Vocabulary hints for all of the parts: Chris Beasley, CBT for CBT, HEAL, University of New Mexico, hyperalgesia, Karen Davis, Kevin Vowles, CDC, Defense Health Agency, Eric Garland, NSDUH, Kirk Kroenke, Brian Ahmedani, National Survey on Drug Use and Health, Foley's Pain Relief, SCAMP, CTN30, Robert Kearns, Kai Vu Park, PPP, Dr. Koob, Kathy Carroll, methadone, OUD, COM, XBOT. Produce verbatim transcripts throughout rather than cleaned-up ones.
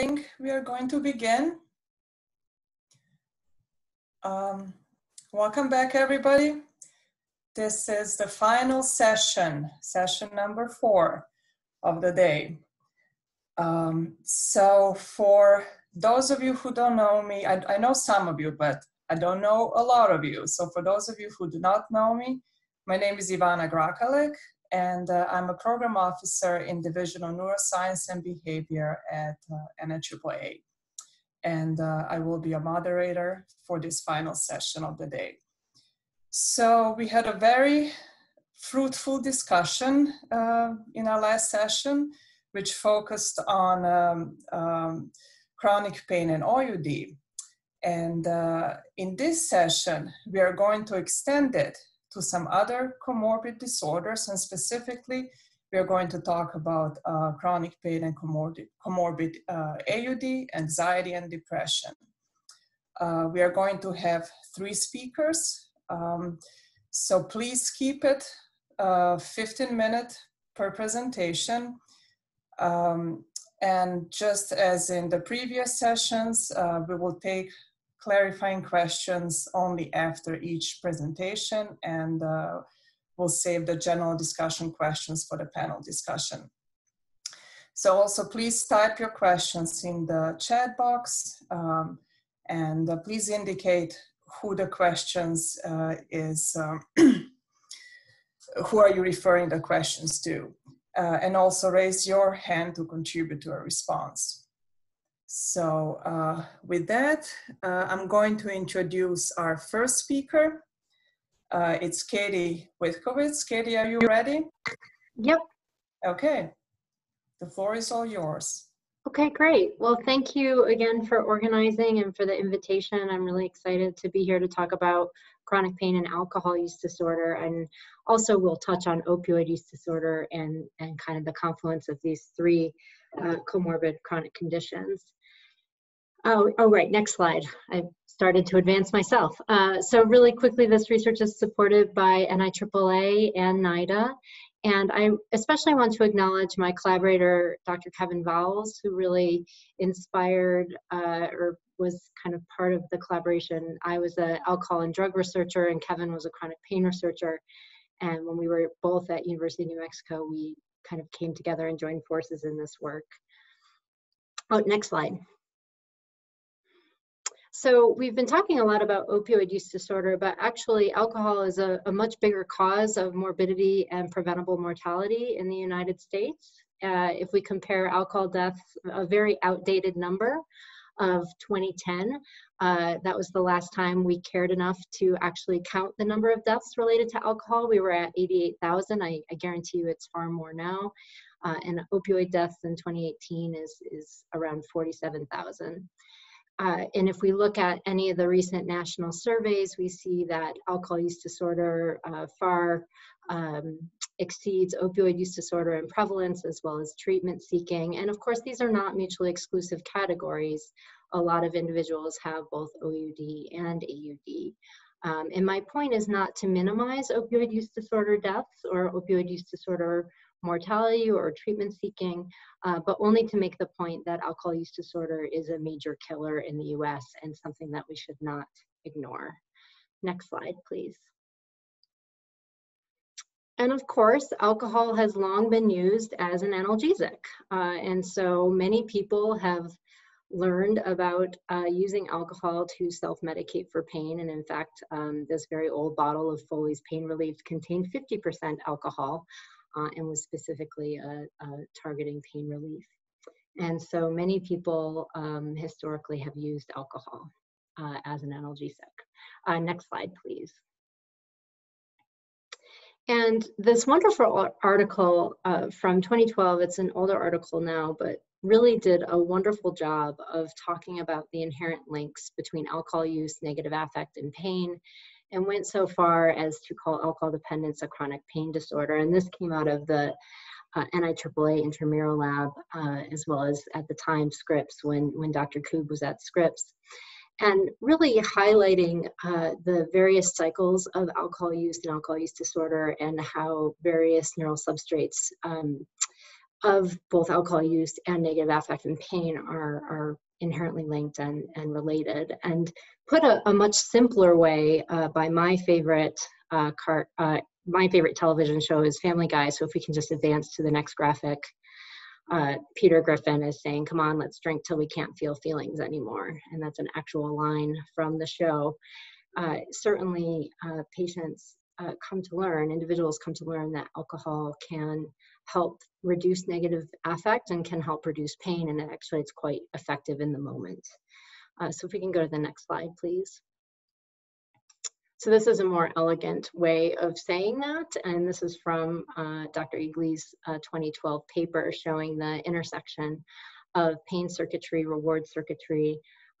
I think we are going to begin. Um, welcome back, everybody. This is the final session, session number four of the day. Um, so for those of you who don't know me, I, I know some of you, but I don't know a lot of you. So for those of you who do not know me, my name is Ivana Grakalic, and uh, I'm a program officer in Division of Neuroscience and Behavior at uh, N double A A. And uh, I will be a moderator for this final session of the day. So we had a very fruitful discussion uh, in our last session, which focused on um, um, chronic pain and O U D. And uh, in this session, we are going to extend it to some other comorbid disorders, and specifically, we are going to talk about uh, chronic pain and comorbid, comorbid uh, A U D, anxiety, and depression. Uh, we are going to have three speakers, um, so please keep it uh, fifteen minutes per presentation. Um, and just as in the previous sessions, uh, we will take clarifying questions only after each presentation, and uh, we'll save the general discussion questions for the panel discussion. So also please type your questions in the chat box, um, and uh, please indicate who the questions uh, is, um, who are you referring the questions to, uh, and also raise your hand to contribute to a response. So uh, with that, uh, I'm going to introduce our first speaker. Uh, it's Katie Witkiewicz. Katie, are you ready? Yep. Okay. The floor is all yours. Okay, great. Well, thank you again for organizing and for the invitation. I'm really excited to be here to talk about chronic pain and alcohol use disorder, and also we'll touch on opioid use disorder and, and kind of the confluence of these three uh, comorbid chronic conditions. Oh, oh, right, next slide. I started to advance myself. Uh, so really quickly, this research is supported by N I triple A and NIDA, and I especially want to acknowledge my collaborator, Doctor Kevin Vowles, who really inspired uh, or was kind of part of the collaboration. I was an alcohol and drug researcher, and Kevin was a chronic pain researcher, and when we were both at University of New Mexico, we kind of came together and joined forces in this work. Oh, next slide. So we've been talking a lot about opioid use disorder, but actually alcohol is a, a much bigger cause of morbidity and preventable mortality in the United States. Uh, if we compare alcohol deaths, a very outdated number of twenty ten, uh, that was the last time we cared enough to actually count the number of deaths related to alcohol. We were at eighty-eight thousand. I, I guarantee you it's far more now. Uh, and opioid deaths in twenty eighteen is, is around forty-seven thousand. Uh, and if we look at any of the recent national surveys, we see that alcohol use disorder uh, far um, exceeds opioid use disorder in prevalence, as well as treatment seeking. And of course, these are not mutually exclusive categories. A lot of individuals have both O U D and A U D. Um, and my point is not to minimize opioid use disorder deaths or opioid use disorder mortality or treatment seeking, uh, but only to make the point that alcohol use disorder is a major killer in the U S and something that we should not ignore. Next slide, please. And of course, alcohol has long been used as an analgesic. Uh, and so many people have learned about uh, using alcohol to self-medicate for pain. And in fact, um, this very old bottle of Foley's Pain Relief contained fifty percent alcohol. Uh, and was specifically uh, uh, targeting pain relief. And so many people um, historically have used alcohol uh, as an analgesic. Uh, next slide, please. And this wonderful article uh, from twenty twelve, it's an older article now, but really did a wonderful job of talking about the inherent links between alcohol use, negative affect, and pain, and went so far as to call alcohol dependence a chronic pain disorder. And this came out of the uh, N I triple A intramural lab, uh, as well as at the time Scripps, when, when Doctor Koob was at Scripps. And really highlighting uh, the various cycles of alcohol use and alcohol use disorder, and how various neural substrates um, of both alcohol use and negative affect and pain are, are inherently linked and, and related. And put a, a much simpler way uh, by my favorite uh, car, uh, my favorite television show is Family Guy. So if we can just advance to the next graphic, uh, Peter Griffin is saying, come on, let's drink till we can't feel feelings anymore. And that's an actual line from the show. Uh, certainly uh, patients uh, come to learn, individuals come to learn that alcohol can help reduce negative affect and can help reduce pain, and actually it's quite effective in the moment. Uh, so if we can go to the next slide, please. So this is a more elegant way of saying that, and this is from uh, Doctor Eagley's uh, twenty twelve paper showing the intersection of pain circuitry, reward circuitry,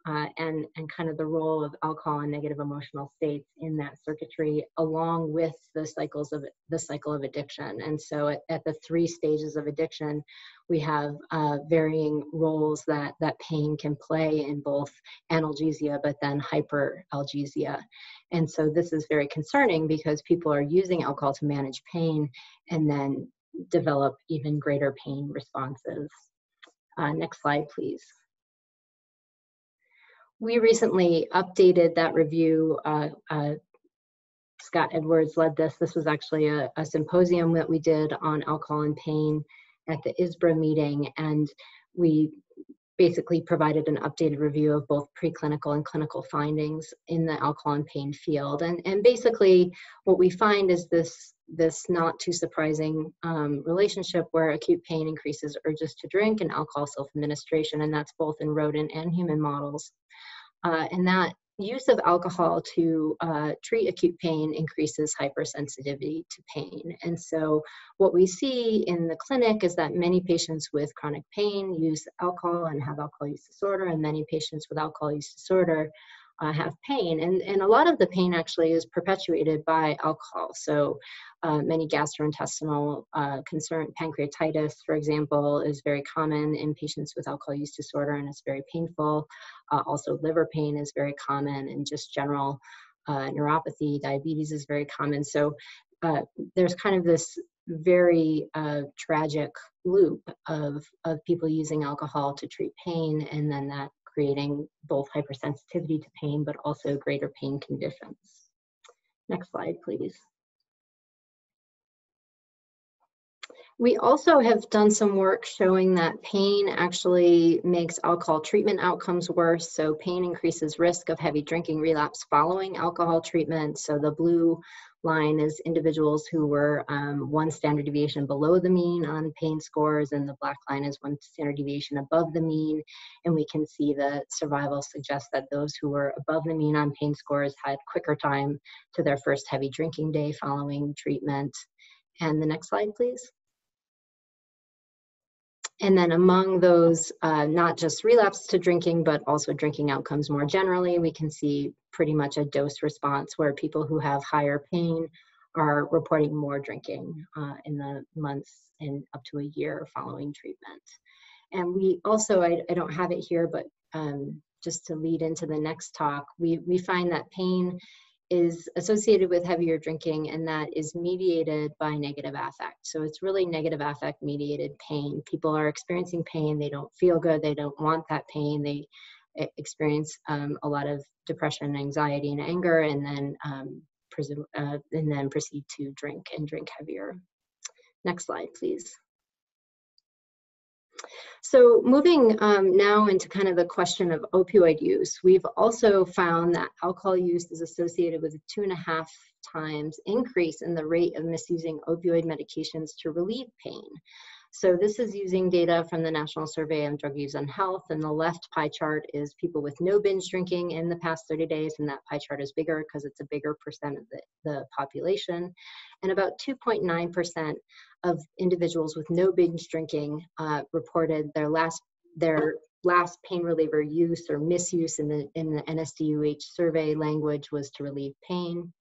Uh, and, and kind of the role of alcohol and negative emotional states in that circuitry, along with the cycles of the cycle of addiction. And so at, at the three stages of addiction, we have uh, varying roles that, that pain can play in both analgesia, but then hyperalgesia. And so this is very concerning because people are using alcohol to manage pain and then develop even greater pain responses. Uh, next slide, please. We recently updated that review. Uh, uh, Scott Edwards led this. This was actually a, a symposium that we did on alcohol and pain at the I S B R A meeting, and we basically provided an updated review of both preclinical and clinical findings in the alcohol and pain field. And, and basically what we find is this, this not too surprising um, relationship where acute pain increases urges to drink and alcohol self-administration, and that's both in rodent and human models. Uh, and that use of alcohol to uh, treat acute pain increases hypersensitivity to pain. And so what we see in the clinic is that many patients with chronic pain use alcohol and have alcohol use disorder, and many patients with alcohol use disorder Uh, have pain, and, and a lot of the pain actually is perpetuated by alcohol. So uh, many gastrointestinal uh, concern, pancreatitis, for example, is very common in patients with alcohol use disorder, and it's very painful. Uh, also liver pain is very common, and just general uh, neuropathy, diabetes is very common. So uh, there's kind of this very uh, tragic loop of, of people using alcohol to treat pain, and then that creating both hypersensitivity to pain, but also greater pain conditions. Next slide, please. We also have done some work showing that pain actually makes alcohol treatment outcomes worse. So pain increases risk of heavy drinking relapse following alcohol treatment. So the blue line is individuals who were um, one standard deviation below the mean on pain scores, and the black line is one standard deviation above the mean. And we can see the survival suggests that those who were above the mean on pain scores had quicker time to their first heavy drinking day following treatment. And the next slide, please. And then among those, uh, not just relapse to drinking, but also drinking outcomes more generally, we can see pretty much a dose response where people who have higher pain are reporting more drinking uh, in the months and up to a year following treatment. And we also, I, I don't have it here, but um, just to lead into the next talk, we, we find that pain is associated with heavier drinking, and that is mediated by negative affect. So it's really negative affect mediated pain. People are experiencing pain, they don't feel good, they don't want that pain, they experience um, a lot of depression, anxiety, and anger, and then, um, presume, uh, and then proceed to drink and drink heavier. Next slide, please. So moving um, now into kind of the question of opioid use, we've also found that alcohol use is associated with a two and a half times increase in the rate of misusing opioid medications to relieve pain. So this is using data from the National Survey on Drug Use and Health, and the left pie chart is people with no binge drinking in the past thirty days, and that pie chart is bigger because it's a bigger percent of the, the population. And about two point nine percent of individuals with no binge drinking uh, reported their last, their last pain reliever use or misuse in the, in the N S D U H survey language was to relieve pain.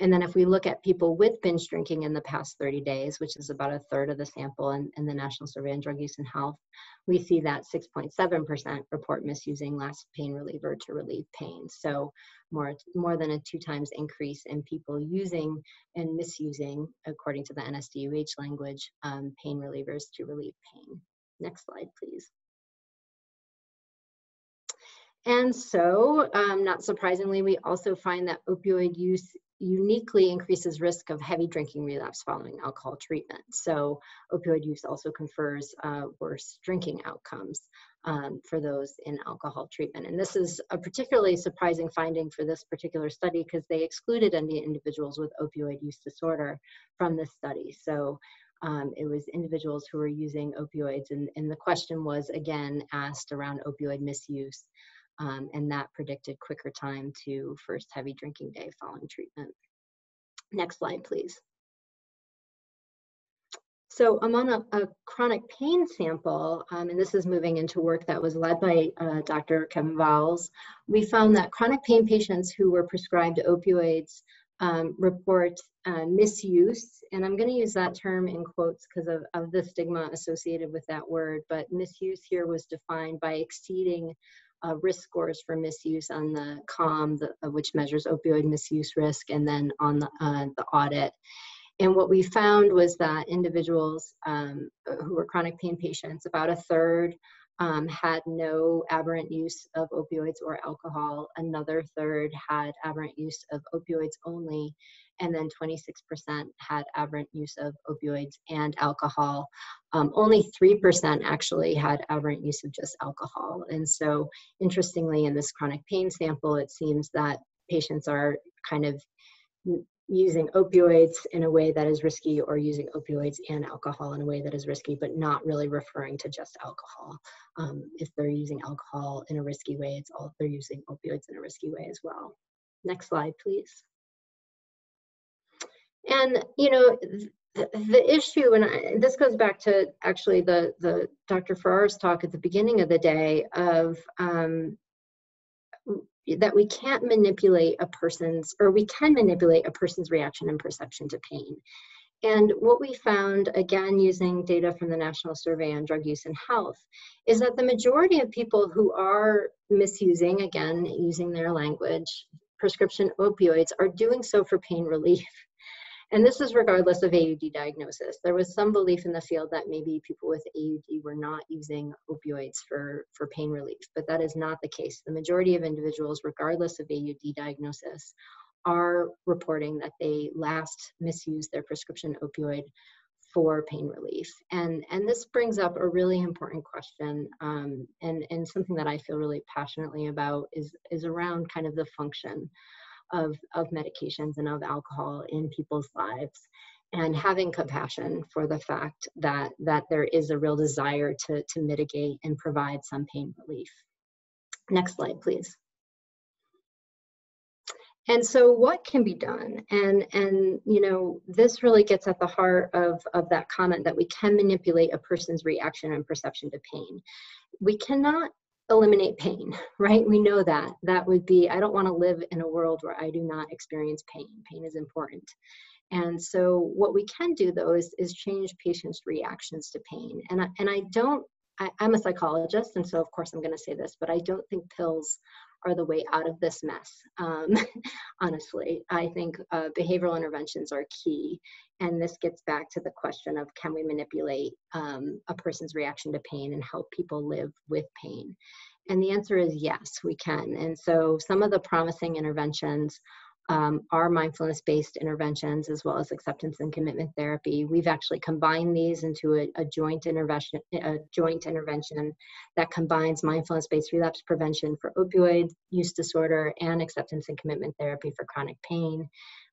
And then if we look at people with binge drinking in the past thirty days, which is about a third of the sample in, in the National Survey on Drug Use and Health, we see that six point seven percent report misusing last pain reliever to relieve pain. So more, more than a two times increase in people using and misusing, according to the N S D U H language, um, pain relievers to relieve pain. Next slide, please. And so, um, not surprisingly, we also find that opioid use uniquely increases risk of heavy drinking relapse following alcohol treatment. So opioid use also confers uh, worse drinking outcomes um, for those in alcohol treatment. And this is a particularly surprising finding for this particular study because they excluded any individuals with opioid use disorder from this study. So um, it was individuals who were using opioids, and, and the question was again asked around opioid misuse. Um, and that predicted quicker time to first heavy drinking day following treatment. Next slide, please. So among a, a chronic pain sample, um, and this is moving into work that was led by uh, Doctor Kevin Vowles, we found that chronic pain patients who were prescribed opioids um, report uh, misuse, and I'm gonna use that term in quotes because of, of the stigma associated with that word, but misuse here was defined by exceeding Uh, risk scores for misuse on the COM, the, which measures opioid misuse risk, and then on the, uh, the audit. And what we found was that individuals um, who were chronic pain patients, about a third um, had no aberrant use of opioids or alcohol, another third had aberrant use of opioids only, and then twenty-six percent had aberrant use of opioids and alcohol. Um, only three percent actually had aberrant use of just alcohol. And so interestingly, in this chronic pain sample, it seems that patients are kind of using opioids in a way that is risky or using opioids and alcohol in a way that is risky, but not really referring to just alcohol. Um, if they're using alcohol in a risky way, it's all they're using opioids in a risky way as well. Next slide, please. And, you know, the, the issue, and I, this goes back to actually the, the Doctor Farrar's talk at the beginning of the day of um, that we can't manipulate a person's, or we can manipulate a person's reaction and perception to pain. And what we found, again, using data from the National Survey on Drug Use and Health, is that the majority of people who are misusing, again, using their language, prescription opioids are doing so for pain relief. And this is regardless of A U D diagnosis. There was some belief in the field that maybe people with A U D were not using opioids for, for pain relief, but that is not the case. The majority of individuals, regardless of A U D diagnosis, are reporting that they last misused their prescription opioid for pain relief. And, and this brings up a really important question, um, and, and something that I feel really passionately about is, is around kind of the function Of, of medications and of alcohol in people's lives, and having compassion for the fact that that there is a real desire to, to mitigate and provide some pain relief. Next slide, please. And so what can be done? And, and you know, this really gets at the heart of, of that comment that we can manipulate a person's reaction and perception to pain. We cannot eliminate pain, right? We know that. That would be, I don't want to live in a world where I do not experience pain. Pain is important. And so what we can do though is, is change patients' reactions to pain. And I, and I don't, I, I'm a psychologist, and so of course I'm going to say this, but I don't think pills are the way out of this mess. Um, honestly, I think uh, behavioral interventions are key. And this gets back to the question of, can we manipulate um, a person's reaction to pain and help people live with pain? And the answer is yes, we can. And so some of the promising interventions Um, our mindfulness-based interventions, as well as acceptance and commitment therapy. We've actually combined these into a, a joint intervention, a joint intervention that combines mindfulness-based relapse prevention for opioid use disorder and acceptance and commitment therapy for chronic pain.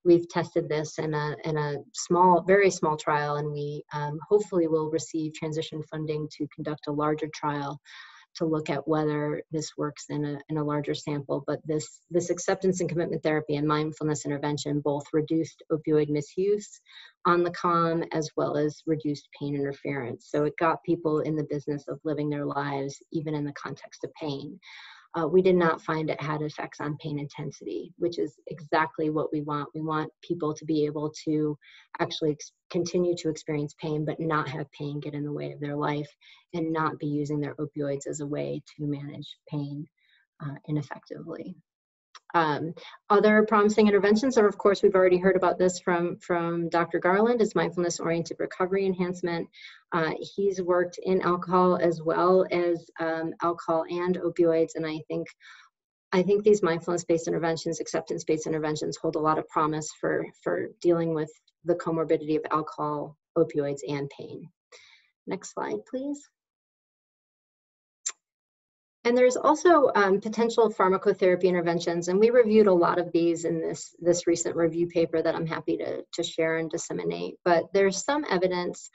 We've tested this in a, in a small, very small trial, and we um, hopefully will receive transition funding to conduct a larger trial to look at whether this works in a, in a larger sample. But this, this acceptance and commitment therapy and mindfulness intervention both reduced opioid misuse on the COM as well as reduced pain interference. So it got people in the business of living their lives even in the context of pain. uh, we did not find it had effects on pain intensity, which is exactly what we want. We want people to be able to actually ex- continue to experience pain, but not have pain get in the way of their life and not be using their opioids as a way to manage pain uh, ineffectively. Um, other promising interventions are, of course, we've already heard about this from, from Doctor Garland, is Mindfulness Oriented Recovery Enhancement. Uh, he's worked in alcohol as well as um, alcohol and opioids, and I think I think these mindfulness-based interventions, acceptance-based interventions, hold a lot of promise for, for dealing with the comorbidity of alcohol, opioids, and pain. Next slide, please. And there's also um, potential pharmacotherapy interventions, and we reviewed a lot of these in this, this recent review paper that I'm happy to, to share and disseminate. But there's some evidence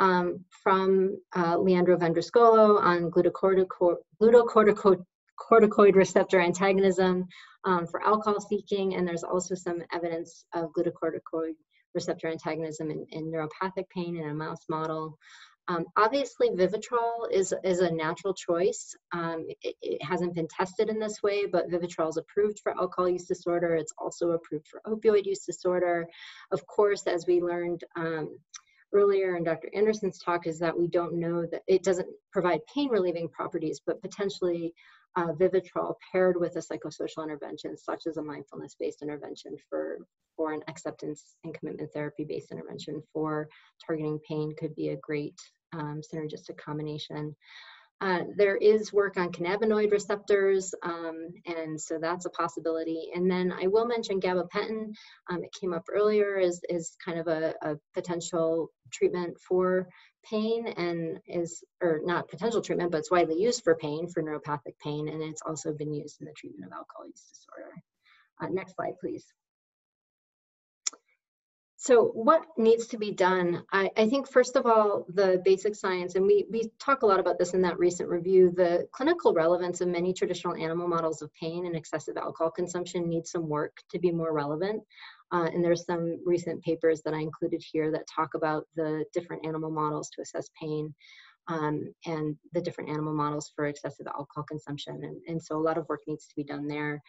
um, from uh, Leandro Vendruscolo on glucocorticoid, glucocorticoid receptor antagonism um, for alcohol seeking, and there's also some evidence of glucocorticoid receptor antagonism in, in neuropathic pain in a mouse model. Um, obviously, Vivitrol is, is a natural choice. Um, it, it hasn't been tested in this way, but Vivitrol is approved for alcohol use disorder. It's also approved for opioid use disorder. Of course, as we learned um, earlier in Doctor Anderson's talk, is that we don't know that it doesn't provide pain relieving properties, but potentially uh, Vivitrol paired with a psychosocial intervention, such as a mindfulness-based intervention for or an acceptance and commitment therapy-based intervention for targeting pain could be a great um, synergistic combination. Uh, there is work on cannabinoid receptors, um, and so that's a possibility. And then I will mention gabapentin. Um, it came up earlier as is kind of a, a potential treatment for pain and is, or not potential treatment, but it's widely used for pain, for neuropathic pain, and it's also been used in the treatment of alcohol use disorder. Uh, next slide, please. So what needs to be done? I, I think, first of all, the basic science, and we, we talk a lot about this in that recent review, the clinical relevance of many traditional animal models of pain and excessive alcohol consumption needs some work to be more relevant. Uh, and there's some recent papers that I included here that talk about the different animal models to assess pain um, and the different animal models for excessive alcohol consumption. And, and so a lot of work needs to be done there.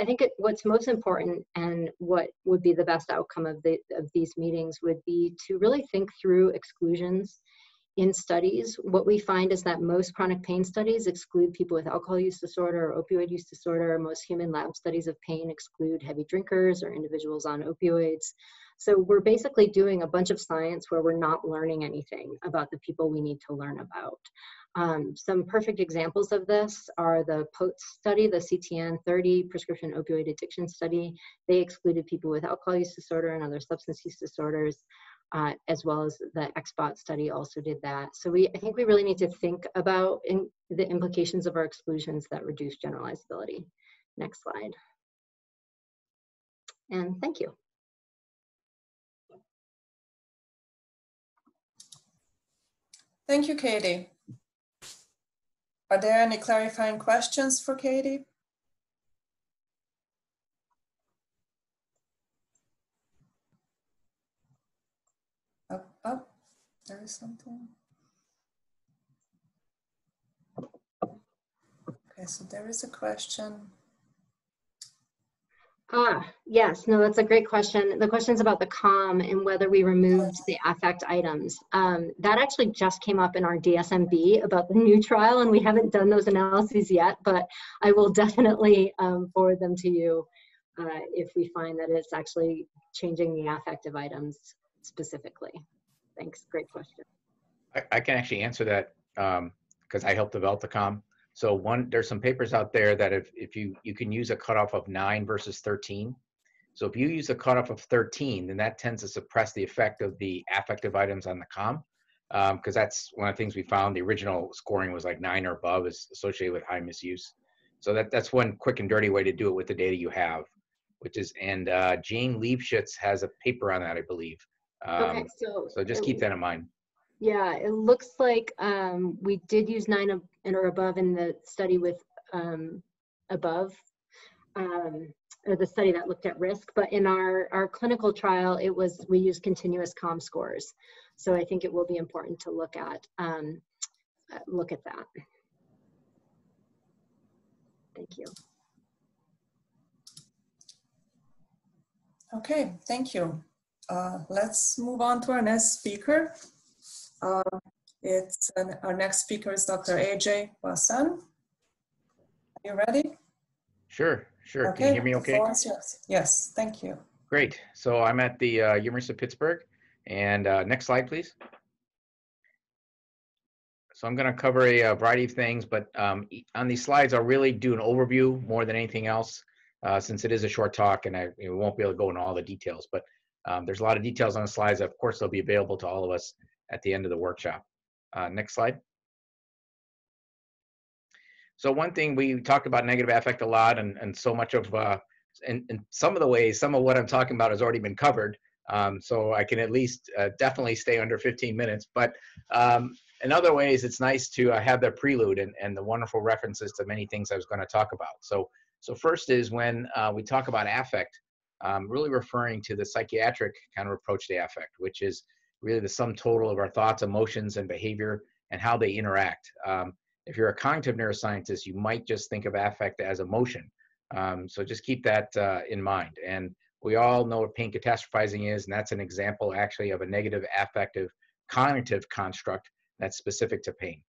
I think it, what's most important and what would be the best outcome of, the, of these meetings would be to really think through exclusions in studies. What we find is that most chronic pain studies exclude people with alcohol use disorder or opioid use disorder. Most human lab studies of pain exclude heavy drinkers or individuals on opioids. So we're basically doing a bunch of science where we're not learning anything about the people we need to learn about. Um, some perfect examples of this are the POTS study, the C T N thirty prescription opioid addiction study. They excluded people with alcohol use disorder and other substance use disorders, uh, as well as the X BOT study also did that. So we, I think we really need to think about in the implications of our exclusions that reduce generalizability. Next slide. And thank you. Thank you, Katie. Are there any clarifying questions for Katie? Oh, oh, there is something. Okay, so there is a question. Ah, yes, no, that's a great question. The question's about the C O M and whether we removed the affect items. Um, that actually just came up in our D S M B about the new trial, and we haven't done those analyses yet, but I will definitely um, forward them to you uh, if we find that it's actually changing the affective items specifically. Thanks, great question. I, I can actually answer that because um, I helped develop the C O M. So one, there's some papers out there that if, if you, you can use a cutoff of nine versus thirteen. So if you use a cutoff of thirteen, then that tends to suppress the effect of the affective items on the C O M, because um, that's one of the things we found. The original scoring was like nine or above is associated with high misuse. So that, that's one quick and dirty way to do it with the data you have, which is, and uh, Jane Liebschitz has a paper on that, I believe. Um, okay, so, so just keep that in mind. Yeah, it looks like um, we did use nine and or above in the study with um, above, um, or the study that looked at risk. But in our, our clinical trial, it was, we used continuous C O M scores. So I think it will be important to look at, um, look at that. Thank you. Okay, thank you. Uh, let's move on to our next speaker. Uh, it's an, our next speaker is Doctor A J Wasan. Are you ready? Sure, sure. Okay. Can you hear me okay? Yes. Yes, thank you. Great. So I'm at the uh, University of Pittsburgh. And uh, next slide, please. So I'm going to cover a, a variety of things, but um, on these slides, I'll really do an overview more than anything else, uh, since it is a short talk and I you know, won't be able to go into all the details. But um, there's a lot of details on the slides. Of course, they'll be available to all of us at the end of the workshop. Uh, next slide. So one thing, we talked about negative affect a lot, and, and so much of, uh, and, and some of the ways, some of what I'm talking about has already been covered. Um, so I can at least uh, definitely stay under fifteen minutes. But um, in other ways, it's nice to uh, have the prelude and, and the wonderful references to many things I was going to talk about. So, so first is when uh, we talk about affect, um, really referring to the psychiatric kind of approach to affect, which is really the sum total of our thoughts, emotions, and behavior and how they interact. Um, if you're a cognitive neuroscientist, you might just think of affect as emotion. Um, so just keep that uh, in mind. And we all know what pain catastrophizing is, and that's an example actually of a negative affective cognitive construct that's specific to pain.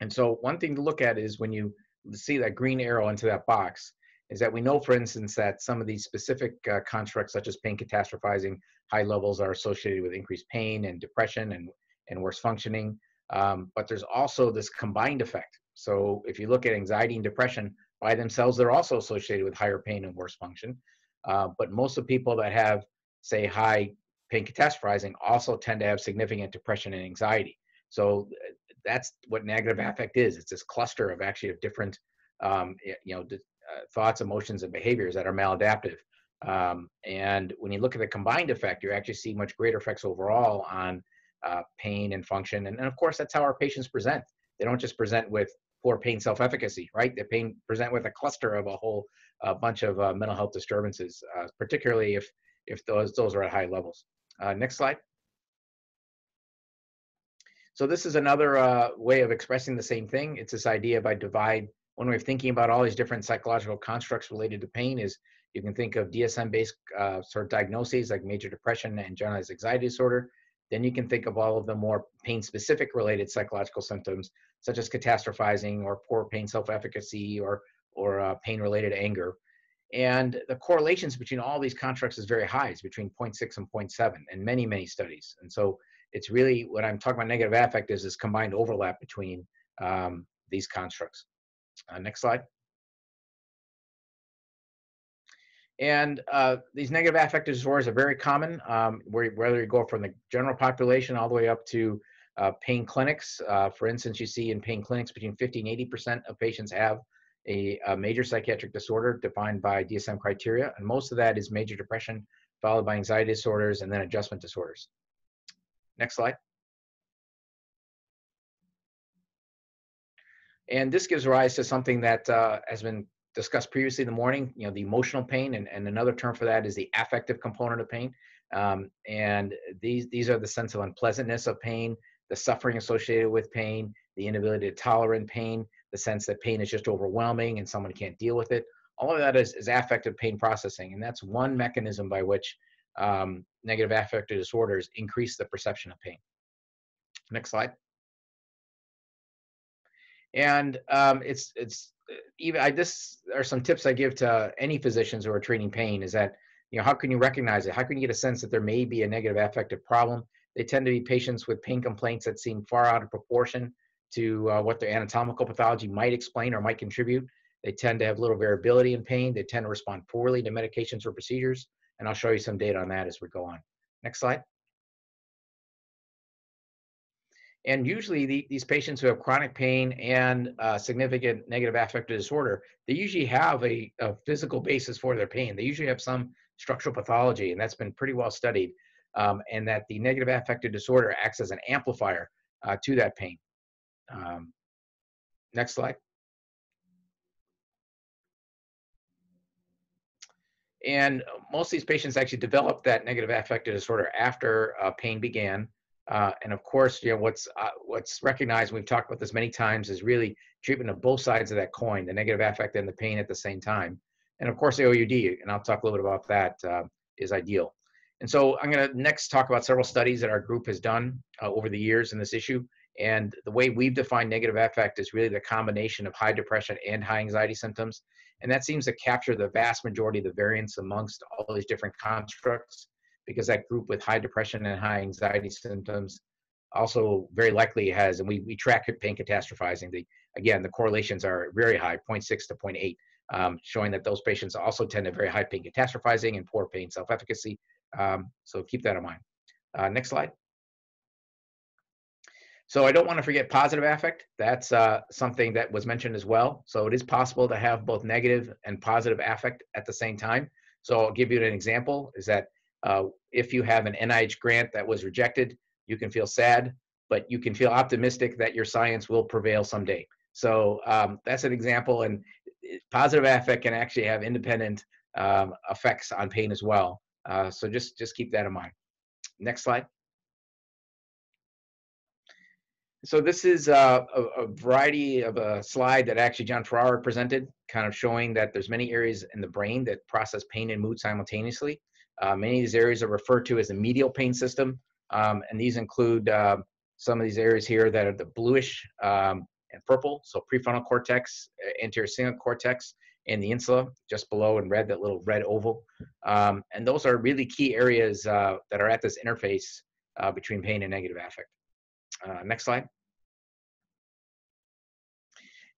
And so one thing to look at is when you see that green arrow into that box, is that we know, for instance, that some of these specific uh, constructs such as pain catastrophizing, high levels are associated with increased pain and depression and, and worse functioning. Um, but there's also this combined effect. So if you look at anxiety and depression by themselves, they're also associated with higher pain and worse function. Uh, but most of the people that have, say, high pain catastrophizing also tend to have significant depression and anxiety. So that's what negative affect is. It's this cluster of actually of different, um, you know, uh, thoughts, emotions, and behaviors that are maladaptive. Um, and when you look at the combined effect, you actually see much greater effects overall on uh, pain and function. And, and of course, that's how our patients present. They don't just present with poor pain self-efficacy, right? They pain, present with a cluster of a whole uh, bunch of uh, mental health disturbances, uh, particularly if, if those, those are at high levels. Uh, next slide. So this is another uh, way of expressing the same thing. It's this idea by divide. One way of thinking about all these different psychological constructs related to pain is you can think of D S M-based uh, sort of diagnoses like major depression and generalized anxiety disorder. Then you can think of all of the more pain-specific related psychological symptoms, such as catastrophizing or poor pain self-efficacy or, or uh, pain-related anger. And the correlations between all these constructs is very high. It's between zero point six and zero point seven in many, many studies. And so it's really, what I'm talking about negative affect is this combined overlap between um, these constructs. Uh, next slide. And uh, these negative affective disorders are very common, um, where, whether you go from the general population all the way up to uh, pain clinics. Uh, for instance, you see in pain clinics between fifty and eighty percent of patients have a, a major psychiatric disorder defined by D S M criteria. And most of that is major depression followed by anxiety disorders and then adjustment disorders. Next slide. And this gives rise to something that uh, has been discussed previously in the morning, you know, the emotional pain, and, and another term for that is the affective component of pain. Um, and these, these are the sense of unpleasantness of pain, the suffering associated with pain, the inability to tolerate pain, the sense that pain is just overwhelming and someone can't deal with it. All of that is, is affective pain processing. And that's one mechanism by which um, negative affective disorders increase the perception of pain. Next slide. And um, it's, it's, even I this are some tips I give to any physicians who are treating pain is that, you know, how can you recognize it? How can you get a sense that there may be a negative affective problem? They tend to be patients with pain complaints that seem far out of proportion to uh, what their anatomical pathology might explain or might contribute. They tend to have little variability in pain. They tend to respond poorly to medications or procedures. And I'll show you some data on that as we go on. Next slide. And usually the, these patients who have chronic pain and uh, significant negative affective disorder, they usually have a, a physical basis for their pain. They usually have some structural pathology, and that's been pretty well studied, um, and that the negative affective disorder acts as an amplifier uh, to that pain. Um, next slide. And most of these patients actually developed that negative affective disorder after uh, pain began. Uh, and of course, you know, what's, uh, what's recognized, we've talked about this many times, is really treatment of both sides of that coin, the negative affect and the pain at the same time. And of course, the O U D, and I'll talk a little bit about that, uh, is ideal. And so I'm going to next talk about several studies that our group has done uh, over the years in this issue. And the way we've defined negative affect is really the combination of high depression and high anxiety symptoms. And that seems to capture the vast majority of the variance amongst all these different constructs, because that group with high depression and high anxiety symptoms also very likely has, and we, we track pain catastrophizing. The, again, the correlations are very high, zero point six to zero point eight, um, showing that those patients also tend to very high pain catastrophizing and poor pain self-efficacy. Um, so keep that in mind. Uh, next slide. So I don't want to forget positive affect. That's uh, something that was mentioned as well. So it is possible to have both negative and positive affect at the same time. So I'll give you an example, is that uh, if you have an N I H grant that was rejected, you can feel sad, but you can feel optimistic that your science will prevail someday. So um, that's an example, and positive affect can actually have independent um, effects on pain as well. Uh, so just, just keep that in mind. Next slide. So this is a, a, a variety of a slide that actually John Farrar presented, kind of showing that there's many areas in the brain that process pain and mood simultaneously. Uh, many of these areas are referred to as the medial pain system, um, and these include uh, some of these areas here that are the bluish um, and purple, so prefrontal cortex, anterior cingulate cortex, and the insula, just below in red, that little red oval. Um, and those are really key areas uh, that are at this interface uh, between pain and negative affect. Uh, next slide.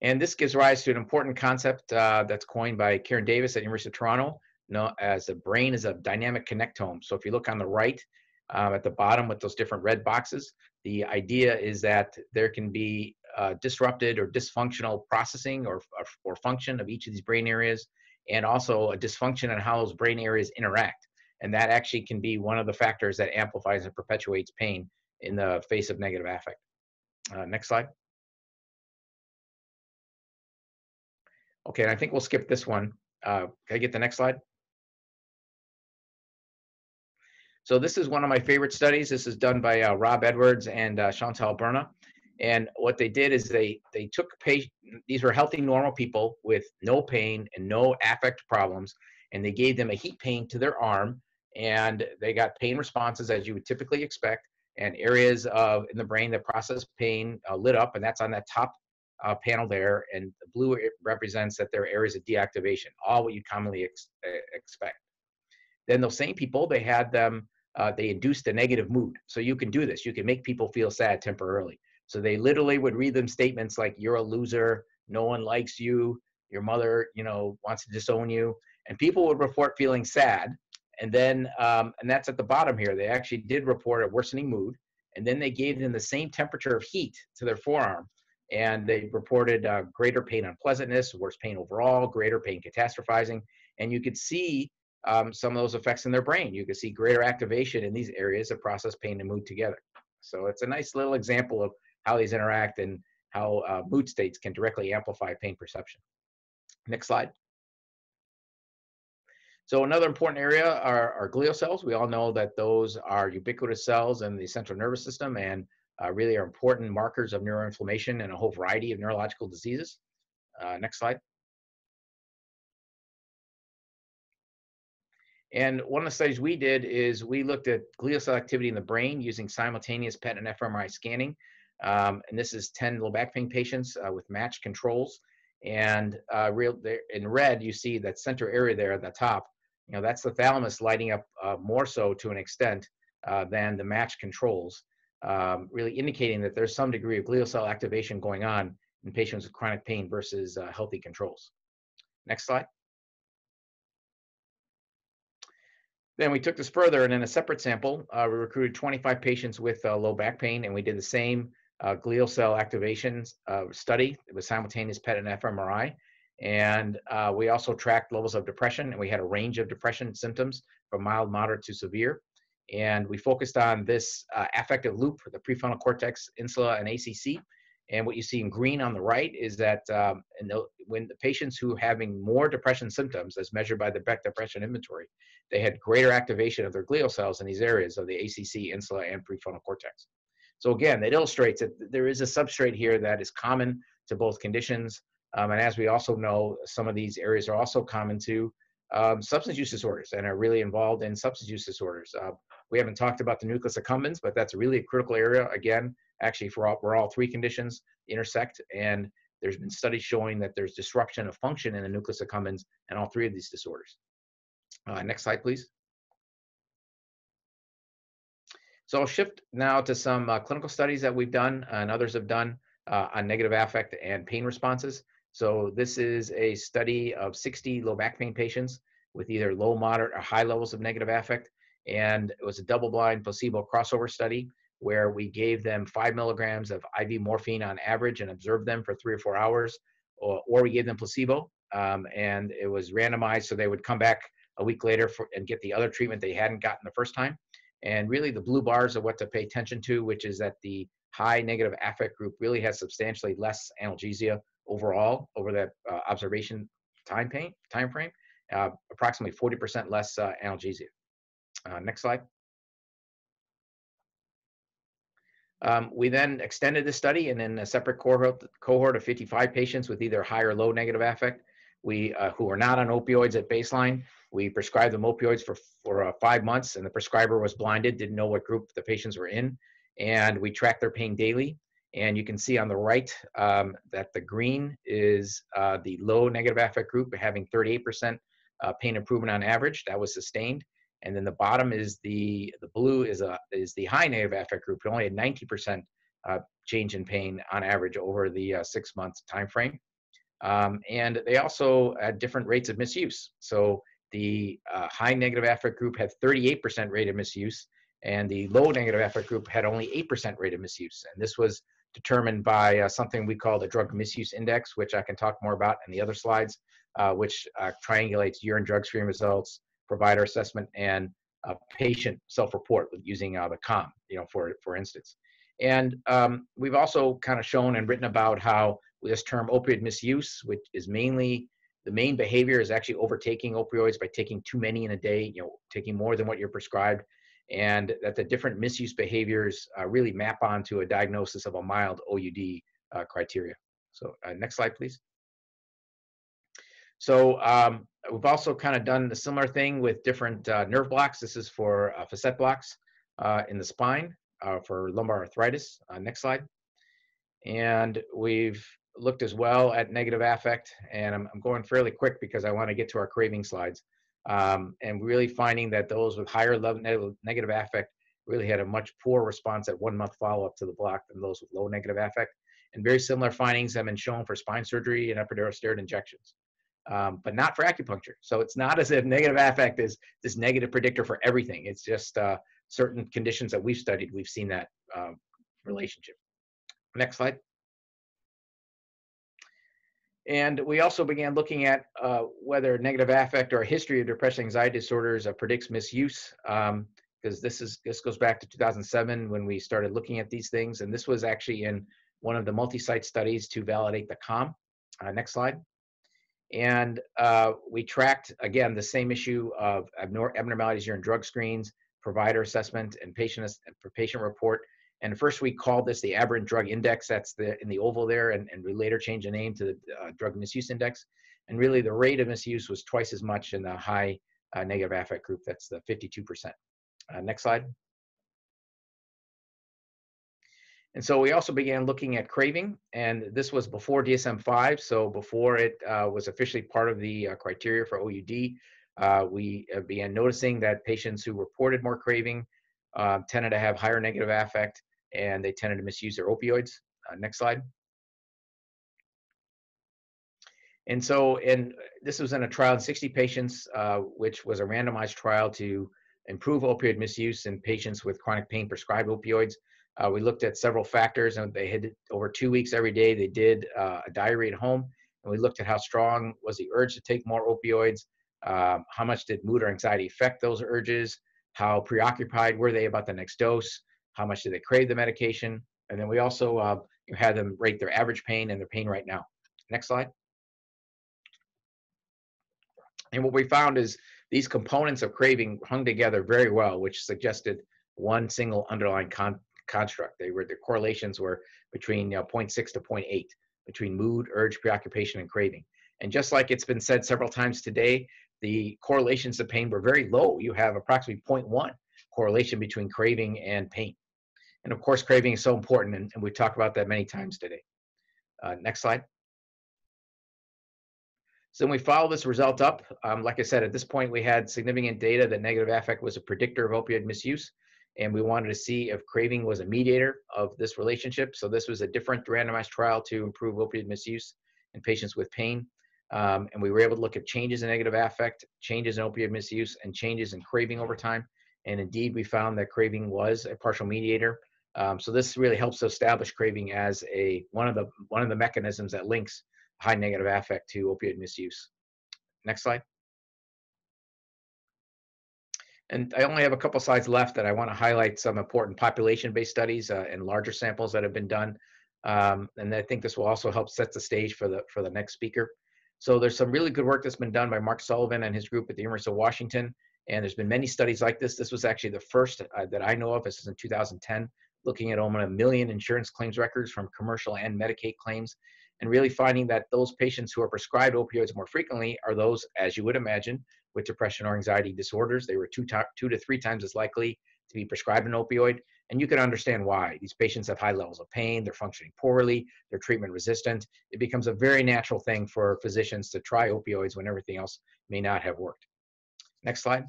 And this gives rise to an important concept uh, that's coined by Karen Davis at University of Toronto, known as the brain is a dynamic connectome. So if you look on the right, uh, at the bottom with those different red boxes, the idea is that there can be uh, disrupted or dysfunctional processing or, or, or function of each of these brain areas, and also a dysfunction in how those brain areas interact. And that actually can be one of the factors that amplifies and perpetuates pain in the face of negative affect. Uh, next slide. Okay, and I think we'll skip this one. Uh, can I get the next slide? So this is one of my favorite studies. This is done by uh, Rob Edwards and uh, Chantal Berna. And what they did is they, they took patients, these were healthy, normal people with no pain and no affect problems, and they gave them a heat pain to their arm, and they got pain responses as you would typically expect, and areas of in the brain that process pain uh, lit up, and that's on that top uh, panel there, and the blue represents that there are areas of deactivation, all what you commonly ex expect. Then those same people, they had them, uh, they induced a negative mood. So you can do this, you can make people feel sad temporarily. So they literally would read them statements like, you're a loser, no one likes you, your mother, you know, wants to disown you, and people would report feeling sad. And then, um, and that's at the bottom here, they actually did report a worsening mood, and then they gave them the same temperature of heat to their forearm, and they reported uh, greater pain unpleasantness, worse pain overall, greater pain catastrophizing, and you could see um, some of those effects in their brain. You could see greater activation in these areas that process pain and mood together. So it's a nice little example of how these interact and how uh, mood states can directly amplify pain perception. Next slide. So another important area are, are glial cells. We all know that those are ubiquitous cells in the central nervous system, and uh, really are important markers of neuroinflammation and a whole variety of neurological diseases. Uh, next slide. And one of the studies we did is we looked at glial cell activity in the brain using simultaneous P E T and fMRI scanning. Um, and this is ten low back pain patients uh, with matched controls. And uh, real, there, in red, you see that center area there at the top. You know, that's the thalamus lighting up uh, more so to an extent uh, than the match controls, um, really indicating that there's some degree of glial cell activation going on in patients with chronic pain versus uh, healthy controls. Next slide. Then we took this further, and in a separate sample, uh, we recruited twenty-five patients with uh, low back pain, and we did the same uh, glial cell activation uh, study. It was simultaneous P E T and fMRI. And uh, we also tracked levels of depression, and we had a range of depression symptoms from mild, moderate to severe. And we focused on this uh, affective loop, the prefrontal cortex, insula, and A C C. And what you see in green on the right is that um, in the, when the patients who are having more depression symptoms, as measured by the Beck Depression Inventory, they had greater activation of their glial cells in these areas of the A C C, insula, and prefrontal cortex. So again, that illustrates that there is a substrate here that is common to both conditions. Um, and as we also know, some of these areas are also common to um, substance use disorders and are really involved in substance use disorders. Uh, we haven't talked about the nucleus accumbens, but that's really a critical area, again, actually for all, where all three conditions intersect. And there's been studies showing that there's disruption of function in the nucleus accumbens and all three of these disorders. Uh, next slide, please. So I'll shift now to some uh, clinical studies that we've done and others have done uh, on negative affect and pain responses. So this is a study of sixty low back pain patients with either low, moderate, or high levels of negative affect. And it was a double-blind placebo crossover study where we gave them five milligrams of I V morphine on average and observed them for three or four hours, or, or we gave them placebo. Um, and it was randomized, so they would come back a week later for, and get the other treatment they hadn't gotten the first time. And really the blue bars are what to pay attention to, which is that the high negative affect group really has substantially less analgesia overall over that uh, observation time, pain, time frame, uh, approximately forty percent less uh, analgesia. Uh, next slide. Um, we then extended the study, and in a separate cohort, cohort of fifty-five patients with either high or low negative affect, we uh, who are not on opioids at baseline, we prescribed them opioids for, for uh, five months, and the prescriber was blinded, didn't know what group the patients were in, and we tracked their pain daily. And you can see on the right um, that the green is uh, the low negative affect group having thirty-eight percent uh, pain improvement on average. That was sustained. And then the bottom is the, the blue is, a, is the high negative affect group. It only had ninety percent uh, change in pain on average over the uh, six month time frame. Um, and they also had different rates of misuse. So the uh, high negative affect group had thirty-eight percent rate of misuse, and the low negative affect group had only eight percent rate of misuse. And this was determined by uh, something we call the drug misuse index, which I can talk more about in the other slides, uh, which uh, triangulates urine drug screen results, provider assessment, and uh, patient self-report using uh, the COM, you know, for, for instance. And um, we've also kind of shown and written about how this term opioid misuse, which is mainly, the main behavior is actually overtaking opioids by taking too many in a day, you know, taking more than what you're prescribed, and that the different misuse behaviors uh, really map onto a diagnosis of a mild O U D uh, criteria. So uh, next slide, please. So um, we've also kind of done a similar thing with different uh, nerve blocks. This is for uh, facet blocks uh, in the spine uh, for lumbar arthritis. Uh, next slide. And we've looked as well at negative affect, and I'm, I'm going fairly quick because I want to get to our craving slides, um, and really finding that those with higher level negative affect really had a much poorer response at one month follow-up to the block than those with low negative affect, and very similar findings have been shown for spine surgery and epidural steroid injections, um, but not for acupuncture. So it's not as if negative affect is this negative predictor for everything. It's just uh, certain conditions that we've studied, we've seen that um, relationship. Next slide. And we also began looking at uh, whether negative affect or a history of depression anxiety disorders uh, predicts misuse, because um, this is this goes back to two thousand seven when we started looking at these things. And this was actually in one of the multi-site studies to validate the COM. Uh, next slide. And uh, we tracked, again, the same issue of abnormalities during drug screens, provider assessment, and patient, patient report. And first we called this the aberrant drug index, that's the in the oval there, and, and we later changed the name to the uh, drug misuse index. And really the rate of misuse was twice as much in the high uh, negative affect group, that's the fifty-two percent. Uh, next slide. And so we also began looking at craving, and this was before D S M five, so before it uh, was officially part of the uh, criteria for O U D, uh, we uh, began noticing that patients who reported more craving uh, tended to have higher negative affect, and they tended to misuse their opioids. Uh, next slide. And so, and this was in a trial in sixty patients, uh, which was a randomized trial to improve opioid misuse in patients with chronic pain prescribed opioids. Uh, we looked at several factors, and they had over two weeks every day, they did uh, a diary at home, and we looked at how strong was the urge to take more opioids, uh, how much did mood or anxiety affect those urges, how preoccupied were they about the next dose, how much do they crave the medication? And then we also uh, had them rate their average pain and their pain right now. Next slide. And what we found is these components of craving hung together very well, which suggested one single underlying con construct. They were, the correlations were between uh, zero point six to zero point eight, between mood, urge, preoccupation, and craving. And just like it's been said several times today, the correlations to pain were very low. You have approximately zero point one correlation between craving and pain. And of course, craving is so important, and, and we've talked about that many times today. Uh, next slide. So when we follow this result up, um, like I said, at this point, we had significant data that negative affect was a predictor of opioid misuse, and we wanted to see if craving was a mediator of this relationship. So this was a different randomized trial to improve opioid misuse in patients with pain. Um, and we were able to look at changes in negative affect, changes in opioid misuse, and changes in craving over time. And indeed, we found that craving was a partial mediator. Um, so this really helps establish craving as a one of the one of the mechanisms that links high negative affect to opioid misuse. Next slide. And I only have a couple slides left that I want to highlight some important population-based studies uh, and larger samples that have been done. Um, and I think this will also help set the stage for the, for the next speaker. So there's some really good work that's been done by Mark Sullivan and his group at the University of Washington. And there's been many studies like this. This was actually the first uh, that I know of. This is in two thousand ten, looking at over a million insurance claims records from commercial and Medicaid claims, and really finding that those patients who are prescribed opioids more frequently are those, as you would imagine, with depression or anxiety disorders. They were two, two to three times as likely to be prescribed an opioid. And you can understand why. These patients have high levels of pain, they're functioning poorly, they're treatment resistant. It becomes a very natural thing for physicians to try opioids when everything else may not have worked. Next slide.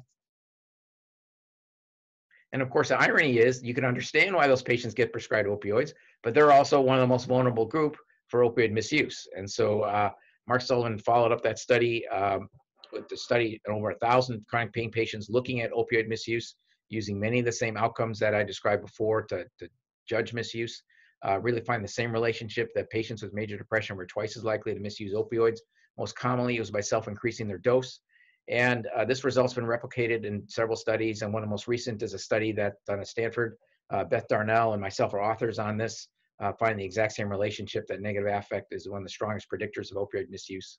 And of course, the irony is you can understand why those patients get prescribed opioids, but they're also one of the most vulnerable group for opioid misuse. And so uh, Mark Sullivan followed up that study um, with the study in over one thousand chronic pain patients looking at opioid misuse, using many of the same outcomes that I described before to, to judge misuse, uh, really find the same relationship that patients with major depression were twice as likely to misuse opioids. Most commonly, it was by self-increasing their dose. And uh, this result's been replicated in several studies, and one of the most recent is a study that's done at Stanford. Uh, Beth Darnell and myself are authors on this, uh, find the exact same relationship that negative affect is one of the strongest predictors of opioid misuse.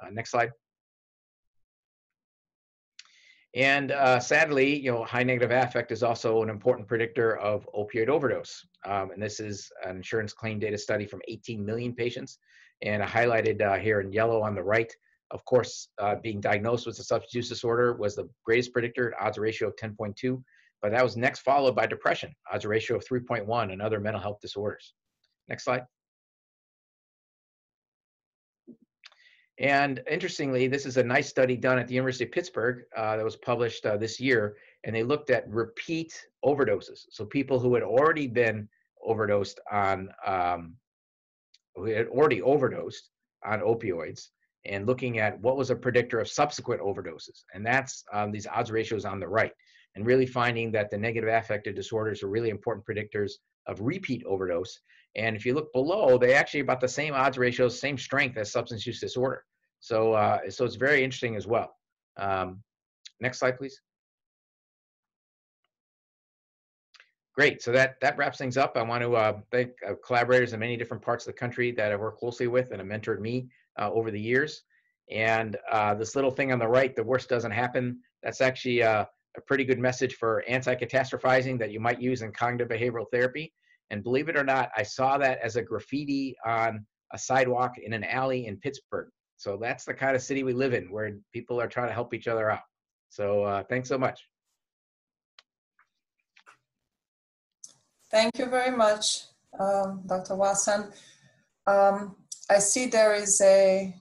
Uh, next slide. And uh, sadly, you know, high negative affect is also an important predictor of opioid overdose. Um, and this is an insurance claim data study from eighteen million patients. And I highlighted uh, here in yellow on the right, of course, uh, being diagnosed with a substance use disorder was the greatest predictor, odds ratio of ten point two, but that was next followed by depression, odds ratio of three point one, and other mental health disorders. Next slide. And interestingly, this is a nice study done at the University of Pittsburgh uh, that was published uh, this year, and they looked at repeat overdoses. So people who had already been overdosed on, um, who had already overdosed on opioids, and looking at what was a predictor of subsequent overdoses. And that's um, these odds ratios on the right, and really finding that the negative affective disorders are really important predictors of repeat overdose. And if you look below, they actually about the same odds ratios, same strength as substance use disorder. So, uh, so it's very interesting as well. Um, next slide, please. Great, so that, that wraps things up. I want to uh, thank uh, collaborators in many different parts of the country that I work closely with and have mentored me uh, over the years. And uh, this little thing on the right, the worst doesn't happen, that's actually uh, a pretty good message for anti-catastrophizing that you might use in cognitive behavioral therapy. And believe it or not, I saw that as a graffiti on a sidewalk in an alley in Pittsburgh. So that's the kind of city we live in, where people are trying to help each other out. So uh, thanks so much. Thank you very much, um, Doctor Watson. Um, I see there is a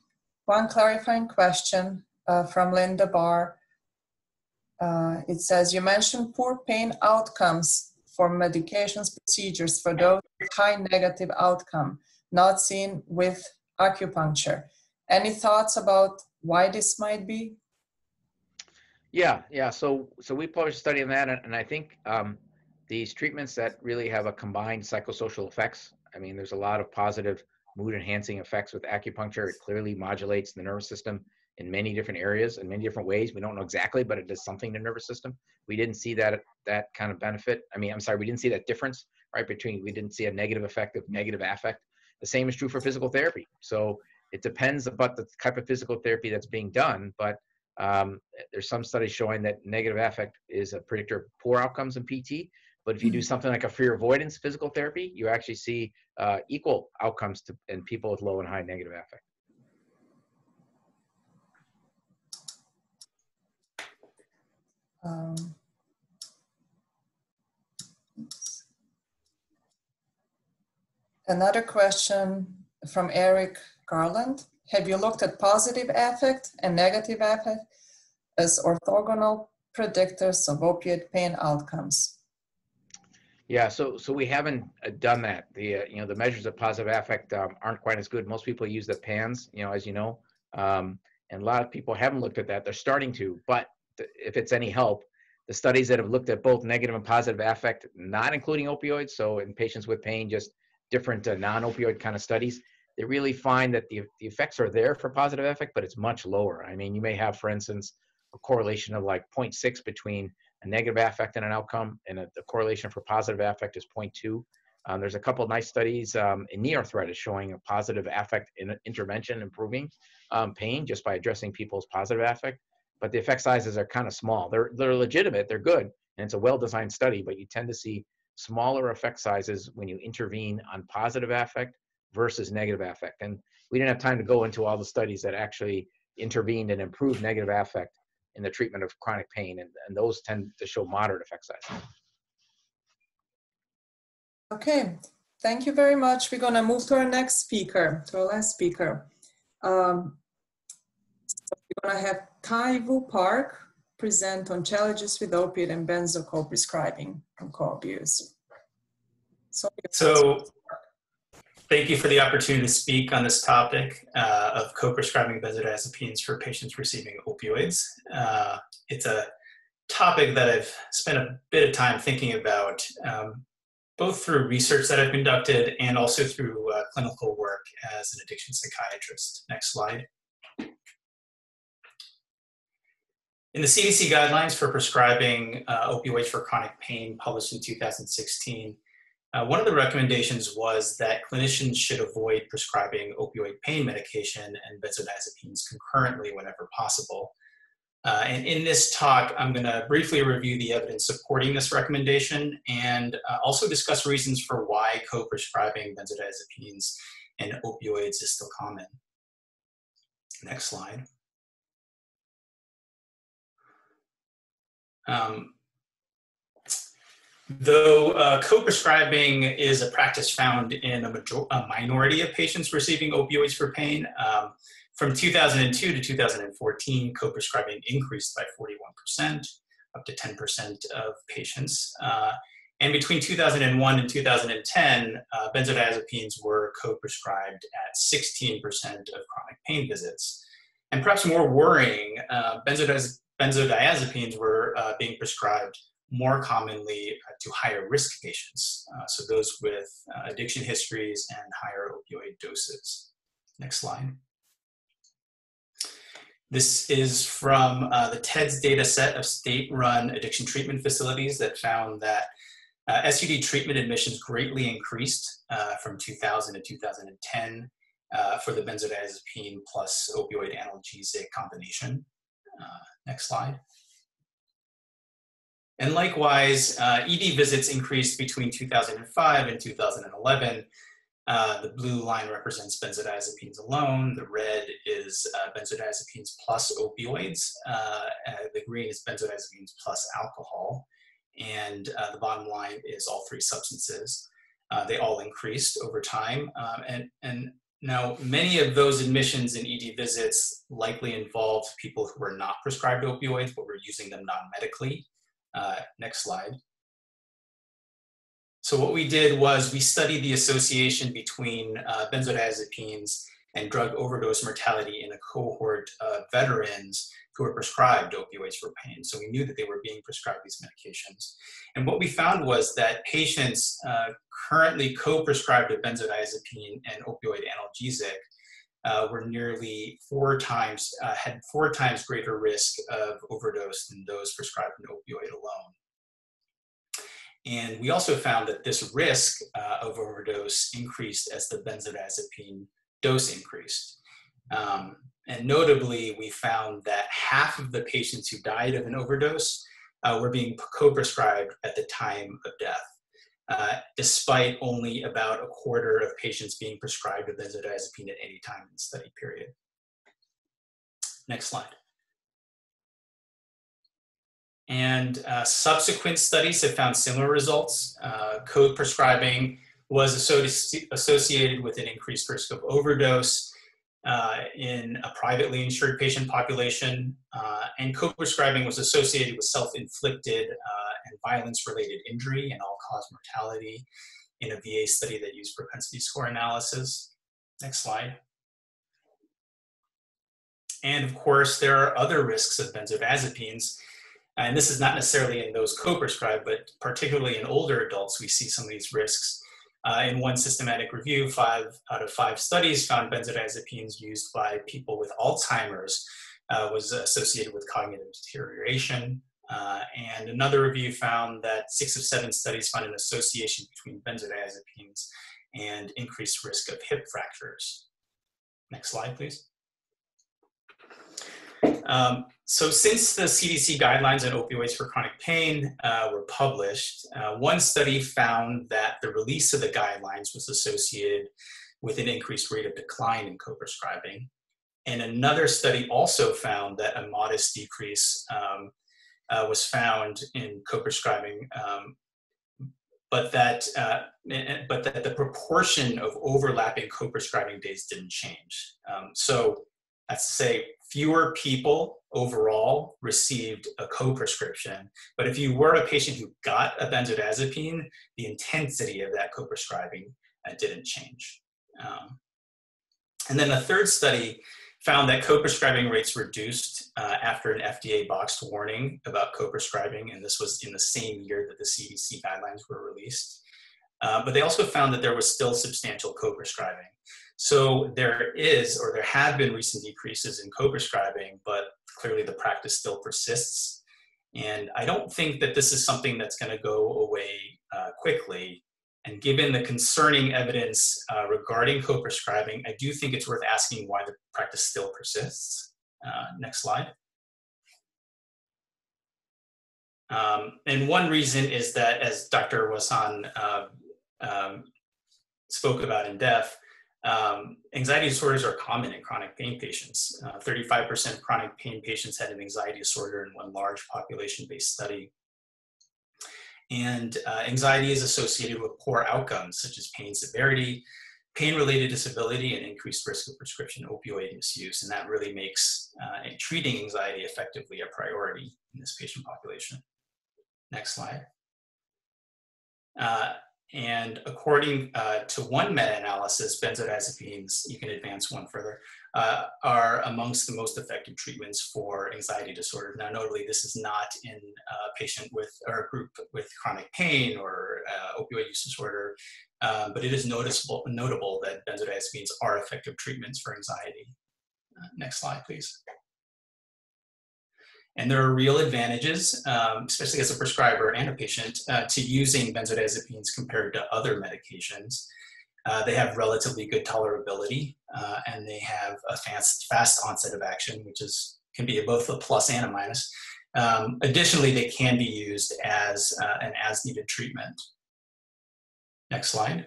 one clarifying question uh, from Linda Barr. Uh, it says, you mentioned poor pain outcomes for medications procedures for those with high negative outcome, not seen with acupuncture. Any thoughts about why this might be? Yeah, yeah. So, so we published a study on that, and, and I think um, these treatments that really have a combined psychosocial effects. I mean, there's a lot of positive mood enhancing effects with acupuncture. It clearly modulates the nervous system in many different areas, in many different ways. We don't know exactly, but it does something to the nervous system. We didn't see that that kind of benefit. I mean, I'm sorry, we didn't see that difference, right, between, we didn't see a negative effect of negative affect. The same is true for physical therapy. So it depends about the type of physical therapy that's being done, but um, there's some studies showing that negative affect is a predictor of poor outcomes in P T, But if you do something like a fear avoidance physical therapy, you actually see uh, equal outcomes to, in people with low and high negative affect. Um, another question from Eric Garland. Have you looked at positive affect and negative affect as orthogonal predictors of opiate pain outcomes? Yeah, so so we haven't done that. The uh, you know the measures of positive affect um, aren't quite as good. Most people use the PANS, you know, as you know, um, and a lot of people haven't looked at that. They're starting to, but th if it's any help, the studies that have looked at both negative and positive affect, not including opioids, so in patients with pain, just different uh, non-opioid kind of studies, they really find that the the effects are there for positive affect, but it's much lower. I mean, you may have, for instance, a correlation of like zero point six between a negative affect and an outcome, and a, the correlation for positive affect is zero point two. Um, there's a couple of nice studies um, in knee arthritis showing a positive affect in, intervention improving um, pain just by addressing people's positive affect, but the effect sizes are kind of small. They're, they're legitimate, they're good, and it's a well-designed study, but you tend to see smaller effect sizes when you intervene on positive affect versus negative affect. And we didn't have time to go into all the studies that actually intervened and improved negative affect in the treatment of chronic pain, and, and those tend to show moderate effect size. Okay, thank you very much. We're gonna move to our next speaker, to our last speaker. Um, so we're gonna have Kai Vu Park present on challenges with opiate and benzo co-prescribing and co-abuse. So, so thank you for the opportunity to speak on this topic uh, of co-prescribing benzodiazepines for patients receiving opioids. Uh, it's a topic that I've spent a bit of time thinking about, um, both through research that I've conducted and also through uh, clinical work as an addiction psychiatrist. Next slide. In the C D C guidelines for prescribing uh, opioids for chronic pain published in two thousand sixteen, Uh, one of the recommendations was that clinicians should avoid prescribing opioid pain medication and benzodiazepines concurrently whenever possible. Uh, and in this talk, I'm going to briefly review the evidence supporting this recommendation and uh, also discuss reasons for why co-prescribing benzodiazepines and opioids is still common. Next slide. Um, Though uh, co-prescribing is a practice found in a, major a minority of patients receiving opioids for pain, um, from two thousand two to two thousand fourteen, co-prescribing increased by forty-one percent, up to ten percent of patients. Uh, and between two thousand one and two thousand ten, uh, benzodiazepines were co-prescribed at sixteen percent of chronic pain visits. And perhaps more worrying, uh, benzodiaz benzodiazepines were uh, being prescribed more commonly uh, to higher risk patients, uh, so those with uh, addiction histories and higher opioid doses. Next slide. This is from uh, the TEDS data set of state-run addiction treatment facilities that found that uh, S U D treatment admissions greatly increased uh, from two thousand to two thousand ten uh, for the benzodiazepine plus opioid analgesic combination. Uh, next slide. And likewise, uh, E D visits increased between two thousand five and two thousand eleven. Uh, the blue line represents benzodiazepines alone. The red is uh, benzodiazepines plus opioids. Uh, the green is benzodiazepines plus alcohol. And uh, the bottom line is all three substances. Uh, they all increased over time. Um, and, and now, many of those admissions and E D visits likely involved people who were not prescribed opioids, but were using them non-medically. Uh, next slide. So what we did was we studied the association between uh, benzodiazepines and drug overdose mortality in a cohort of veterans who were prescribed opioids for pain. So we knew that they were being prescribed these medications. And what we found was that patients uh, currently co-prescribed a benzodiazepine and opioid analgesic Uh, were nearly four times, uh, had four times greater risk of overdose than those prescribed an opioid alone. And we also found that this risk uh, of overdose increased as the benzodiazepine dose increased. Um, and notably, we found that half of the patients who died of an overdose uh, were being co-prescribed at the time of death, uh, despite only about a quarter of patients being prescribed a benzodiazepine at any time in the study period. Next slide. And uh, subsequent studies have found similar results. Uh, co-prescribing was associated with an increased risk of overdose uh, in a privately insured patient population, uh, and co-prescribing was associated with self-inflicted uh, and violence-related injury and all-cause mortality in a V A study that used propensity score analysis. Next slide. And of course, there are other risks of benzodiazepines. And this is not necessarily in those co-prescribed, but particularly in older adults, we see some of these risks. Uh, in one systematic review, five out of five studies found benzodiazepines used by people with Alzheimer's uh, was associated with cognitive deterioration. Uh, and another review found that six of seven studies found an association between benzodiazepines and increased risk of hip fractures. Next slide, please. Um, so since the C D C guidelines on opioids for chronic pain uh, were published, uh, one study found that the release of the guidelines was associated with an increased rate of decline in co-prescribing. And another study also found that a modest decrease um, uh, was found in co-prescribing, um, but, uh, but that the proportion of overlapping co-prescribing days didn't change. Um, so that's to say, fewer people overall received a co-prescription, but if you were a patient who got a benzodiazepine, the intensity of that co-prescribing uh, didn't change. Um, and then a third study found that co-prescribing rates reduced uh, after an F D A boxed warning about co-prescribing, and this was in the same year that the C D C guidelines were released. Uh, but they also found that there was still substantial co-prescribing. So there is, or there have been recent decreases in co-prescribing, but clearly the practice still persists. And I don't think that this is something that's going to go away uh, quickly. And given the concerning evidence uh, regarding co-prescribing, I do think it's worth asking why the practice still persists. Uh, next slide. Um, and one reason is that, as Doctor Wasan uh, um, spoke about in depth, Um, anxiety disorders are common in chronic pain patients. thirty-five percent of chronic pain patients had an anxiety disorder in one large population-based study. And uh, anxiety is associated with poor outcomes, such as pain severity, pain-related disability, and increased risk of prescription opioid misuse. And that really makes uh, treating anxiety effectively a priority in this patient population. Next slide. Uh, And according uh, to one meta-analysis, benzodiazepines, you can advance one further, uh, are amongst the most effective treatments for anxiety disorder. Now, notably, this is not in a patient with, or a group with chronic pain or uh, opioid use disorder, uh, but it is noticeable, notable that benzodiazepines are effective treatments for anxiety. Uh, next slide, please. And there are real advantages, um, especially as a prescriber and a patient, uh, to using benzodiazepines compared to other medications. Uh, they have relatively good tolerability, uh, and they have a fast, fast onset of action, which is, can be both a plus and a minus. Um, additionally, they can be used as uh, an as-needed treatment. Next slide.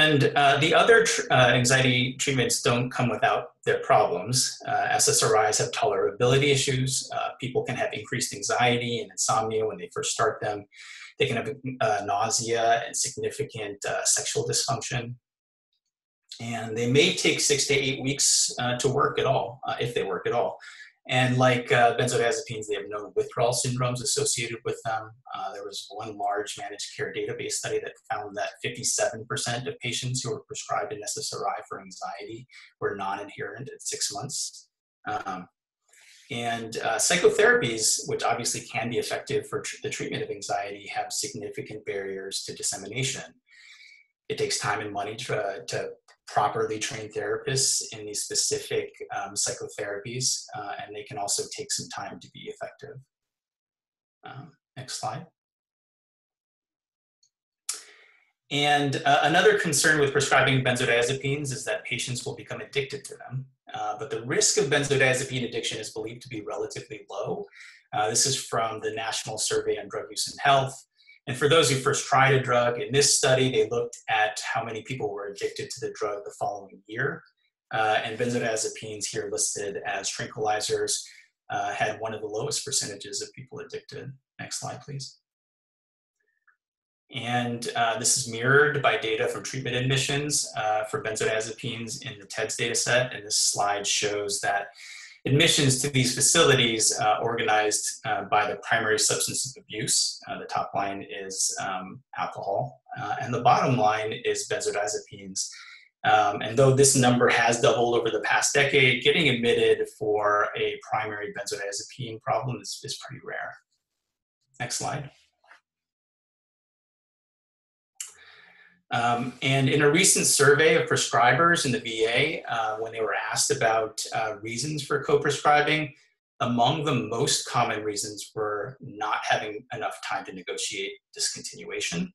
And uh, the other tr uh, anxiety treatments don't come without their problems. Uh, S S R Is have tolerability issues. Uh, people can have increased anxiety and insomnia when they first start them. They can have uh, nausea and significant uh, sexual dysfunction. And they may take six to eight weeks uh, to work at all, uh, if they work at all. And like uh, benzodiazepines, they have known withdrawal syndromes associated with them. Uh, there was one large managed care database study that found that fifty-seven percent of patients who were prescribed an S S R I for anxiety were non-adherent at six months. Um, and uh, psychotherapies, which obviously can be effective for tr the treatment of anxiety, have significant barriers to dissemination. It takes time and money to, to properly trained therapists in these specific um, psychotherapies, uh, and they can also take some time to be effective. Um, next slide. And uh, another concern with prescribing benzodiazepines is that patients will become addicted to them. Uh, but the risk of benzodiazepine addiction is believed to be relatively low. Uh, this is from the National Survey on Drug Use and Health. And for those who first tried a drug, in this study, they looked at how many people were addicted to the drug the following year. Uh, and benzodiazepines, here listed as tranquilizers, uh, had one of the lowest percentages of people addicted. Next slide, please. And uh, this is mirrored by data from treatment admissions uh, for benzodiazepines in the T E D S data set. And this slide shows that admissions to these facilities uh, organized uh, by the primary substance of abuse. Uh, the top line is um, alcohol, uh, and the bottom line is benzodiazepines. Um, and though this number has doubled over the past decade, getting admitted for a primary benzodiazepine problem is, is pretty rare. Next slide. Um, and in a recent survey of prescribers in the V A, uh, when they were asked about uh, reasons for co-prescribing, among the most common reasons were not having enough time to negotiate discontinuation,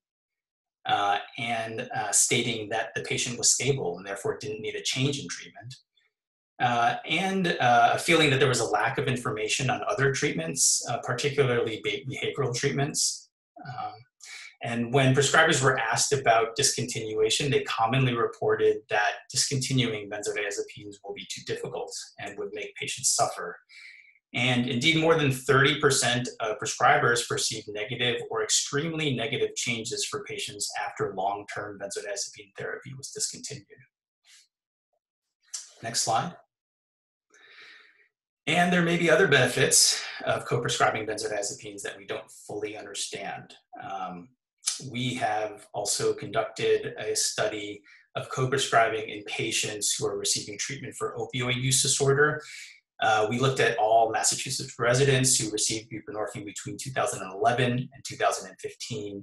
uh, and uh, stating that the patient was stable and therefore didn't need a change in treatment, uh, and uh, a feeling that there was a lack of information on other treatments, uh, particularly behavioral treatments. Um, And when prescribers were asked about discontinuation, they commonly reported that discontinuing benzodiazepines will be too difficult and would make patients suffer. And indeed, more than thirty percent of prescribers perceived negative or extremely negative changes for patients after long-term benzodiazepine therapy was discontinued. Next slide. And there may be other benefits of co-prescribing benzodiazepines that we don't fully understand. Um, We have also conducted a study of co-prescribing in patients who are receiving treatment for opioid use disorder. Uh, we looked at all Massachusetts residents who received buprenorphine between two thousand eleven and two thousand fifteen.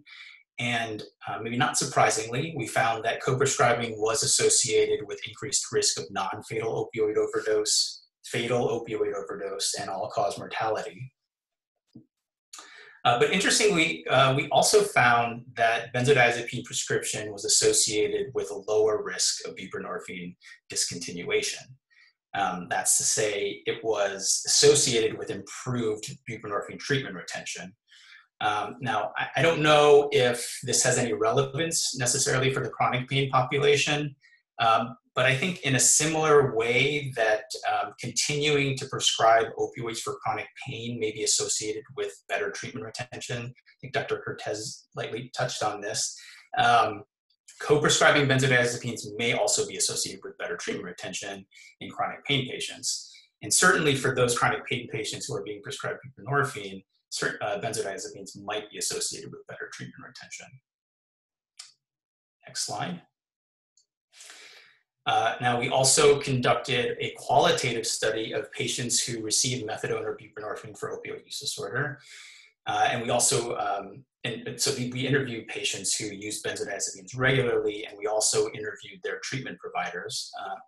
And uh, maybe not surprisingly, we found that co-prescribing was associated with increased risk of non-fatal opioid overdose, fatal opioid overdose, and all-cause mortality. Uh, but interestingly, uh, we also found that benzodiazepine prescription was associated with a lower risk of buprenorphine discontinuation. Um, that's to say, it was associated with improved buprenorphine treatment retention. Um, now, I, I don't know if this has any relevance necessarily for the chronic pain population, um, but I think in a similar way that um, continuing to prescribe opioids for chronic pain may be associated with better treatment retention. I think Doctor Cortez lightly touched on this. Um, co-prescribing benzodiazepines may also be associated with better treatment retention in chronic pain patients. And certainly for those chronic pain patients who are being prescribed buprenorphine, certain, uh, benzodiazepines might be associated with better treatment retention. Next slide. Uh, now, we also conducted a qualitative study of patients who received methadone or buprenorphine for opioid use disorder. Uh, and we also, um, and, and so we, we interviewed patients who used benzodiazepines regularly, and we also interviewed their treatment providers. Uh,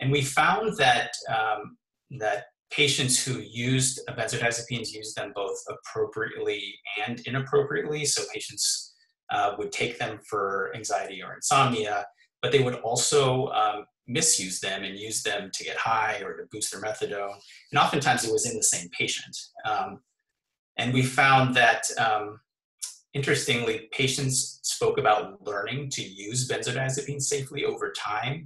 and we found that, um, that patients who used benzodiazepines used them both appropriately and inappropriately. So patients uh, would take them for anxiety or insomnia, but they would also um, misuse them and use them to get high or to boost their methadone. And oftentimes it was in the same patient. Um, and we found that, um, interestingly, patients spoke about learning to use benzodiazepines safely over time,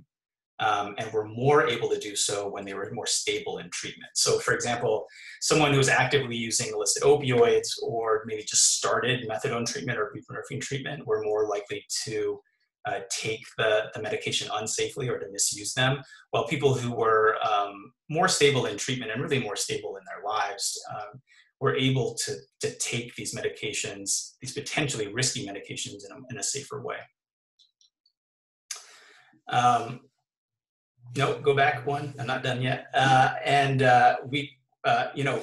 um, and were more able to do so when they were more stable in treatment. So for example, someone who was actively using illicit opioids or maybe just started methadone treatment or buprenorphine treatment were more likely to Uh, take the, the medication unsafely or to misuse them, while people who were um, more stable in treatment and really more stable in their lives um, were able to, to take these medications, these potentially risky medications, in a, in a safer way. Um, no, go back one. I'm not done yet. Uh, and uh, we, uh, you know,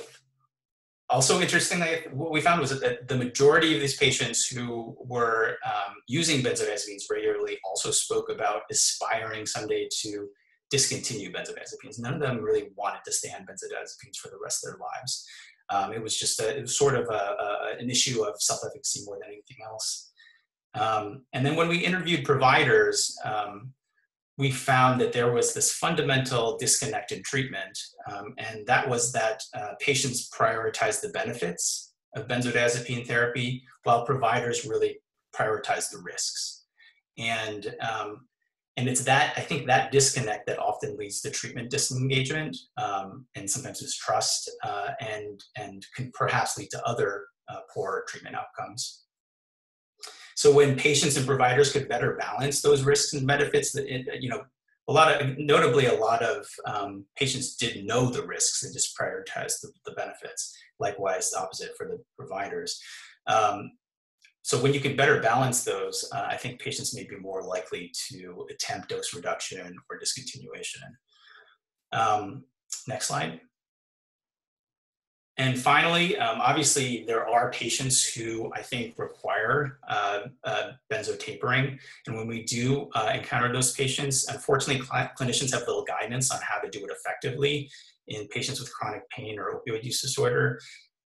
also, interestingly, what we found was that the majority of these patients who were um, using benzodiazepines regularly also spoke about aspiring someday to discontinue benzodiazepines. None of them really wanted to stay on benzodiazepines for the rest of their lives. Um, it was just a, it was sort of a, a, an issue of self-efficacy more than anything else. Um, and then when we interviewed providers, um, we found that there was this fundamental disconnect in treatment, um, and that was that uh, patients prioritized the benefits of benzodiazepine therapy while providers really prioritized the risks. And, um, and it's that, I think that disconnect that often leads to treatment disengagement um, and sometimes distrust uh, and, and can perhaps lead to other uh, poor treatment outcomes. So when patients and providers could better balance those risks and benefits, that it, you know, a lot of, notably, a lot of um, patients didn't know the risks and just prioritized the, the benefits. Likewise, the opposite for the providers. Um, so when you can better balance those, uh, I think patients may be more likely to attempt dose reduction or discontinuation. Um, next slide. And finally, um, obviously, there are patients who I think require uh, uh, benzotapering. And when we do uh, encounter those patients, unfortunately, cl clinicians have little guidance on how to do it effectively in patients with chronic pain or opioid use disorder.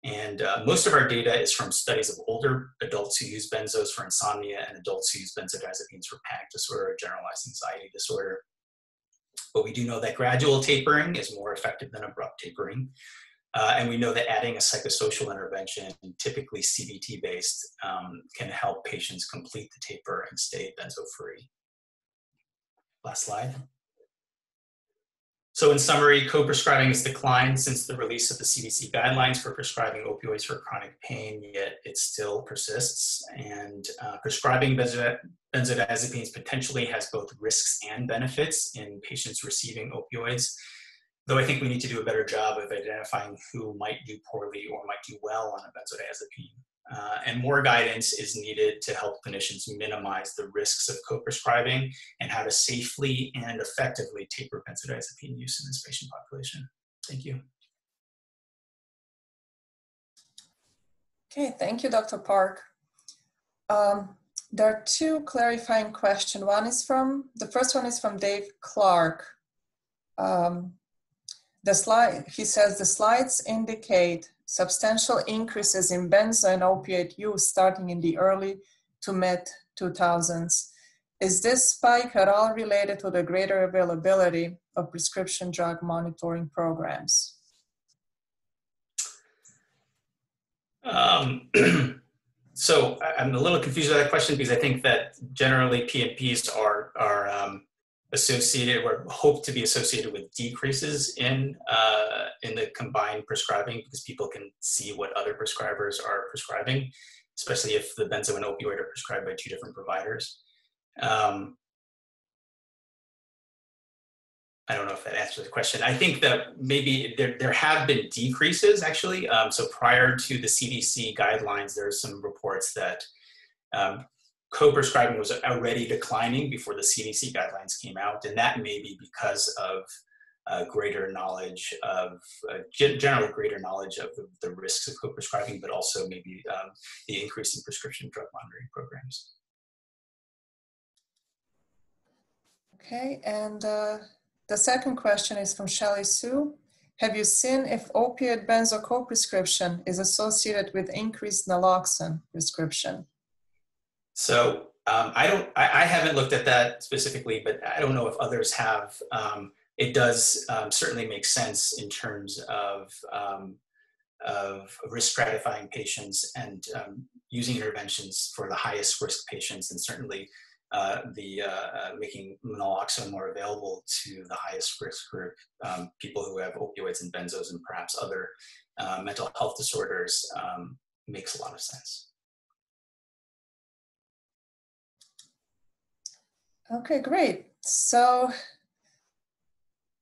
And uh, most of our data is from studies of older adults who use benzos for insomnia and adults who use benzodiazepines for panic disorder or generalized anxiety disorder. But we do know that gradual tapering is more effective than abrupt tapering. Uh, and we know that adding a psychosocial intervention, typically C B T-based, um, can help patients complete the taper and stay benzo-free. Last slide. So in summary, co-prescribing has declined since the release of the C D C guidelines for prescribing opioids for chronic pain, yet it still persists. And uh, prescribing benzo benzodiazepines potentially has both risks and benefits in patients receiving opioids. Though I think we need to do a better job of identifying who might do poorly or might do well on a benzodiazepine. Uh, and more guidance is needed to help clinicians minimize the risks of co-prescribing and how to safely and effectively taper benzodiazepine use in this patient population. Thank you. Okay, thank you, Doctor Park. Um, there are two clarifying questions. One is from, the first one is from Dave Clark. Um, The slide, he says, the slides indicate substantial increases in benzo and opiate use starting in the early to mid two thousands. Is this spike at all related to the greater availability of prescription drug monitoring programs? Um, so I'm a little confused with that question because I think that generally P and Ps are, are um, associated or hoped to be associated with decreases in uh, in the combined prescribing because people can see what other prescribers are prescribing, especially if the benzo and opioid are prescribed by two different providers. Um, I don't know if that answers the question. I think that maybe there, there have been decreases actually. Um, so prior to the C D C guidelines, there's some reports that um, co-prescribing was already declining before the C D C guidelines came out, and that may be because of uh, greater knowledge of, uh, generally greater knowledge of the, the risks of co-prescribing, but also maybe um, the increase in prescription drug monitoring programs. Okay, and uh, the second question is from Shelley Sue. Have you seen if opiate benzo co-prescription is associated with increased naloxone prescription? So um, I don't, I, I haven't looked at that specifically, but I don't know if others have. Um, it does um, certainly make sense in terms of, um, of risk stratifying patients and um, using interventions for the highest risk patients, and certainly uh, the, uh, making naloxone more available to the highest risk group, um, people who have opioids and benzos and perhaps other uh, mental health disorders um, makes a lot of sense. Okay, great. So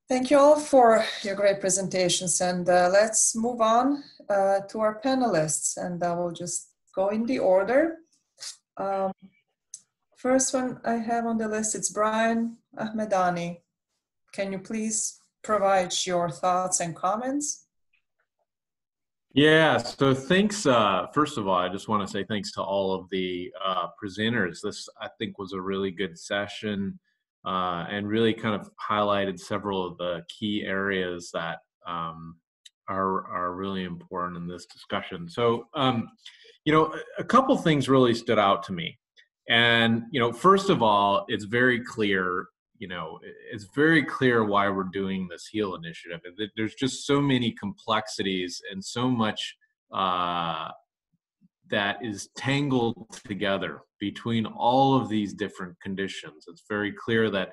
thank you all for your great presentations, and uh, let's move on uh, to our panelists, and I will just go in the order. Um, first one I have on the list, it's Brian Ahmedani. Can you please provide your thoughts and comments? Yeah, so thanks. Uh, first of all, I just want to say thanks to all of the uh, presenters. This, I think, was a really good session uh, and really kind of highlighted several of the key areas that um, are, are really important in this discussion. So, um, you know, a couple things really stood out to me. And, you know, first of all, it's very clear, you know, it's very clear why we're doing this HEAL initiative. There's just so many complexities and so much uh, that is tangled together between all of these different conditions. It's very clear that,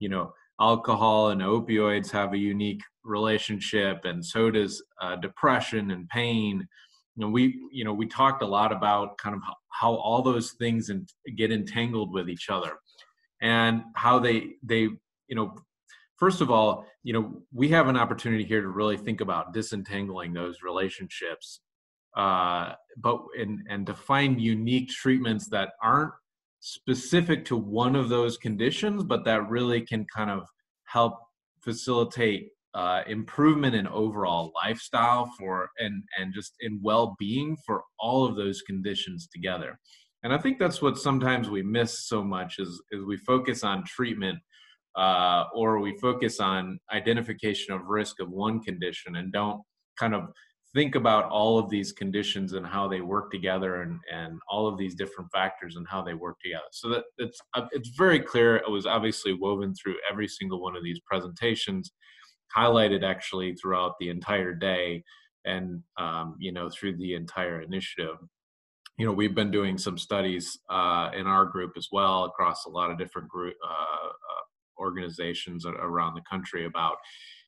you know, alcohol and opioids have a unique relationship, and so does uh, depression and pain. You know, we, you know, we talked a lot about kind of how, how all those things in, get entangled with each other, and how they, they, you know, first of all, you know, we have an opportunity here to really think about disentangling those relationships, uh, but, and, and to find unique treatments that aren't specific to one of those conditions, but that really can kind of help facilitate uh, improvement in overall lifestyle for, and, and just in well-being for all of those conditions together. And I think that's what sometimes we miss so much is, is we focus on treatment uh, or we focus on identification of risk of one condition and don't kind of think about all of these conditions and how they work together, and, and all of these different factors and how they work together. So that it's, it's very clear. It was obviously woven through every single one of these presentations, highlighted actually throughout the entire day and, um, you know, through the entire initiative. You know, we've been doing some studies uh, in our group as well across a lot of different group uh, uh, organizations around the country about,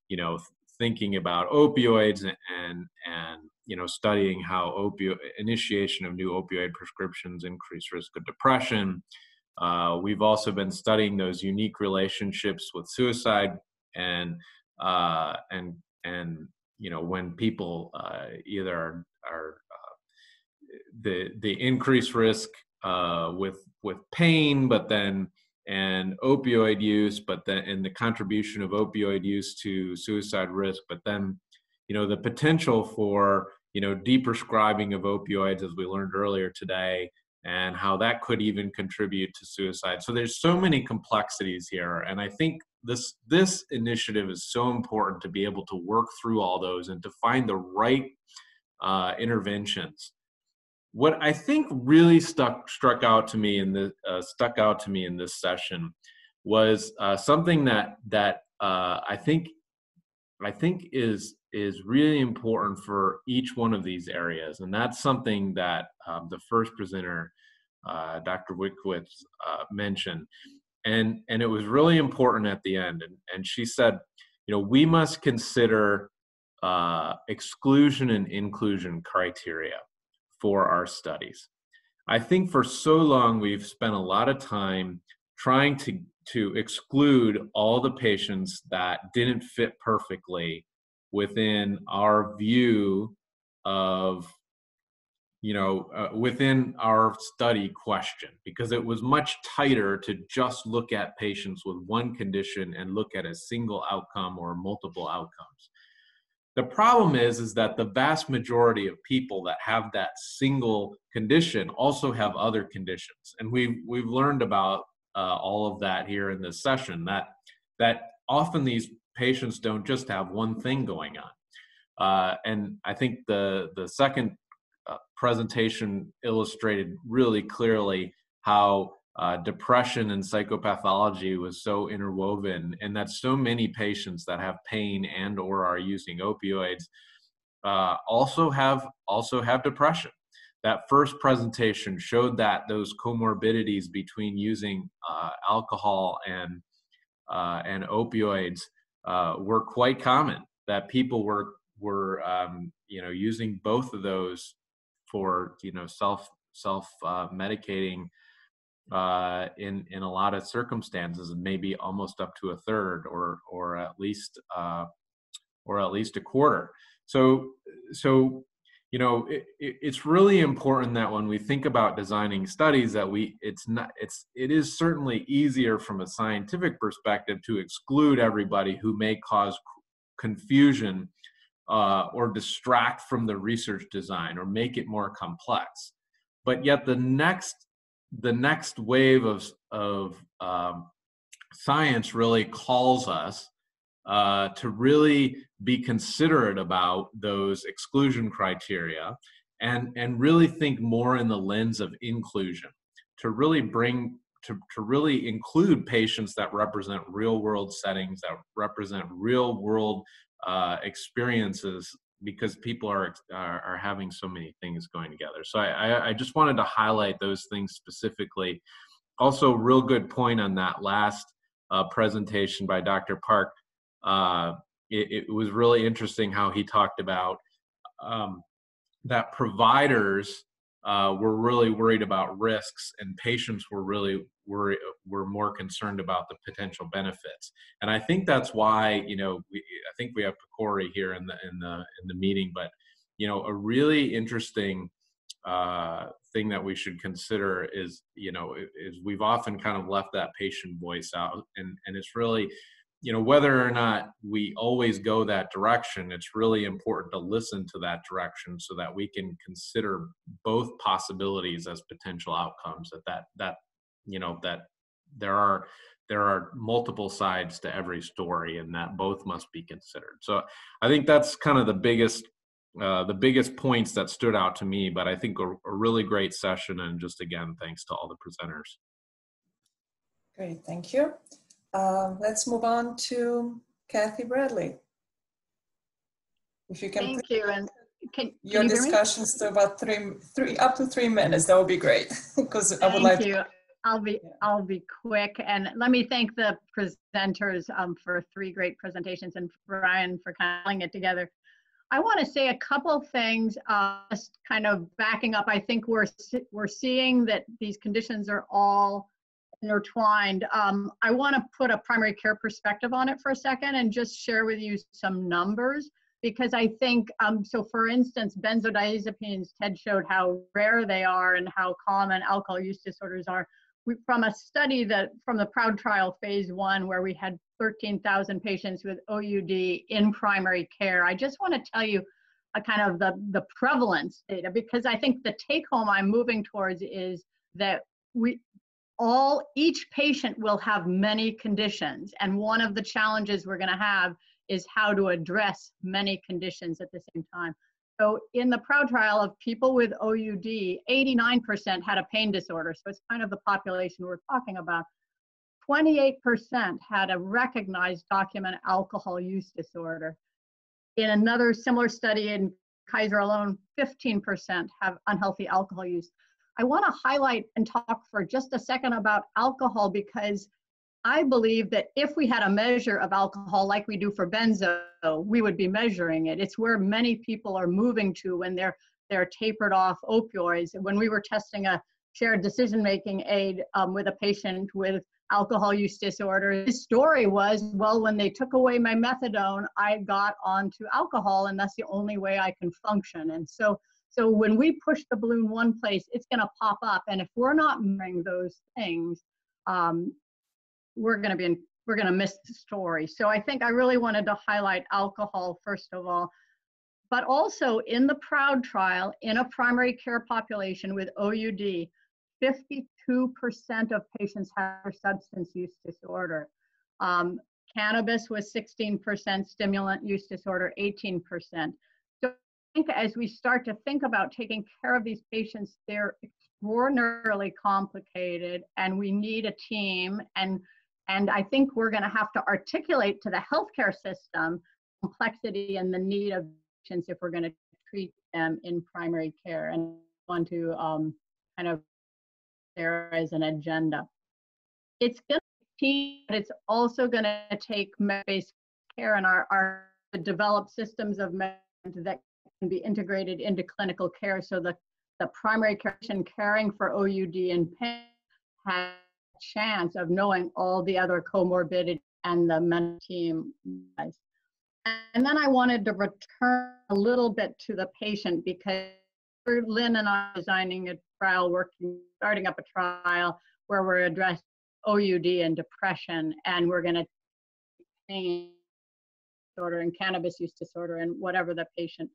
you know, thinking about opioids and, and, and you know, studying how opioid initiation of new opioid prescriptions increase risk of depression. Uh, we've also been studying those unique relationships with suicide and, uh, and, and you know, when people uh, either are, are the the increased risk uh, with with pain, but then and opioid use, but then and the contribution of opioid use to suicide risk, but then you know the potential for you know deprescribing of opioids, as we learned earlier today, and how that could even contribute to suicide. So there's so many complexities here, and I think this this initiative is so important to be able to work through all those and to find the right uh, interventions. What I think really stuck struck out to me in the uh, stuck out to me in this session was uh, something that that uh, I think I think is is really important for each one of these areas, and that's something that um, the first presenter, uh, Doctor Witkiewicz, uh, mentioned, and and it was really important at the end, and and she said, you know, we must consider uh, exclusion and inclusion criteria for our studies. I think for so long we've spent a lot of time trying to, to exclude all the patients that didn't fit perfectly within our view of, you know, uh, within our study question, because it was much tighter to just look at patients with one condition and look at a single outcome or multiple outcomes. The problem is, is that the vast majority of people that have that single condition also have other conditions. And we've, we've learned about uh, all of that here in this session, that, that often these patients don't just have one thing going on. Uh, and I think the, the second uh, presentation illustrated really clearly how uh, depression and psychopathology was so interwoven, and that so many patients that have pain and or are using opioids uh, also have also have depression. That first presentation showed that those comorbidities between using uh, alcohol and uh, and opioids uh, were quite common, that people were were um, you know using both of those for you know self self uh, medicating uh in in a lot of circumstances, maybe almost up to a third or or at least uh or at least a quarter. So so you know it, it, it's really important that when we think about designing studies that we it's not it's it is certainly easier from a scientific perspective to exclude everybody who may cause confusion uh or distract from the research design or make it more complex, but yet the next The next wave of, of um, science really calls us uh, to really be considerate about those exclusion criteria and, and really think more in the lens of inclusion, to really bring to, to really include patients that represent real world settings, that represent real world uh, experiences, because people are, are are having so many things going together. So I, I just wanted to highlight those things specifically. Also, real good point on that last uh, presentation by Doctor Park. Uh, it, it was really interesting how he talked about um, that providers uh, were really worried about risks, and patients were really worried, were more concerned about the potential benefits. And I think that's why, you know, we, I think we have Pecori here in the in the in the meeting, but you know, a really interesting uh, thing that we should consider is, you know, is we've often kind of left that patient voice out, and and it's really, you know, whether or not we always go that direction, it's really important to listen to that direction so that we can consider both possibilities as potential outcomes, that that, that you know, that there are, there are multiple sides to every story and that both must be considered. So I think that's kind of the biggest, uh, the biggest points that stood out to me, but I think a, a really great session. And just again, thanks to all the presenters. Great, thank you. Uh, let's move on to Kathy Bradley. If you can, thank you. And can, can your you discussions to about three, three, up to three minutes, that would be great. Because I would like. Thank you. I'll be, I'll be quick, and let me thank the presenters um, for three great presentations, and Brian for kind of pulling it together. I want to say a couple things, uh, just kind of backing up. I think we're we're seeing that these conditions are all intertwined. Um, I want to put a primary care perspective on it for a second and just share with you some numbers, because I think, um, so for instance, benzodiazepines, TED showed how rare they are and how common alcohol use disorders are. We, from a study that, from the PROUD trial phase one, where we had thirteen thousand patients with O U D in primary care, I just want to tell you a kind of the, the prevalence data, because I think the take home I'm moving towards is that we, All, each patient will have many conditions, and one of the challenges we're going to have is how to address many conditions at the same time. So in the PROUD trial of people with O U D, eighty-nine percent had a pain disorder, so it's kind of the population we're talking about. twenty-eight percent had a recognized documented alcohol use disorder. In another similar study in Kaiser alone, fifteen percent have unhealthy alcohol use. I want to highlight and talk for just a second about alcohol, because I believe that if we had a measure of alcohol like we do for benzo, we would be measuring it. It's where many people are moving to when they're they're tapered off opioids. When we were testing a shared decision-making aid um, with a patient with alcohol use disorder, his story was, well, when they took away my methadone, I got onto alcohol, and that's the only way I can function. And so So when we push the balloon one place, it's going to pop up, and if we're not measuring those things, um, we're going to be in, we're going to miss the story. So I think I really wanted to highlight alcohol first of all, but also in the PROUD trial in a primary care population with O U D, fifty-two percent of patients have substance use disorder. Um, cannabis was sixteen percent, stimulant use disorder eighteen percent. I think as we start to think about taking care of these patients, they're extraordinarily complicated, and we need a team. And, and I think we're going to have to articulate to the healthcare system complexity and the need of patients if we're going to treat them in primary care, and want to um, kind of there as an agenda. It's going to be, but it's also going to take med-based care and our, our developed systems of med that can be integrated into clinical care, so the, the primary care patient caring for O U D and pain has a chance of knowing all the other comorbidities and the mental team. And then I wanted to return a little bit to the patient, because Lynn and I are designing a trial, working, starting up a trial where we're addressing O U D and depression, and we're going to pain disorder and cannabis use disorder and whatever the patient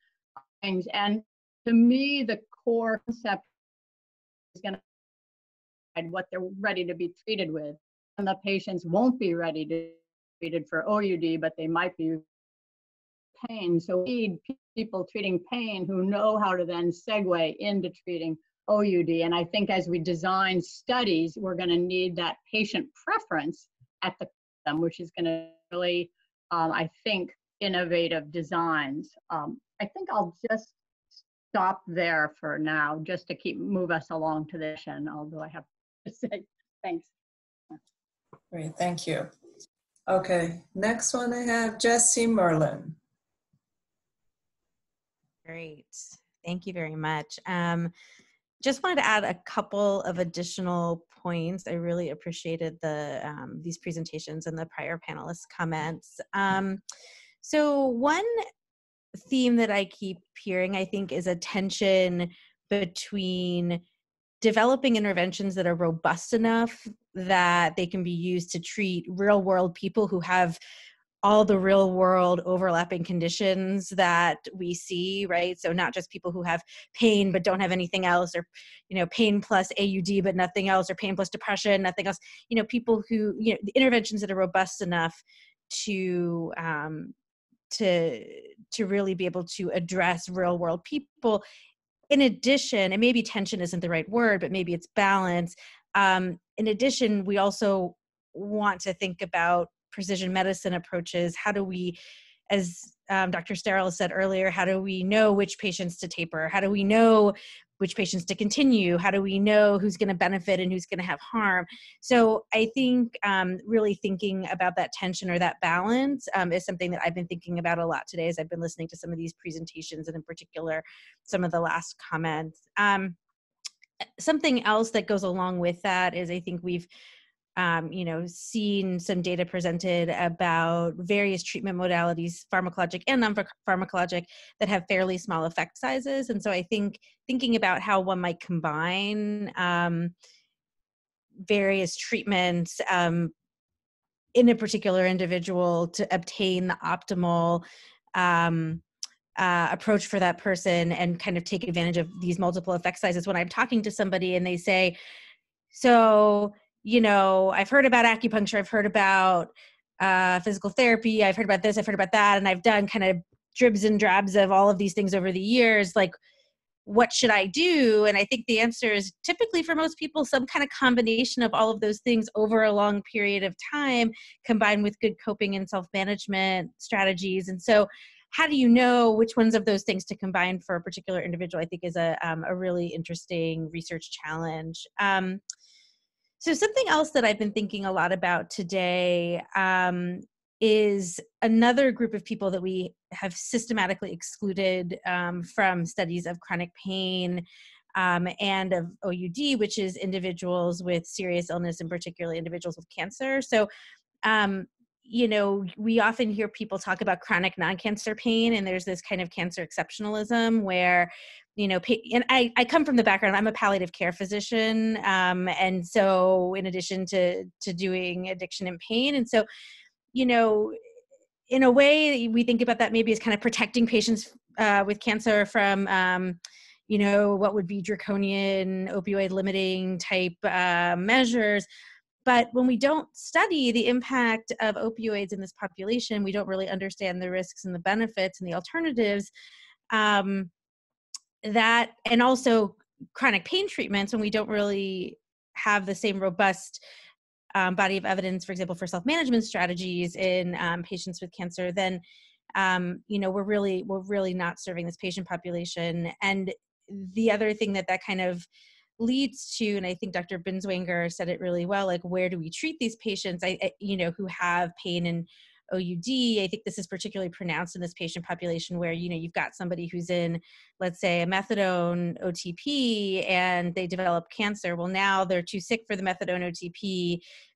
things. And to me, the core concept is going to decide what they're ready to be treated with. And the patients won't be ready to be treated for O U D, but they might be pain. So we need people treating pain who know how to then segue into treating O U D. And I think as we design studies, we're going to need that patient preference at the them, which is going to really, um, I think, innovative designs. Um, I think I'll just stop there for now, just to keep move us along to this end, although I have to say thanks. Great, thank you. Okay, next one I have Jessie Merlin. Great, thank you very much. Um, just wanted to add a couple of additional points. I really appreciated the um, these presentations and the prior panelists' comments. Um, so one theme that I keep hearing, I think, is a tension between developing interventions that are robust enough that they can be used to treat real world people who have all the real world overlapping conditions that we see, right? So not just people who have pain but don't have anything else, or, you know, pain plus A U D but nothing else, or pain plus depression, nothing else. You know, people who, you know, the interventions that are robust enough to um, to to really be able to address real world people. In addition, and maybe tension isn't the right word, but maybe it's balance. Um, in addition, we also want to think about precision medicine approaches. How do we, as um, Doctor Sterrell said earlier, how do we know which patients to taper? How do we know which patients to continue? How do we know who's going to benefit and who's going to have harm? So I think um, really thinking about that tension or that balance um, is something that I've been thinking about a lot today as I've been listening to some of these presentations, and in particular, some of the last comments. Um, something else that goes along with that is I think we've Um, you know, seen some data presented about various treatment modalities, pharmacologic and non-pharmacologic, that have fairly small effect sizes. And so I think thinking about how one might combine um, various treatments um, in a particular individual to obtain the optimal um, Uh, approach for that person and kind of take advantage of these multiple effect sizes. When I'm talking to somebody and they say, so, you know, I've heard about acupuncture, I've heard about uh, physical therapy, I've heard about this, I've heard about that, and I've done kind of dribs and drabs of all of these things over the years, like, what should I do? And I think the answer is typically for most people, some kind of combination of all of those things over a long period of time, combined with good coping and self-management strategies. And so how do you know which ones of those things to combine for a particular individual, I think is a, um, a really interesting research challenge. Um, So something else that I've been thinking a lot about today um, is another group of people that we have systematically excluded um, from studies of chronic pain um, and of O U D, which is individuals with serious illness, and particularly individuals with cancer. So, um, you know, we often hear people talk about chronic non-cancer pain, and there's this kind of cancer exceptionalism where, you know, and I, I come from the background, I'm a palliative care physician. Um, and so in addition to, to doing addiction and pain. And so, you know, in a way we think about that maybe as kind of protecting patients uh, with cancer from, um, you know, what would be draconian opioid limiting type uh, measures. But when we don't study the impact of opioids in this population, we don't really understand the risks and the benefits and the alternatives. Um, That and also chronic pain treatments, when we don't really have the same robust um, body of evidence, for example, for self-management strategies in um, patients with cancer, then um, you know, we're really we're really not serving this patient population. And the other thing that that kind of leads to, and I think Doctor Binswanger said it really well, like, where do we treat these patients? I, I you know, who have pain and O U D, I think this is particularly pronounced in this patient population where, you know, you've got somebody who's in, let's say, a methadone O T P and they develop cancer. Well, now they're too sick for the methadone O T P.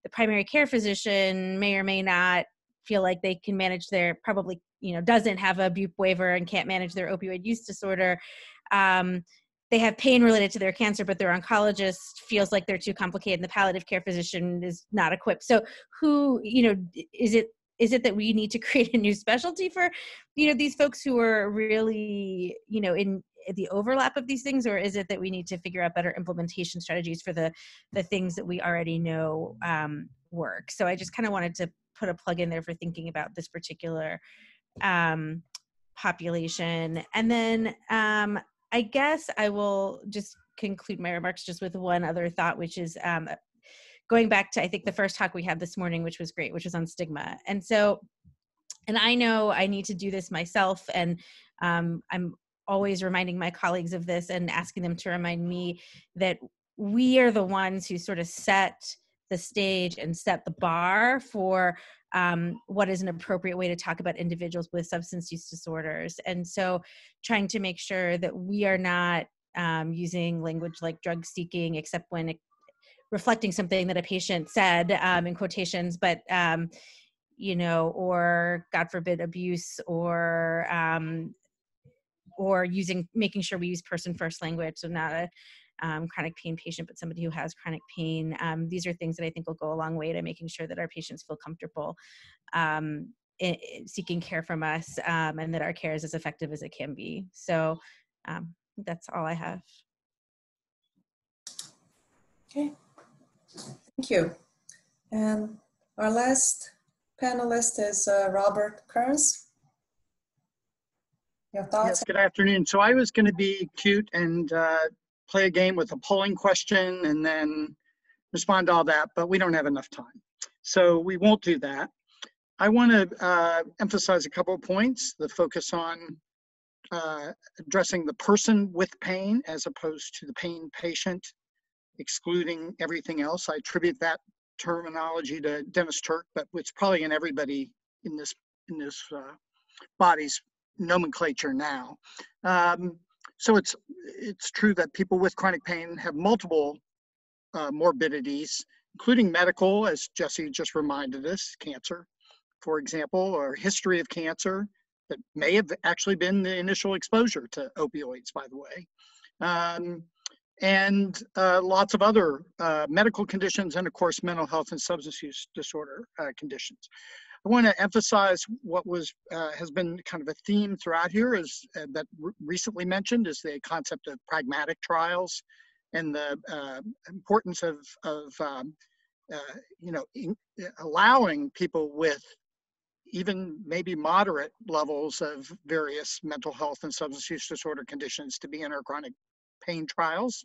The primary care physician may or may not feel like they can manage their, probably, you know, doesn't have a B U P waiver and can't manage their opioid use disorder. Um, they have pain related to their cancer, but their oncologist feels like they're too complicated and the palliative care physician is not equipped. So who, you know, is it, Is it that we need to create a new specialty for, you know, these folks who are really, you know, in the overlap of these things? Or is it that we need to figure out better implementation strategies for the, the things that we already know um, work? So I just kind of wanted to put a plug in there for thinking about this particular um, population. And then um, I guess I will just conclude my remarks just with one other thought, which is um, going back to, I think, the first talk we had this morning, which was great, which was on stigma. And so, and I know I need to do this myself, and um, I'm always reminding my colleagues of this and asking them to remind me that we are the ones who sort of set the stage and set the bar for um, what is an appropriate way to talk about individuals with substance use disorders. And so trying to make sure that we are not um, using language like drug seeking, except when it, reflecting something that a patient said um, in quotations, but um, you know, or God forbid abuse, or um, or using, making sure we use person first language. So not a um, chronic pain patient, but somebody who has chronic pain. Um, these are things that I think will go a long way to making sure that our patients feel comfortable um, in, in seeking care from us, um, and that our care is as effective as it can be. So um, that's all I have. Okay, thank you. And our last panelist is uh, Robert Kearns. Your thoughts? Yes, good afternoon. So I was going to be cute and uh, play a game with a polling question and then respond to all that, but we don't have enough time. So we won't do that. I want to uh, emphasize a couple of points, the focus on uh, addressing the person with pain as opposed to the pain patient, excluding everything else. I attribute that terminology to Dennis Turk, but it's probably in everybody in this, in this uh, body's nomenclature now. Um, so it's, it's true that people with chronic pain have multiple uh, morbidities, including medical, as Jesse just reminded us, cancer, for example, or history of cancer that may have actually been the initial exposure to opioids, by the way. Um, and uh, lots of other uh, medical conditions, and of course, mental health and substance use disorder uh, conditions. I want to emphasize what was uh, has been kind of a theme throughout here, is uh, that re recently mentioned, is the concept of pragmatic trials and the uh, importance of, of um, uh, you know, in, allowing people with even maybe moderate levels of various mental health and substance use disorder conditions to be in our chronic pain trials.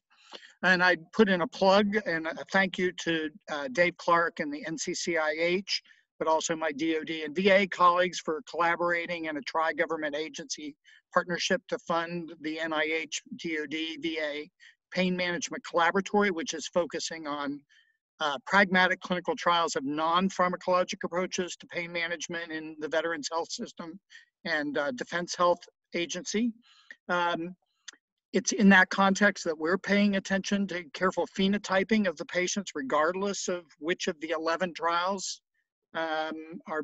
And I put in a plug and a thank you to uh, Dave Clark and the N C C I H, but also my D O D and V A colleagues for collaborating in a tri-government agency partnership to fund the N I H, D O D, V A Pain Management Collaboratory, which is focusing on uh, pragmatic clinical trials of non-pharmacologic approaches to pain management in the Veterans Health System and uh, Defense Health Agency. Um, It's in that context that we're paying attention to careful phenotyping of the patients, regardless of which of the eleven trials um, our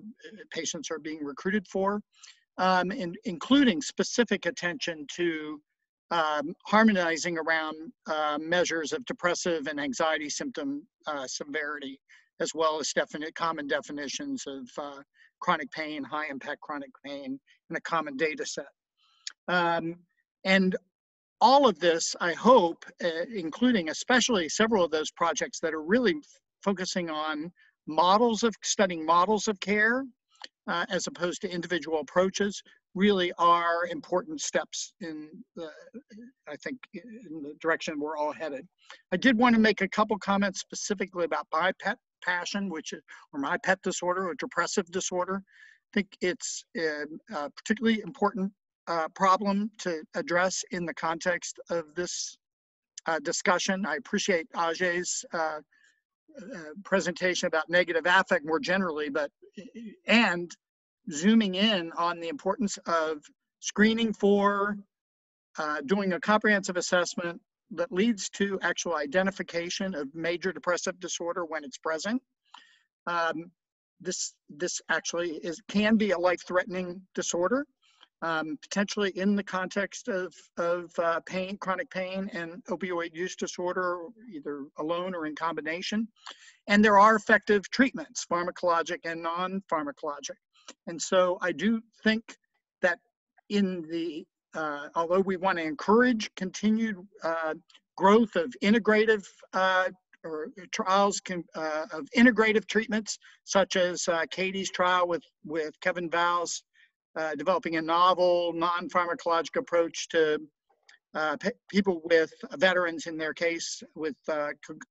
patients are being recruited for, um, and including specific attention to um, harmonizing around uh, measures of depressive and anxiety symptom uh, severity, as well as definite, common definitions of uh, chronic pain, high impact chronic pain, and a common data set. Um, and all of this, I hope, uh, including especially several of those projects that are really focusing on models of, studying models of care uh, as opposed to individual approaches, really are important steps in the, I think, in the direction we're all headed. I did want to make a couple comments specifically about my pet passion, which is, or my pet disorder, or depressive disorder. I think it's a, a particularly important Uh, problem to address in the context of this uh, discussion. I appreciate Ajay's uh, uh, presentation about negative affect more generally, but and zooming in on the importance of screening for, uh, doing a comprehensive assessment that leads to actual identification of major depressive disorder when it's present. Um, this this actually is can be a life-threatening disorder. Um, potentially in the context of, of uh, pain, chronic pain and opioid use disorder, either alone or in combination. And there are effective treatments, pharmacologic and non-pharmacologic. And so I do think that in the, uh, although we want to encourage continued uh, growth of integrative uh, or trials can, uh, of integrative treatments, such as uh, Katie's trial with, with Kevin Vowles, Uh, developing a novel non-pharmacologic approach to uh, p people with veterans in their case with uh,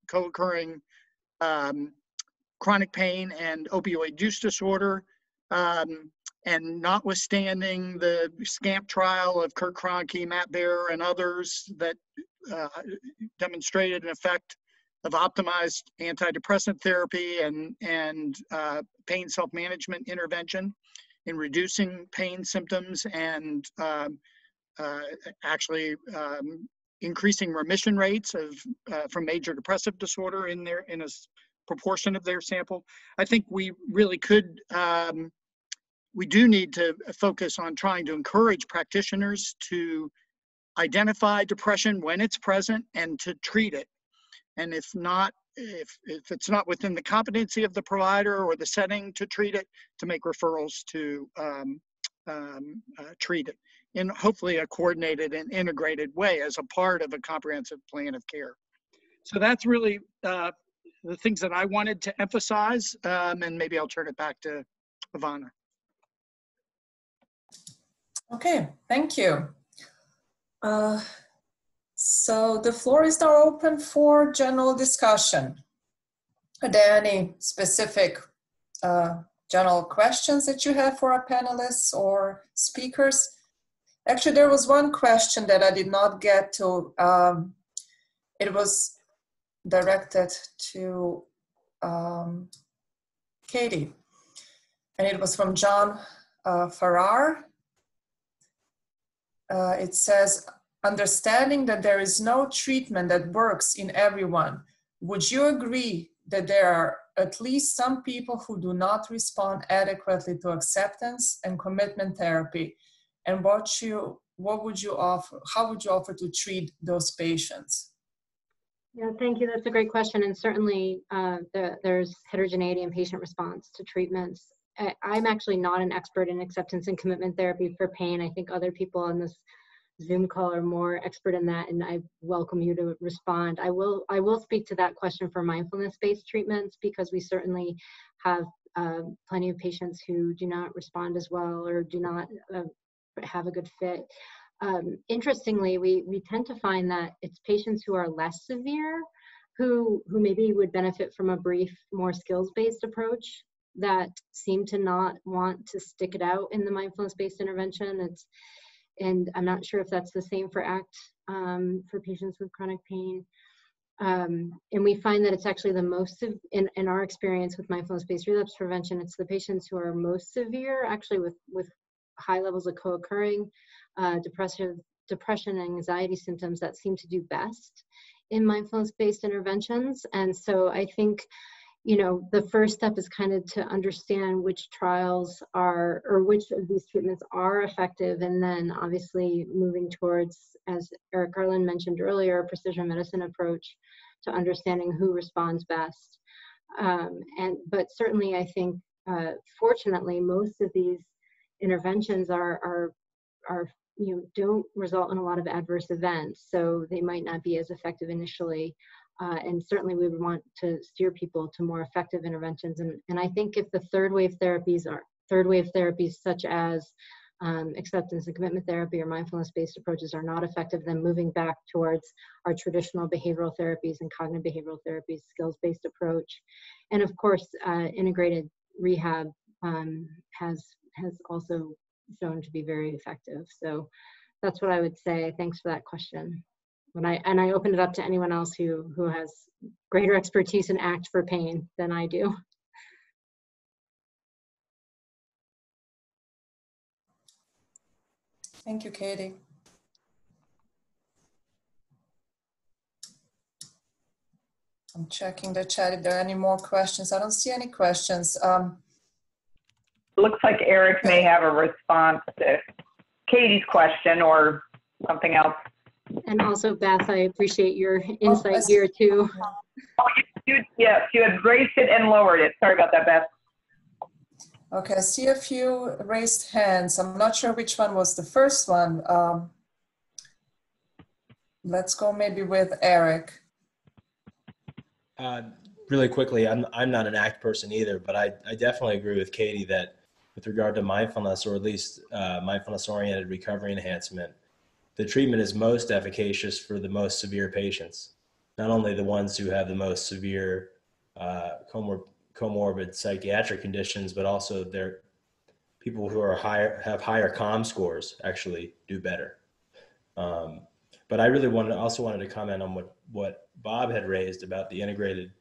co-occurring um, chronic pain and opioid use disorder. Um, and notwithstanding the scamp trial of Kirk Kroenke, Matt Baer, and others that uh, demonstrated an effect of optimized antidepressant therapy and, and uh, pain self-management intervention in reducing pain symptoms and um, uh, actually um, increasing remission rates of, uh, from major depressive disorder in, their, in a proportion of their sample. I think we really could, um, we do need to focus on trying to encourage practitioners to identify depression when it's present and to treat it. And if not, if, if it's not within the competency of the provider or the setting to treat it, to make referrals to um, um, uh, treat it in hopefully a coordinated and integrated way as a part of a comprehensive plan of care. So that's really uh, the things that I wanted to emphasize, um, and maybe I'll turn it back to Ivana. Okay, thank you. Uh, So the floor is now open for general discussion. Are there any specific uh, general questions that you have for our panelists or speakers? Actually, there was one question that I did not get to. Um, it was directed to um, Katie, and it was from John uh, Farrar. Uh, it says, understanding that there is no treatment that works in everyone, would you agree that there are at least some people who do not respond adequately to acceptance and commitment therapy? And what you, what would you offer? How would you offer to treat those patients? Yeah, thank you. That's a great question. And certainly uh, the, there's heterogeneity in patient response to treatments. I, I'm actually not an expert in acceptance and commitment therapy for pain. I think other people on this Zoom call are more expert in that, and I welcome you to respond. I will I will speak to that question for mindfulness-based treatments, because we certainly have uh, plenty of patients who do not respond as well or do not uh, have a good fit. Um, interestingly, we, we tend to find that it's patients who are less severe who, who maybe would benefit from a brief, more skills-based approach that seem to not want to stick it out in the mindfulness-based intervention. It's And I'm not sure if that's the same for ACT um, for patients with chronic pain. Um, and we find that it's actually the most, in, in our experience with mindfulness-based relapse prevention, it's the patients who are most severe, actually with, with high levels of co-occurring uh, depressive, depression and anxiety symptoms that seem to do best in mindfulness-based interventions. And so I think, you know, the first step is kind of to understand which trials are, or which of these treatments are effective, and then obviously moving towards, as Eric Garland mentioned earlier, a precision medicine approach to understanding who responds best. Um, and but certainly, I think, uh, fortunately, most of these interventions are are are you know, don't result in a lot of adverse events, so they might not be as effective initially. Uh, and certainly we would want to steer people to more effective interventions. And, and I think if the third wave therapies are, third wave therapies such as um, acceptance and commitment therapy or mindfulness-based approaches are not effective, then moving back towards our traditional behavioral therapies and cognitive behavioral therapies, skills-based approach. And of course, uh, integrated rehab um, has, has also shown to be very effective. So that's what I would say. Thanks for that question. When I, and I open it up to anyone else who, who has greater expertise in ACT for pain than I do. Thank you, Katie. I'm checking the chat if there are any more questions. I don't see any questions. Um, Looks like Eric may have a response to Katie's question or something else. And also, Beth, I appreciate your insight oh, here, too. Oh, you, you, yes, you had raised it and lowered it. Sorry about that, Beth. Okay, I see a few raised hands. I'm not sure which one was the first one. Um, let's go maybe with Eric. Uh, really quickly, I'm, I'm not an ACT person either, but I, I definitely agree with Katie that with regard to mindfulness, or at least uh, mindfulness-oriented recovery enhancement, the treatment is most efficacious for the most severe patients, not only the ones who have the most severe uh, comor comorbid psychiatric conditions, but also their people who are higher, have higher COM scores actually do better. Um, but I really wanted, also wanted to comment on what, what Bob had raised about the integrated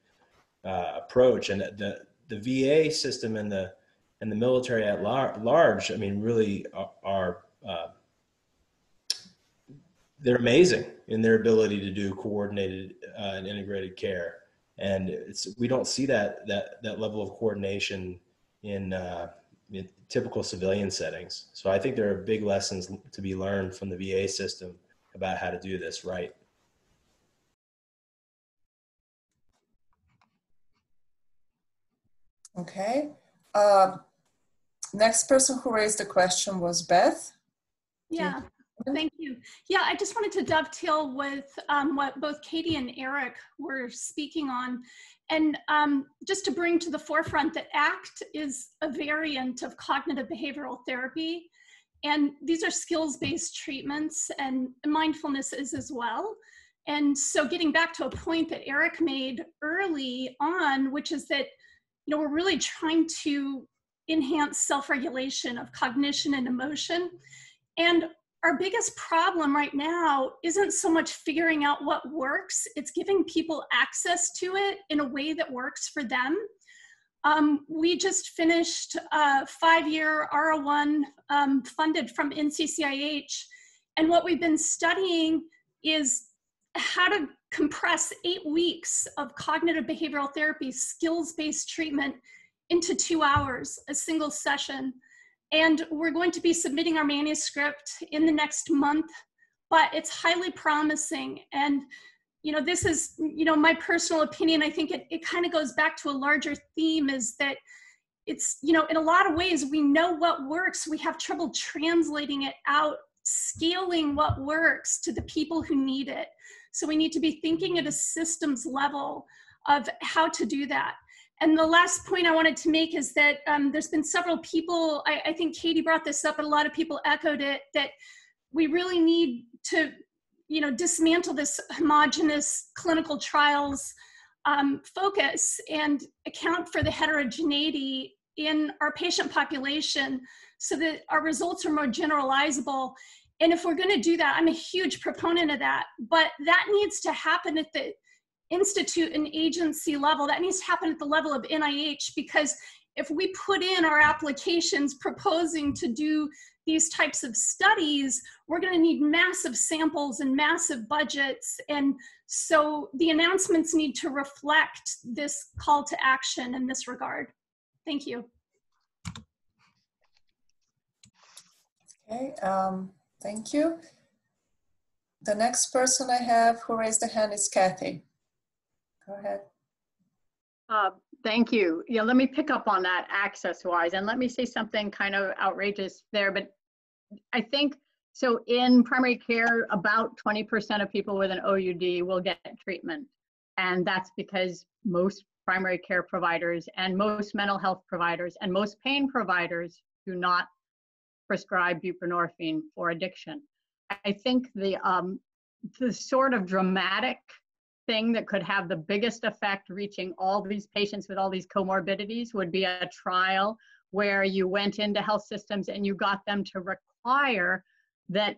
uh, approach, and the, the V A system and the, and the military at lar large, I mean, really are, are uh, they're amazing in their ability to do coordinated uh, and integrated care. And it's, we don't see that, that, that level of coordination in, uh, in typical civilian settings. So I think there are big lessons to be learned from the V A system about how to do this right. Okay. Uh, next person who raised the question was Beth. Yeah. Thank you. Yeah, I just wanted to dovetail with um, what both Katie and Eric were speaking on. And um, just to bring to the forefront that ACT is a variant of cognitive behavioral therapy. And these are skills-based treatments, and mindfulness is as well. And so getting back to a point that Eric made early on, which is that, you know, we're really trying to enhance self-regulation of cognition and emotion. And our biggest problem right now isn't so much figuring out what works, it's giving people access to it in a way that works for them. Um, we just finished a five-year R O one um, funded from N C C I H, and what we've been studying is how to compress eight weeks of cognitive behavioral therapy skills-based treatment into two hours, a single session. And we're going to be submitting our manuscript in the next month, but it's highly promising. And, you know, this is, you know, my personal opinion. I think it, it kind of goes back to a larger theme, is that it's, you know, in a lot of ways, we know what works. We have trouble translating it out, scaling what works to the people who need it. So we need to be thinking at a systems level of how to do that. And the last point I wanted to make is that um, there's been several people, I, I think Katie brought this up, but a lot of people echoed it, that we really need to, you know, dismantle this homogenous clinical trials um, focus and account for the heterogeneity in our patient population so that our results are more generalizable. And if we're going to do that, I'm a huge proponent of that, but that needs to happen at the institute and agency level. That needs to happen at the level of N I H, because if we put in our applications proposing to do these types of studies, we're going to need massive samples and massive budgets. And so the announcements need to reflect this call to action in this regard. Thank you. Okay, um, thank you. The next person I have who raised the hand is Kathy. Go ahead. Uh, thank you. Yeah, let me pick up on that access-wise, and let me say something kind of outrageous there, but I think, so in primary care, about twenty percent of people with an O U D will get treatment, and that's because most primary care providers and most mental health providers and most pain providers do not prescribe buprenorphine for addiction. I think the, um, the sort of dramatic thing that could have the biggest effect reaching all these patients with all these comorbidities would be a trial where you went into health systems and you got them to require that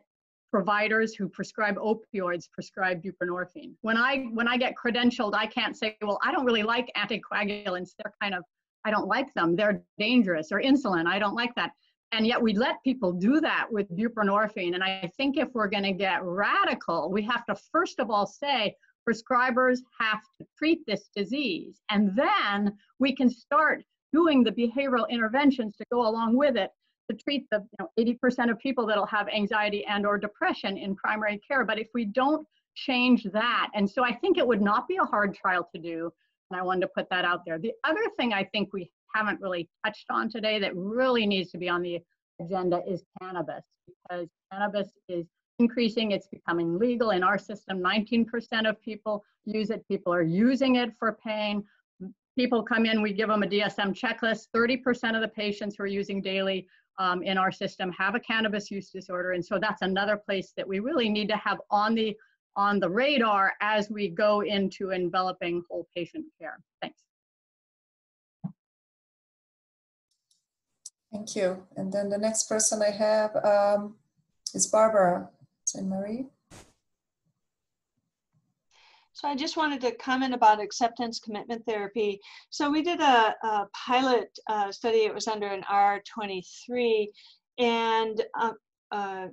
providers who prescribe opioids prescribe buprenorphine. When I, when I get credentialed, I can't say, well, I don't really like anticoagulants. They're kind of, I don't like them. They're dangerous. Or insulin, I don't like that. And yet we let people do that with buprenorphine. And I think if we're going to get radical, we have to first of all say, prescribers have to treat this disease, and then we can start doing the behavioral interventions to go along with it to treat the you know, eighty percent of people that'll have anxiety and or depression in primary care. But if we don't change that, and so I think it would not be a hard trial to do, and I wanted to put that out there. The other thing I think we haven't really touched on today that really needs to be on the agenda is cannabis, because cannabis is increasing, it's becoming legal in our system. nineteen percent of people use it. People are using it for pain. People come in, we give them a D S M checklist. thirty percent of the patients who are using daily um, in our system have a cannabis use disorder. And so that's another place that we really need to have on the on the radar as we go into enveloping whole patient care. Thanks. Thank you. And then the next person I have um, is Barbara Saint Marie. So I just wanted to comment about acceptance commitment therapy. So we did a, a pilot uh, study. It was under an R twenty-three and uh, uh,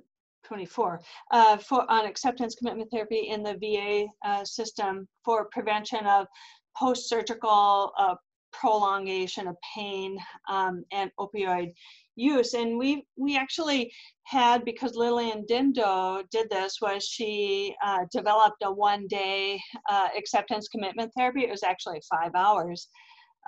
twenty-four uh, for, on acceptance commitment therapy in the V A uh, system for prevention of post-surgical uh, prolongation of pain um, and opioid use. And we we actually had, because Lillian Dindo did this, was she uh, developed a one-day uh, acceptance commitment therapy. It was actually five hours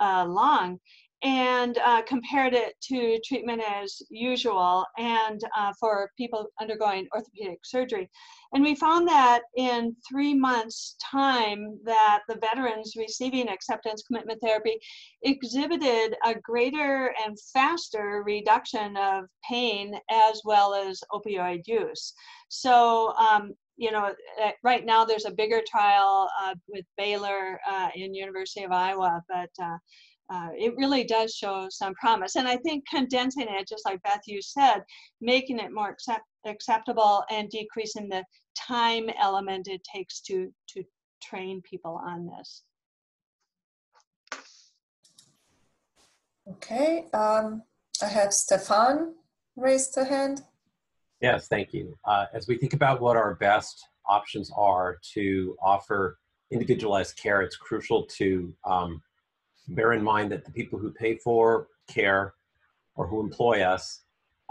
uh, long, and uh, compared it to treatment as usual and uh, for people undergoing orthopedic surgery. And we found that in three months' time that the veterans receiving acceptance commitment therapy exhibited a greater and faster reduction of pain as well as opioid use. So, um, you know, right now there's a bigger trial uh, with Baylor uh, in University of Iowa, but uh, Uh, it really does show some promise. And I think condensing it, just like Beth, you said, making it more accept acceptable and decreasing the time element it takes to, to train people on this. Okay, um, I have Stefan raised a hand. Yes, thank you. Uh, as we think about what our best options are to offer individualized care, it's crucial to um, bear in mind that the people who pay for care or who employ us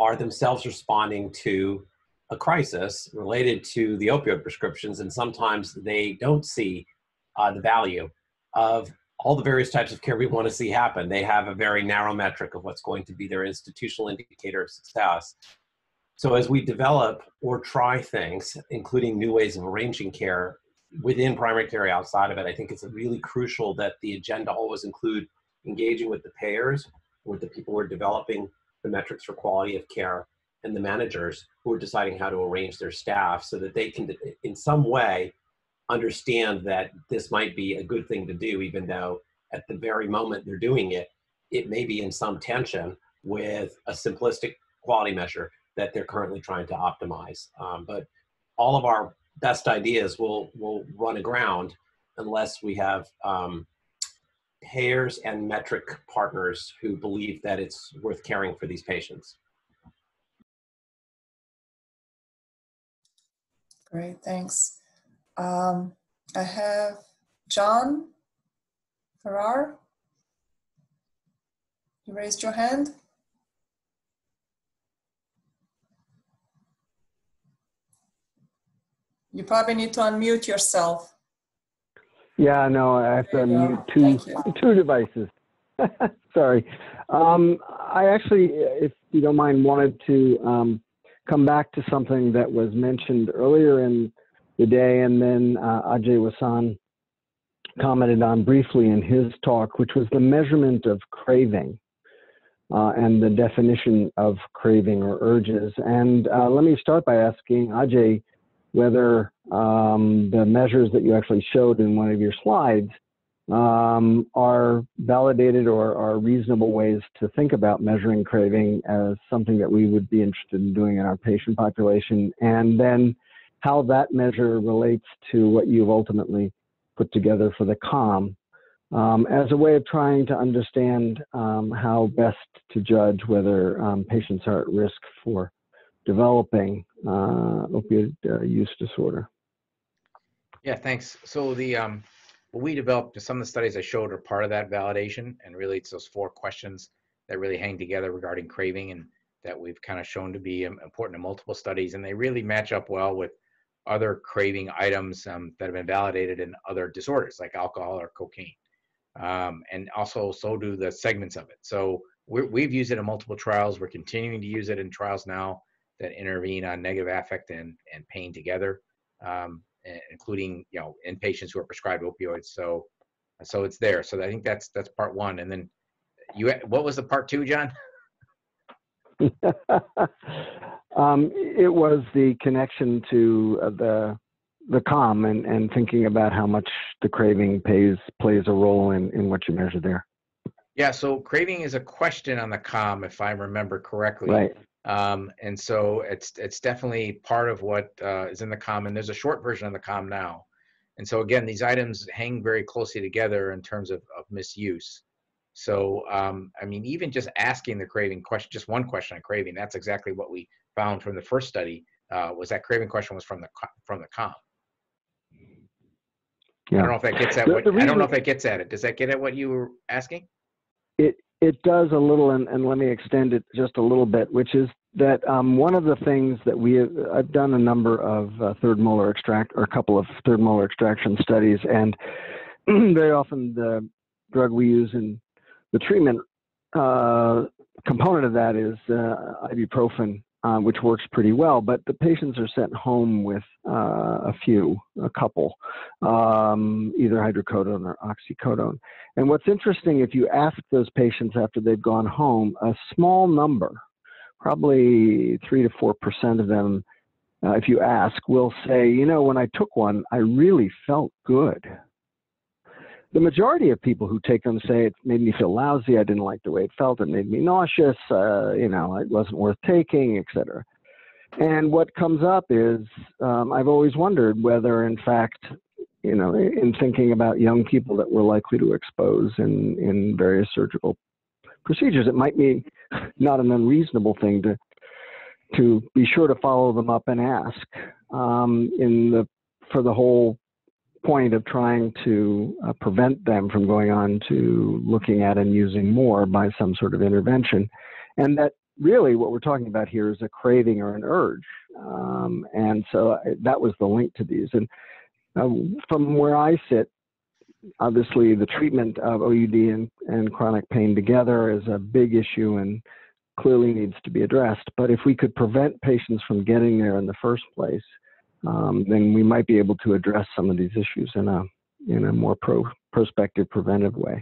are themselves responding to a crisis related to the opioid prescriptions, and sometimes they don't see uh, the value of all the various types of care we want to see happen. They have a very narrow metric of what's going to be their institutional indicator of success. So as we develop or try things, including new ways of arranging care, within primary care, outside of it, I think it's really crucial that the agenda always include engaging with the payers, with the people who are developing the metrics for quality of care, and the managers who are deciding how to arrange their staff so that they can, in some way, understand that this might be a good thing to do, even though at the very moment they're doing it, it may be in some tension with a simplistic quality measure that they're currently trying to optimize. Um, but all of our best ideas will will run aground unless we have um, payers and metric partners who believe that it's worth caring for these patients. Great, thanks. Um, I have John Farrar. You raised your hand. You probably need to unmute yourself. Yeah, no, I have to unmute two, two devices. Sorry. Um, I actually, if you don't mind, wanted to um, come back to something that was mentioned earlier in the day, and then uh, Ajay Wasan commented on briefly in his talk, which was the measurement of craving uh, and the definition of craving or urges. And uh, let me start by asking Ajay, whether um, the measures that you actually showed in one of your slides um, are validated or are reasonable ways to think about measuring craving as something that we would be interested in doing in our patient population, and then how that measure relates to what you've ultimately put together for the C O M um, as a way of trying to understand um, how best to judge whether um, patients are at risk for developing uh, opioid uh, use disorder. Yeah, thanks. So the um, what we developed, some of the studies I showed are part of that validation, and really it's those four questions that really hang together regarding craving, and that we've kind of shown to be important in multiple studies, and they really match up well with other craving items um, that have been validated in other disorders like alcohol or cocaine, um, and also so do the segments of it. So we're, we've used it in multiple trials. We're continuing to use it in trials now that intervene on negative affect and, and pain together, um, including, you know, in patients who are prescribed opioids. So, so it's there. So I think that's, that's part one. And then you, what was the part two, John? um, it was the connection to the the C O M and, and thinking about how much the craving pays plays a role in, in what you measure there. Yeah, so craving is a question on the C O M, if I remember correctly. Right. Um, and so it's it's definitely part of what uh, is in the C O M, and there's a short version of the C O M now. And so again, these items hang very closely together in terms of, of misuse. So, um, I mean, even just asking the craving question, just one question on craving, that's exactly what we found from the first study, uh, was that craving question was from the from the C O M. Yeah. I don't know if that gets at what, I don't know if that gets at it. Does that get at what you were asking? It it does a little, and, and let me extend it just a little bit, which is that um, one of the things that we have, I've done a number of uh, third molar extract, or a couple of third molar extraction studies, and very often the drug we use in the treatment uh, component of that is uh, ibuprofen, uh, which works pretty well, but the patients are sent home with uh, a few, a couple, um, either hydrocodone or oxycodone. And what's interesting, if you ask those patients after they've gone home, a small number, probably three to four percent of them, uh, if you ask, will say, you know, when I took one, I really felt good. The majority of people who take them say it made me feel lousy, I didn't like the way it felt, it made me nauseous, uh, you know, it wasn't worth taking, et cetera. And what comes up is, um, I've always wondered whether, in fact, you know, in thinking about young people that we're likely to expose in, in various surgical procedures, it might be not an unreasonable thing to to be sure to follow them up and ask um, in the for the whole point of trying to uh, prevent them from going on to looking at and using more by some sort of intervention. And that really what we're talking about here is a craving or an urge. Um, and so I, that was the link to these. And uh, from where I sit, obviously the treatment of O U D and, and chronic pain together is a big issue and clearly needs to be addressed. But if we could prevent patients from getting there in the first place, Um, then we might be able to address some of these issues in a in a more pro, prospective, preventive way.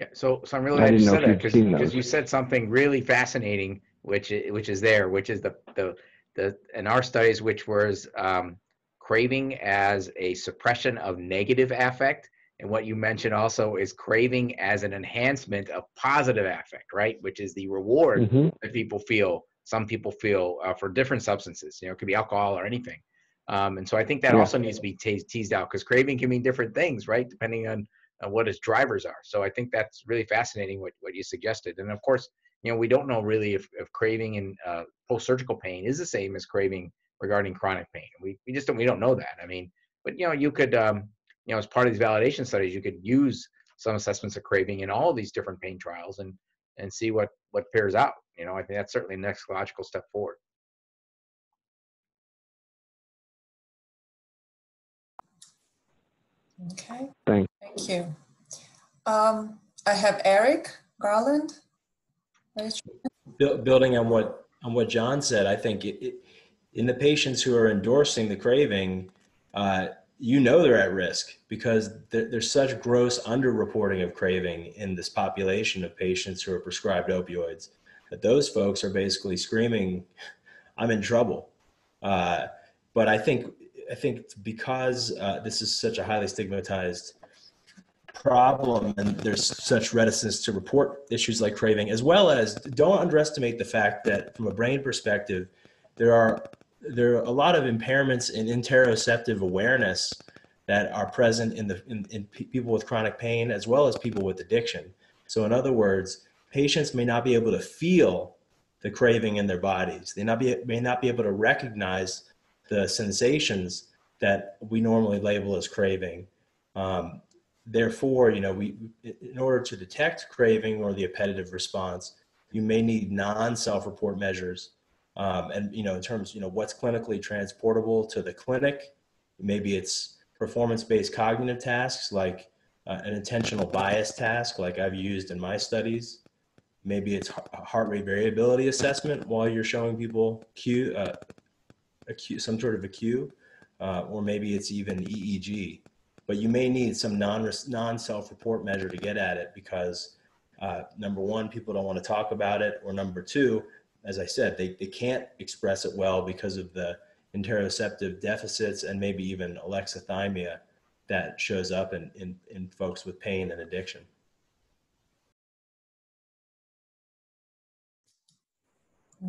Yeah. So, so I'm really glad you said that, because you said something really fascinating, which which is there, which is the the the in our studies, which was um, craving as a suppression of negative affect, and what you mentioned also is craving as an enhancement of positive affect, right? Which is the reward mm-hmm. that people feel. Some people feel uh, for different substances. You know, it could be alcohol or anything. Um, and so I think that yeah. also needs to be te teased out, because craving can mean different things, right? Depending on, on what its drivers are. So I think that's really fascinating what, what you suggested. And of course, you know, we don't know really if, if craving in uh, post-surgical pain is the same as craving regarding chronic pain. We, we just don't, we don't know that. I mean, but you know, you could, um, you know, as part of these validation studies, you could use some assessments of craving in all these different pain trials and, and see what, what pairs out. You know, I think that's certainly the next logical step forward. Okay. Thank you. Um, I have Eric Garland. Building on what on what John said, I think it, it, in the patients who are endorsing the craving, uh, you know they're at risk, because there, there's such gross underreporting of craving in this population of patients who are prescribed opioids that those folks are basically screaming, "I'm in trouble." Uh, but I think. I think because uh, this is such a highly stigmatized problem, and there's such reticence to report issues like craving, as well as don't underestimate the fact that from a brain perspective, there are, there are a lot of impairments in interoceptive awareness that are present in, the, in, in people with chronic pain, as well as people with addiction. So in other words, patients may not be able to feel the craving in their bodies. They not be, may not be able to recognize the sensations that we normally label as craving. Um, therefore, you know, we, in order to detect craving or the appetitive response, you may need non-self-report measures. Um, and, you know, in terms, you know, what's clinically transportable to the clinic, maybe it's performance-based cognitive tasks like uh, an intentional bias task, like I've used in my studies. Maybe it's heart rate variability assessment while you're showing people cue, uh, A cue, some sort of a cue, uh, or maybe it's even E E G. But you may need some non non self-report measure to get at it, because uh, number one, people don't want to talk about it, or number two, as I said, they, they can't express it well because of the interoceptive deficits and maybe even alexithymia that shows up in, in, in folks with pain and addiction.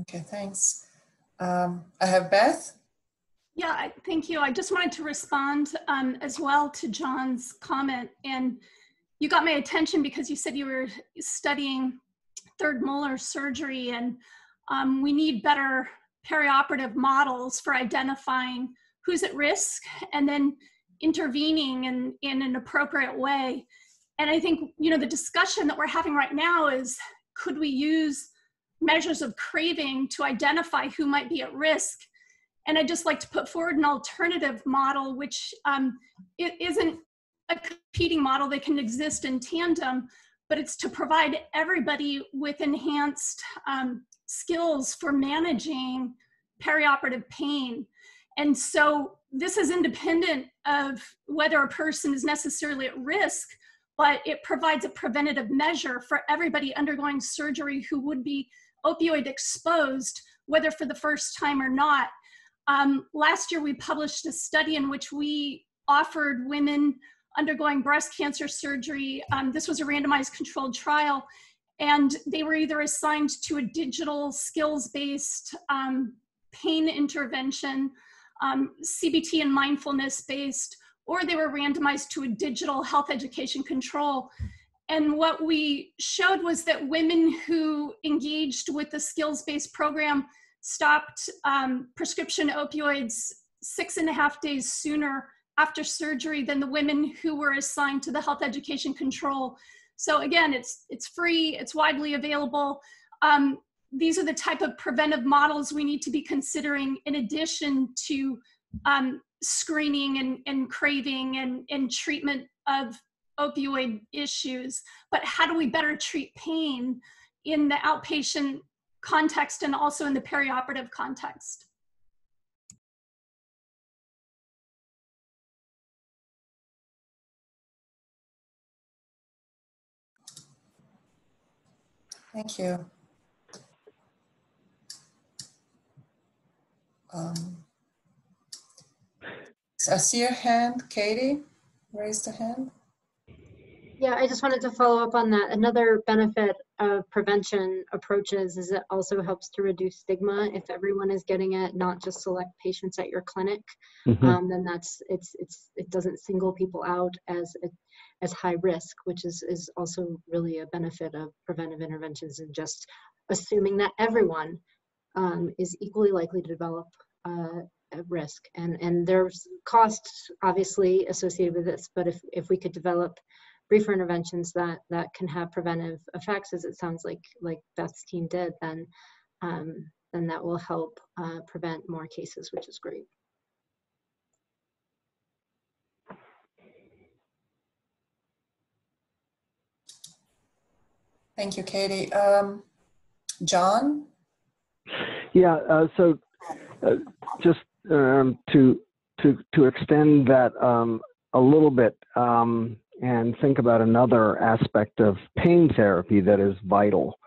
Okay, thanks. Um, I have Beth. Yeah, I, thank you. I just wanted to respond um, as well to John's comment. And you got my attention because you said you were studying third molar surgery, and um, we need better perioperative models for identifying who's at risk and then intervening in, in an appropriate way. And I think, you know, the discussion that we're having right now is, could we use measures of craving to identify who might be at risk? And I'd just like to put forward an alternative model, which um, it isn't a competing model. They can exist in tandem, but it's to provide everybody with enhanced um, skills for managing perioperative pain. And so this is independent of whether a person is necessarily at risk, but it provides a preventative measure for everybody undergoing surgery who would be opioid exposed, whether for the first time or not. Um, last year, we published a study in which we offered women undergoing breast cancer surgery. Um, this was a randomized controlled trial, and they were either assigned to a digital skills-based um, pain intervention, um, C B T and mindfulness-based, or they were randomized to a digital health education control. And what we showed was that women who engaged with the skills-based program stopped um, prescription opioids six and a half days sooner after surgery than the women who were assigned to the health education control. So again, it's, it's free, it's widely available. Um, these are the type of preventive models we need to be considering in addition to um, screening and, and craving and, and treatment of opioid issues. But how do we better treat pain in the outpatient context and also in the perioperative context? Thank you. Um, I see your hand, Katie, raise the hand. Yeah, I just wanted to follow up on that. Another benefit of prevention approaches is it also helps to reduce stigma. If everyone is getting it, not just select patients at your clinic, mm-hmm. um, then that's it's it's it doesn't single people out as a, as high risk, which is is also really a benefit of preventive interventions, and just assuming that everyone um, is equally likely to develop uh, a risk. And and there's costs obviously associated with this, but if if we could develop briefer interventions that that can have preventive effects, as it sounds like like Beth's team did, then um, then that will help uh, prevent more cases, which is great. Thank you, Katie. Um, John? Yeah. Uh, so, uh, just um, to to to extend that um, a little bit. Um, and think about another aspect of pain therapy that is vital,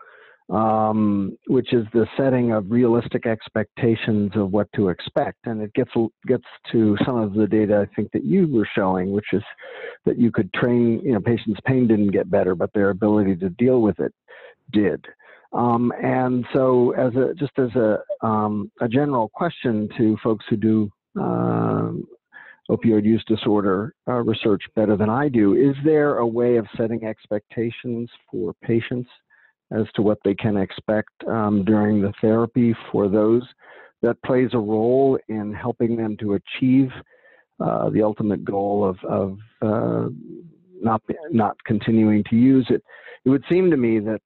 um, which is the setting of realistic expectations of what to expect. And it gets, gets to some of the data I think that you were showing, which is that you could train, you know, patients' pain didn't get better, but their ability to deal with it did. Um, and so as a, just as a, um, a general question to folks who do um, opioid use disorder uh, research better than I do, is there a way of setting expectations for patients as to what they can expect um, during the therapy for those that plays a role in helping them to achieve uh, the ultimate goal of, of uh, not, not continuing to use it? It would seem to me that,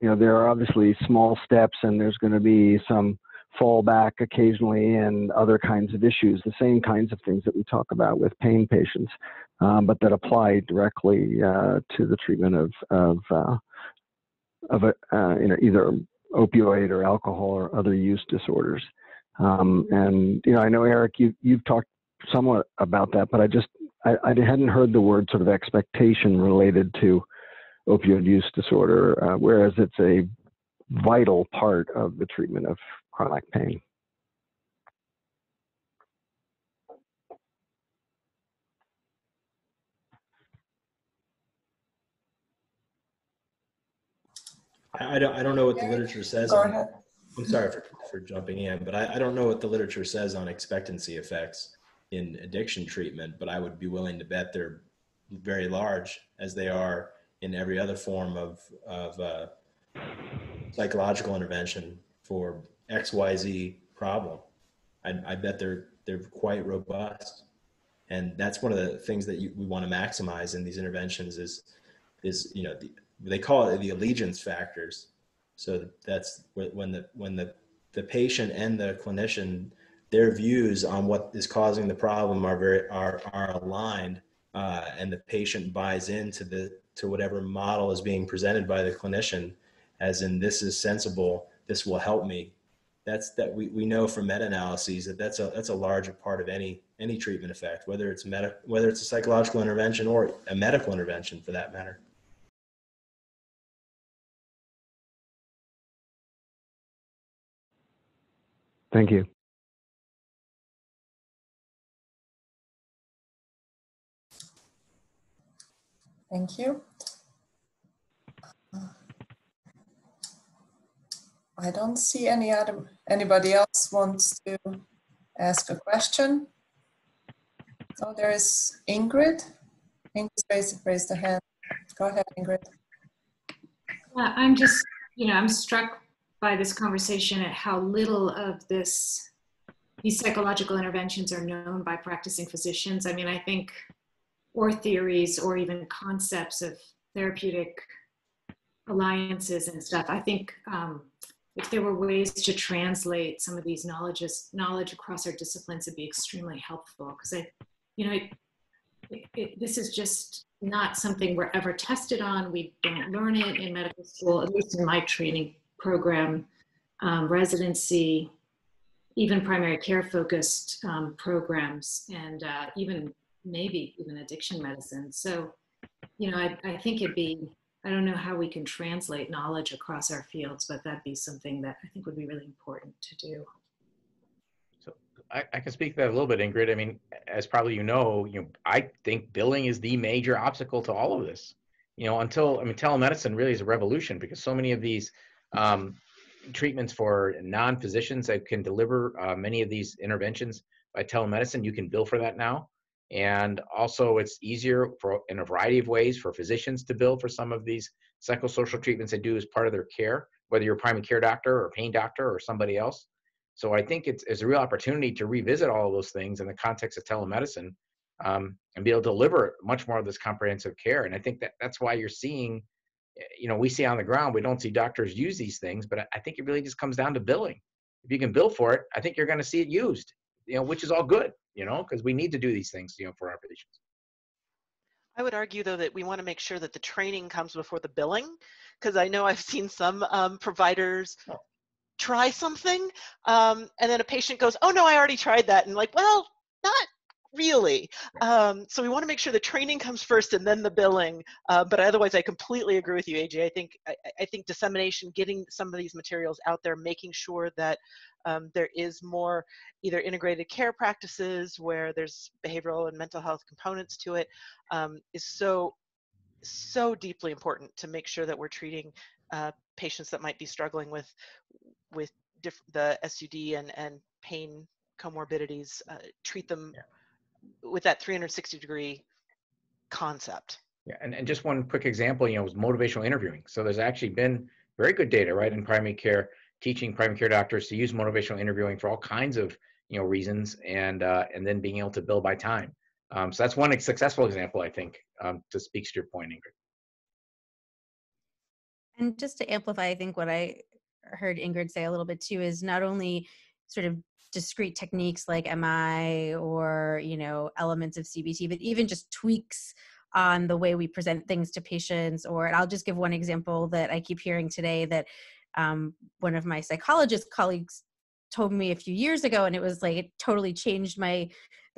you know, there are obviously small steps and there's going to be some fall back occasionally and other kinds of issues, the same kinds of things that we talk about with pain patients, um, but that apply directly uh, to the treatment of, of, uh, of a, uh, you know, either opioid or alcohol or other use disorders. Um, and, you know, I know, Eric, you, you've talked somewhat about that, but I just, I, I hadn't heard the word sort of expectation related to opioid use disorder, uh, whereas it's a vital part of the treatment of chronic pain. I don't, I don't know what the literature says. Go ahead. I'm sorry for, for jumping in, but I, I don't know what the literature says on expectancy effects in addiction treatment, but I would be willing to bet they're very large, as they are in every other form of, of uh, psychological intervention for X Y Z problem. I, I bet they're, they're quite robust. And that's one of the things that you, we want to maximize in these interventions is, is you know, the, they call it the allegiance factors. So that's when the when the, the patient and the clinician, their views on what is causing the problem are very are are aligned, uh, and the patient buys into the to whatever model is being presented by the clinician, as in this is sensible, this will help me. That's that we, we know from meta-analyses that that's a that's a larger part of any any treatment effect, whether it's meta whether it's a psychological intervention or a medical intervention for that matter. Thank you. Thank you. I don't see any other, anybody else wants to ask a question. So there is Ingrid. Ingrid raised, raised the hand. Go ahead, Ingrid. Yeah, I'm just, you know, I'm struck by this conversation at how little of this, these psychological interventions are known by practicing physicians. I mean, I think, or theories or even concepts of therapeutic alliances and stuff. I think um, if there were ways to translate some of these knowledges, knowledge across our disciplines would be extremely helpful. Because I, you know, it, it, it, this is just not something we're ever tested on. We don't learn it in medical school, at least in my training program, um, residency, even primary care focused um, programs, and uh, even maybe even addiction medicine. So, you know, I, I think it'd be, I don't know how we can translate knowledge across our fields, but that'd be something that I think would be really important to do. So I, I can speak to that a little bit, Ingrid. I mean, as probably you know, you know, I think billing is the major obstacle to all of this. You know, until, I mean, telemedicine really is a revolution, because so many of these Um, treatments for non-physicians that can deliver uh, many of these interventions by telemedicine, you can bill for that now. And also it's easier for, in a variety of ways, for physicians to bill for some of these psychosocial treatments they do as part of their care, whether you're a primary care doctor or a pain doctor or somebody else. So I think it's, it's a real opportunity to revisit all of those things in the context of telemedicine, um, and be able to deliver much more of this comprehensive care. And I think that that's why you're seeing, you know, we see on the ground, we don't see doctors use these things, but I think it really just comes down to billing. If you can bill for it, I think you're going to see it used, you know, which is all good, you know, because we need to do these things, you know, for our patients. I would argue, though, that we want to make sure that the training comes before the billing, because I know I've seen some um, providers oh. try something, um, and then a patient goes, oh, no, I already tried that. And like, well, not really. Um, so we want to make sure the training comes first and then the billing. Uh, but otherwise, I completely agree with you, A J. I think I, I think dissemination, getting some of these materials out there, making sure that um, there is more either integrated care practices where there's behavioral and mental health components to it, um, is so, so deeply important to make sure that we're treating uh, patients that might be struggling with, with diff the S U D and, and pain comorbidities, uh, treat them yeah. with that three hundred sixty degree concept. Yeah, and, and just one quick example, you know, was motivational interviewing. So there's actually been very good data, right, in primary care, teaching primary care doctors to use motivational interviewing for all kinds of, you know, reasons, and uh, and then being able to bill by time. Um, so that's one successful example, I think, um, to speak to your point, Ingrid. And just to amplify, I think what I heard Ingrid say a little bit too is not only sort of discrete techniques like M I or, you know, elements of C B T, but even just tweaks on the way we present things to patients. Or, and I'll just give one example that I keep hearing today that um, one of my psychologist colleagues told me a few years ago, and it was like, it totally changed my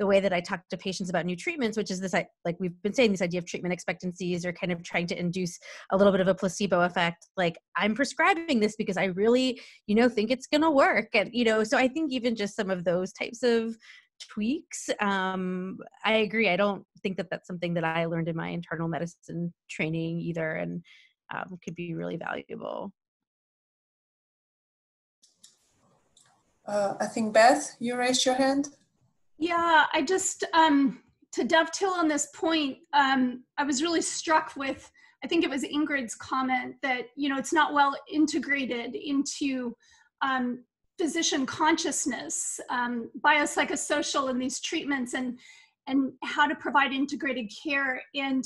the way that I talk to patients about new treatments, which is this, like we've been saying, this idea of treatment expectancies or kind of trying to induce a little bit of a placebo effect. Like, I'm prescribing this because I really, you know, think it's going to work. And, you know, so I think even just some of those types of tweaks. Um, I agree. I don't think that that's something that I learned in my internal medicine training either, and um, could be really valuable. Uh, I think, Beth, you raised your hand. Yeah, I just, um, to dovetail on this point, um, I was really struck with, I think it was Ingrid's comment that, you know, it's not well integrated into um, physician consciousness, um, biopsychosocial in these treatments, and and how to provide integrated care. And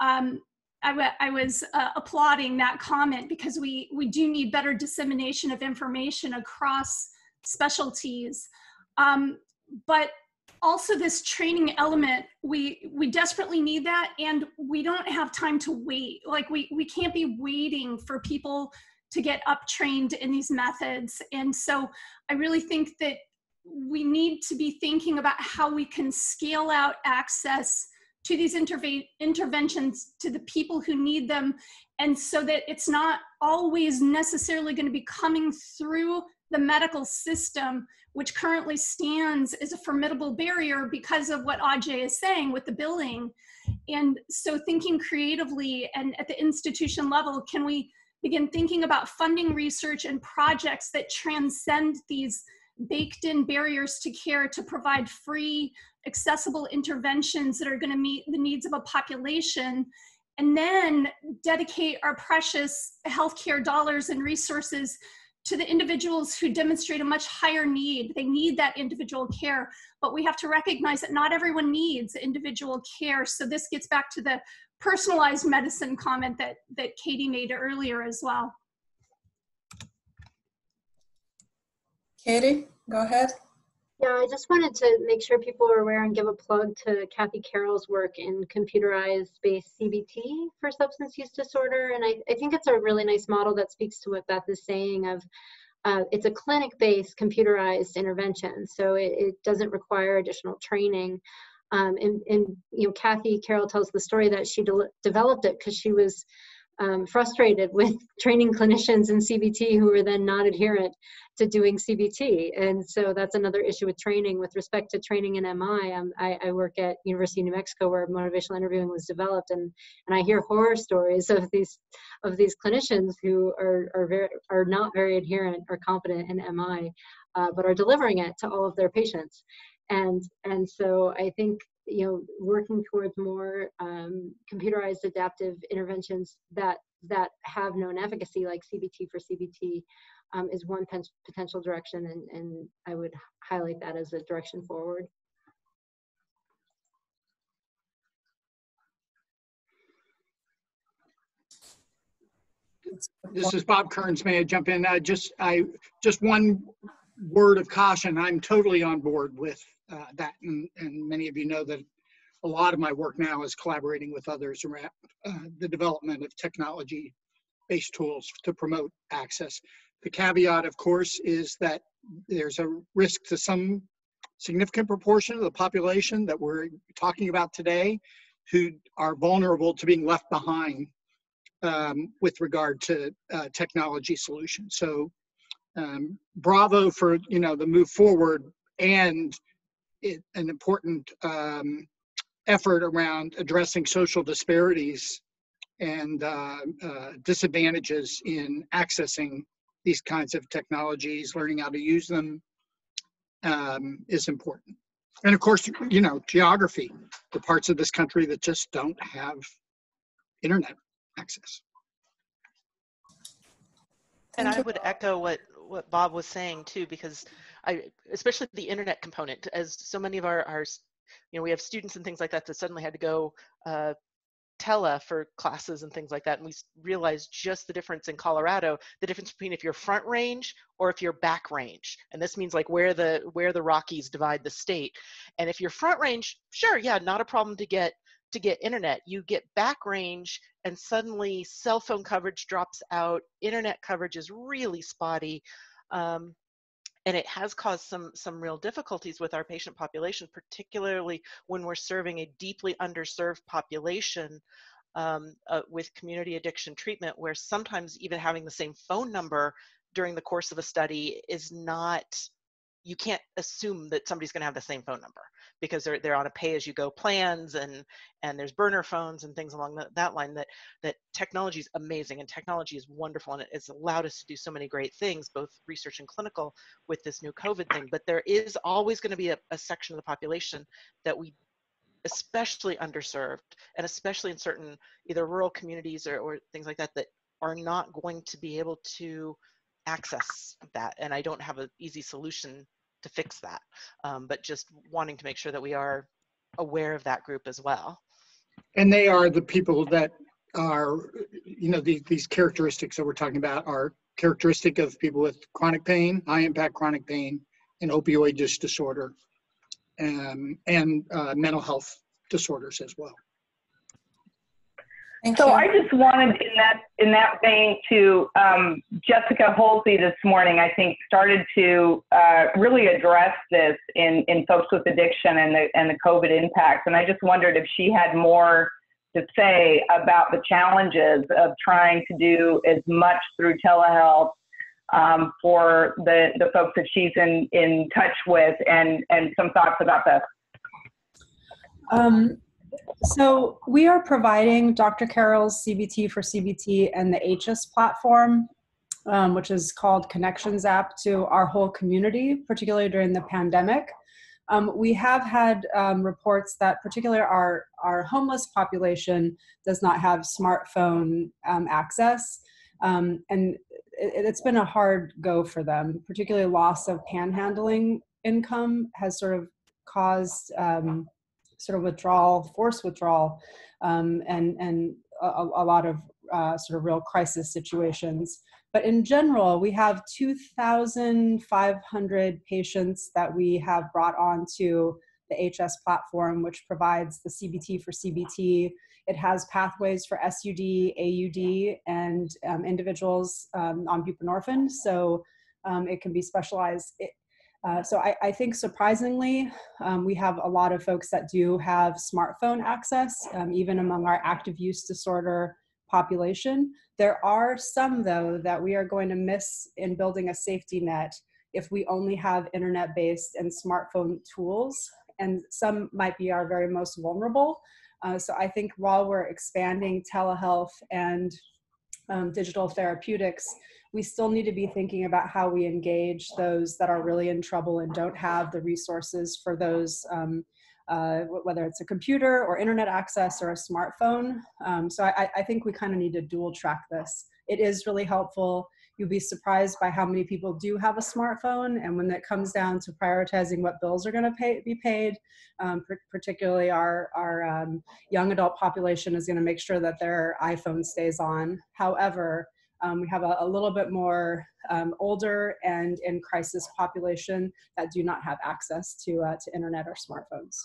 um, I, w I was uh, applauding that comment, because we, we do need better dissemination of information across specialties. Um, but also this training element, we, we desperately need that, and we don't have time to wait. Like we, we can't be waiting for people to get up trained in these methods. And so I really think that we need to be thinking about how we can scale out access to these interve interventions to the people who need them. And so that it's not always necessarily going to be coming through the medical system, which currently stands as a formidable barrier because of what Ajay is saying with the billing. And so thinking creatively and at the institution level, can we begin thinking about funding research and projects that transcend these baked-in barriers to care to provide free, accessible interventions that are going to meet the needs of a population, and then dedicate our precious healthcare dollars and resources to the individuals who demonstrate a much higher need. They need that individual care, but we have to recognize that not everyone needs individual care. So this gets back to the personalized medicine comment that, that Katie made earlier as well. Katie, go ahead. Yeah, I just wanted to make sure people are aware and give a plug to Kathy Carroll's work in computerized-based C B T for substance use disorder. And I, I think it's a really nice model that speaks to what Beth is saying of uh, it's a clinic-based computerized intervention, so it, it doesn't require additional training. Um, and, and, you know, Kathy Carroll tells the story that she de developed it because she was um, frustrated with training clinicians in C B T who were then not adherent to doing C B T. And so that's another issue with training. With respect to training in M I, um, I, I work at University of New Mexico, where motivational interviewing was developed. And, and I hear horror stories of these, of these clinicians who are, are, very, are not very adherent or competent in M I, uh, but are delivering it to all of their patients. And, and so I think, you know, working towards more um, computerized adaptive interventions that, that have known efficacy, like C B T for C B T, um, is one potential direction, and, and I would highlight that as a direction forward. This is Bob Kearns. May I jump in? Uh, just, I, just one word of caution. I'm totally on board with Uh, that, and, and many of you know that a lot of my work now is collaborating with others around uh, the development of technology-based tools to promote access. The caveat, of course, is that there's a risk to some significant proportion of the population that we're talking about today who are vulnerable to being left behind um, with regard to uh, technology solutions. So um, bravo for, you know, the move forward, and It, an important um, effort around addressing social disparities and uh, uh, disadvantages in accessing these kinds of technologies. Learning how to use them um, is important. And of course, you know, geography, the parts of this country that just don't have internet access. And I would echo what what Bob was saying too, because I, especially the internet component, as so many of our, our, you know, we have students and things like that that suddenly had to go uh, tele for classes and things like that. And we realized just the difference in Colorado, the difference between if you're front range or if you're back range. And this means like where the, where the Rockies divide the state. And if you're front range, sure, yeah, not a problem to get to get internet. You get back range and suddenly cell phone coverage drops out, internet coverage is really spotty. Um, And it has caused some, some real difficulties with our patient population, particularly when we're serving a deeply underserved population um, uh, with community addiction treatment, where sometimes even having the same phone number during the course of a study is not, you can't assume that somebody's gonna have the same phone number, because they're, they're on a pay-as-you-go plans, and, and there's burner phones and things along the, that line, that, that technology is amazing, and technology is wonderful, and it's allowed us to do so many great things, both research and clinical, with this new COVID thing. But there is always going to be a, a section of the population that we, especially underserved, and especially in certain either rural communities or, or things like that, that are not going to be able to access that. And I don't have an easy solution to fix that, um, but just wanting to make sure that we are aware of that group as well. And they are the people that are, you know, the, these characteristics that we're talking about are characteristic of people with chronic pain, high impact chronic pain, and opioid use disorder, and, and uh, mental health disorders as well. Thank so you. I just wanted in that in that vein to um, Jessica Holsey this morning, I think, started to uh, really address this in, in folks with addiction and the, and the COVID impacts. And I just wondered if she had more to say about the challenges of trying to do as much through telehealth um, for the, the folks that she's in, in touch with, and, and some thoughts about this. Um. So we are providing Doctor Carroll's C B T for C B T and the H S platform, um, which is called Connections app, to our whole community, particularly during the pandemic. Um, we have had um, reports that particularly our, our homeless population does not have smartphone um, access, um, and it, it's been a hard go for them. Particularly loss of panhandling income has sort of caused um, sort of withdrawal, forced withdrawal, um, and, and a, a lot of uh, sort of real crisis situations. But in general, we have two thousand five hundred patients that we have brought onto the H S platform, which provides the C B T for C B T. It has pathways for S U D, A U D, and um, individuals um, on buprenorphine, so um, it can be specialized. It, Uh, so I, I think surprisingly, um, we have a lot of folks that do have smartphone access, um, even among our active use disorder population. There are some, though, that we are going to miss in building a safety net if we only have internet-based and smartphone tools, and some might be our very most vulnerable. Uh, so I think while we're expanding telehealth and Um, digital therapeutics, we still need to be thinking about how we engage those that are really in trouble and don't have the resources for those, um, uh, whether it's a computer or internet access or a smartphone. Um, so I, I think we kind of need to dual track this. It is really helpful. You'll be surprised by how many people do have a smartphone, and when it comes down to prioritizing what bills are going to pay, be paid, um, particularly our, our um, young adult population is going to make sure that their iPhone stays on. However, um, we have a, a little bit more um, older and in crisis population that do not have access to, uh, to internet or smartphones.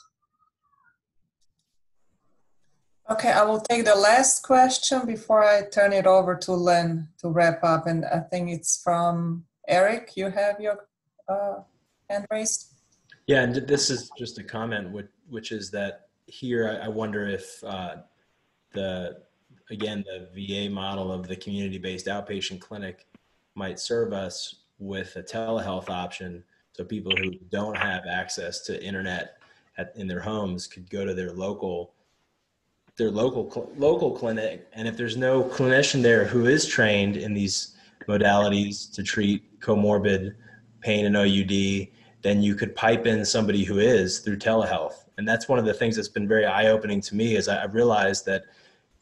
Okay, I will take the last question before I turn it over to Lynn to wrap up, and I think it's from Eric. You have your uh, hand raised? Yeah, and this is just a comment, which, which is that here I wonder if uh, the, again, the V A model of the community-based outpatient clinic might serve us with a telehealth option, so people who don't have access to internet at, in their homes could go to their local their local local clinic, and if there's no clinician there who is trained in these modalities to treat comorbid pain and O U D, then you could pipe in somebody who is through telehealth. And that's one of the things that's been very eye-opening to me, is I realized that,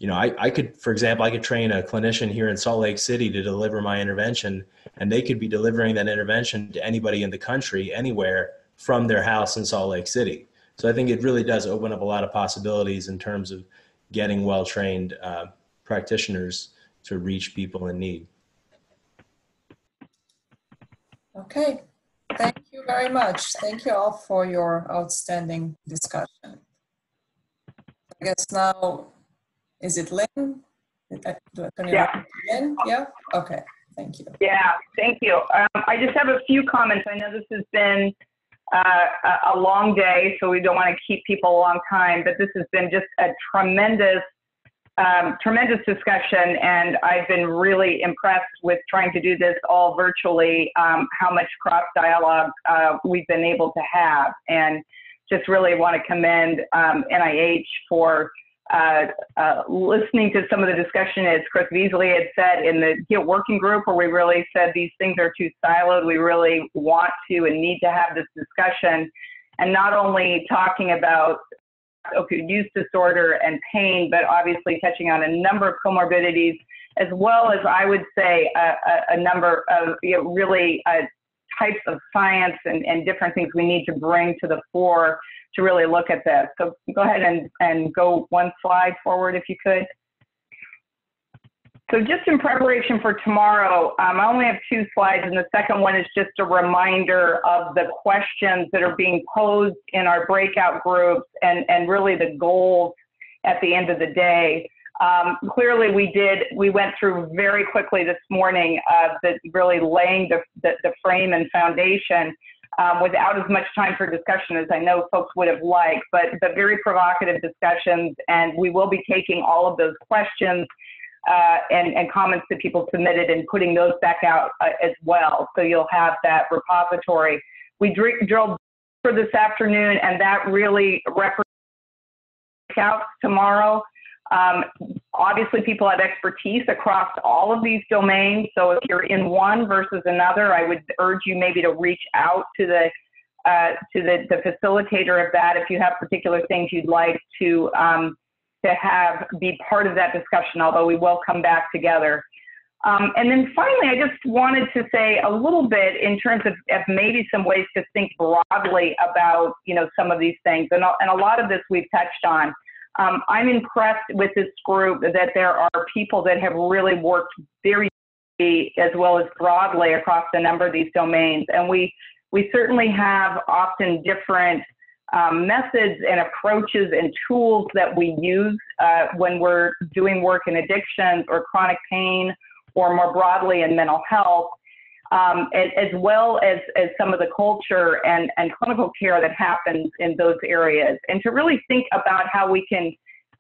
you know, I, I could, for example, I could train a clinician here in Salt Lake City to deliver my intervention, and they could be delivering that intervention to anybody in the country, anywhere, from their house in Salt Lake City. So I think it really does open up a lot of possibilities in terms of getting well-trained uh, practitioners to reach people in need. Okay, thank you very much. Thank you all for your outstanding discussion. I guess now, is it Lynn? Did I, do I turn it yeah. Lynn? Yeah, okay. Thank you. Yeah, thank you. Um, I just have a few comments. I know this has been uh, a long day, so we don't want to keep people a long time, but this has been just a tremendous, um, tremendous discussion, and I've been really impressed with trying to do this all virtually, um, how much cross dialogue uh, we've been able to have, and just really want to commend um, N I H for Uh, uh, listening to some of the discussion, as Chris Beasley had said in the G I T working group, where we really said these things are too siloed. We really want to and need to have this discussion, and not only talking about opioid use disorder and pain, but obviously touching on a number of comorbidities, as well as I would say a, a, a number of you know, really uh, types of science and, and different things we need to bring to the fore to really look at this. So go ahead and, and go one slide forward if you could. So just in preparation for tomorrow, um, I only have two slides, and the second one is just a reminder of the questions that are being posed in our breakout groups and, and really the goals at the end of the day. Um, clearly we did, we went through very quickly this morning, uh, the, really laying the, the, the frame and foundation um, without as much time for discussion as I know folks would have liked, but, but very provocative discussions, and we will be taking all of those questions uh, and, and comments that people submitted and putting those back out uh, as well, so you'll have that repository. We dr drilled for this afternoon, and that really represents out tomorrow. Um, obviously, people have expertise across all of these domains, so if you're in one versus another, I would urge you maybe to reach out to the uh, to the, the facilitator of that if you have particular things you'd like to um, to have be part of that discussion, although we will come back together. Um, and then finally, I just wanted to say a little bit in terms of, of maybe some ways to think broadly about you know some of these things, and, and a lot of this we've touched on. Um, I'm impressed with this group that there are people that have really worked very as well as broadly across a number of these domains. And we, we certainly have often different um, methods and approaches and tools that we use uh, when we're doing work in addictions or chronic pain or more broadly in mental health, um, as, as well as, as some of the culture and, and clinical care that happens in those areas. And to really think about how we can,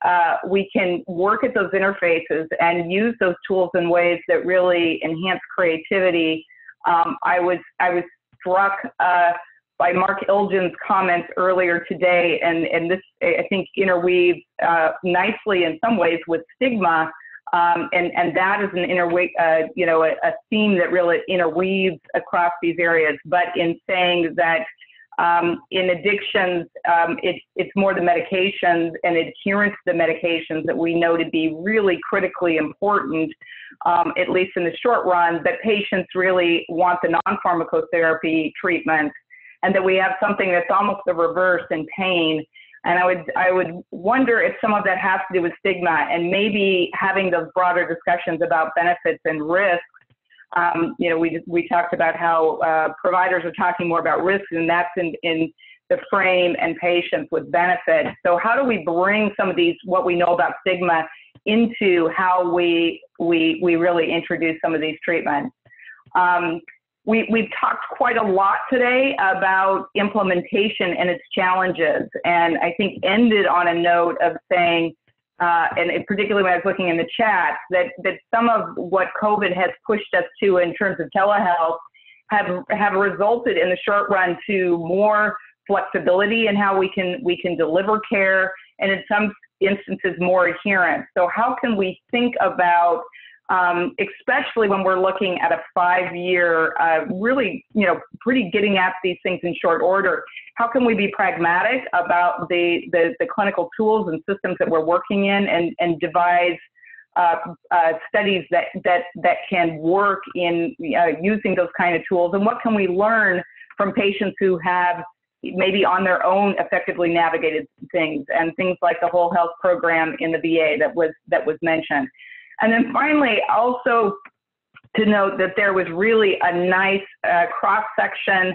uh, we can work at those interfaces and use those tools in ways that really enhance creativity. Um, I was, I was struck uh, by Mark Ilgen's comments earlier today, and, and this, I think, interweaves uh, nicely in some ways with stigma. Um, and, and that is an interwe uh, you know, a, a theme that really interweaves across these areas. But in saying that um, in addictions, um, it, it's more the medications and adherence to the medications that we know to be really critically important, um, at least in the short run, that patients really want the non-pharmacotherapy treatment, and that we have something that's almost the reverse in pain. And I would, I would wonder if some of that has to do with stigma, and maybe having those broader discussions about benefits and risks. Um, you know, we, we talked about how uh, providers are talking more about risks, and that's in, in the frame, and patients with benefits. So how do we bring some of these, what we know about stigma, into how we, we, we really introduce some of these treatments? Um, We, we've talked quite a lot today about implementation and its challenges, and I think ended on a note of saying, uh, and particularly when I was looking in the chat, that, that some of what COVID has pushed us to in terms of telehealth have, have resulted in the short run to more flexibility in how we can, we can deliver care, and in some instances more adherence. So how can we think about Um, especially when we're looking at a five-year, uh, really, you know, pretty getting at these things in short order. How can we be pragmatic about the, the, the clinical tools and systems that we're working in, and, and devise uh, uh, studies that, that, that can work in uh, using those kind of tools? And what can we learn from patients who have maybe on their own effectively navigated things, and things like the whole health program in the V A that was, that was mentioned? And then finally, also to note that there was really a nice uh, cross-section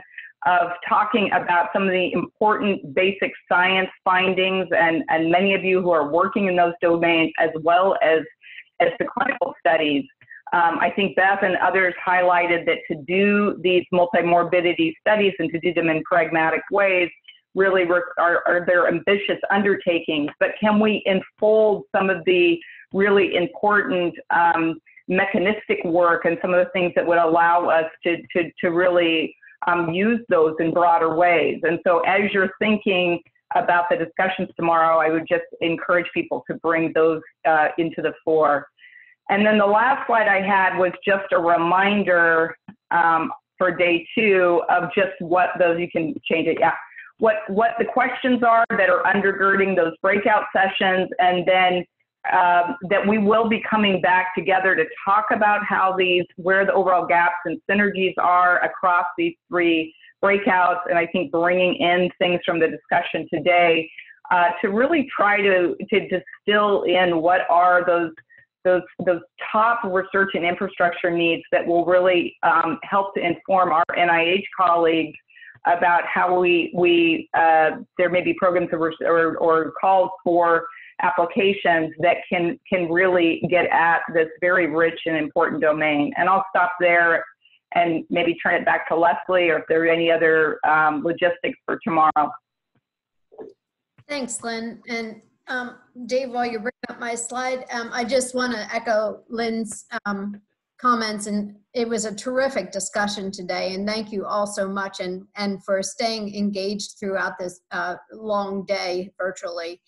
of talking about some of the important basic science findings, and, and many of you who are working in those domains, as well as, as the clinical studies, Um, I think Beth and others highlighted that to do these multimorbidity studies and to do them in pragmatic ways really are, are their ambitious undertakings, but can we unfold some of the really important um, mechanistic work and some of the things that would allow us to, to, to really um, use those in broader ways. And so as you're thinking about the discussions tomorrow, I would just encourage people to bring those uh, into the fore. And then the last slide I had was just a reminder um, for day two of just what those, you can change it, yeah. What, what the questions are that are undergirding those breakout sessions, and then um, that we will be coming back together to talk about how these, where the overall gaps and synergies are across these three breakouts, and I think bringing in things from the discussion today uh, to really try to, to distill in what are those Those, those top research and infrastructure needs that will really um, help to inform our N I H colleagues about how we, we uh, there may be programs or, or, or calls for applications that can, can really get at this very rich and important domain. And I'll stop there and maybe turn it back to Leslie, or if there are any other um, logistics for tomorrow. Thanks, Lynn. And Um, Dave, while you're bringing up my slide, um, I just want to echo Lynn's um, comments, and it was a terrific discussion today, and thank you all so much, and, and for staying engaged throughout this uh, long day virtually.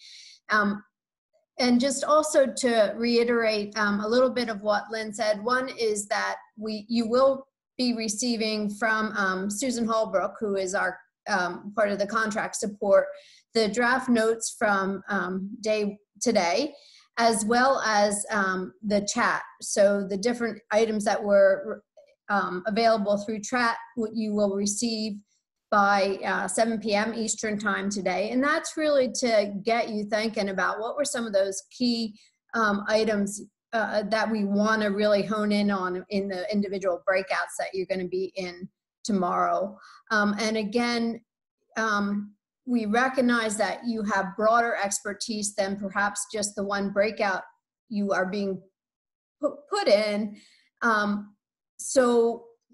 Um, and just also to reiterate um, a little bit of what Lynn said, one is that we you will be receiving from um, Susan Holbrook, who is our um, part of the contract support, the draft notes from um, day today, as well as um, the chat. So the different items that were um, available through chat, what you will receive by uh, seven p m Eastern time today. And that's really to get you thinking about what were some of those key um, items uh, that we want to really hone in on in the individual breakouts that you're going to be in tomorrow. Um, and again, um, we recognize that you have broader expertise than perhaps just the one breakout you are being put in. Um, so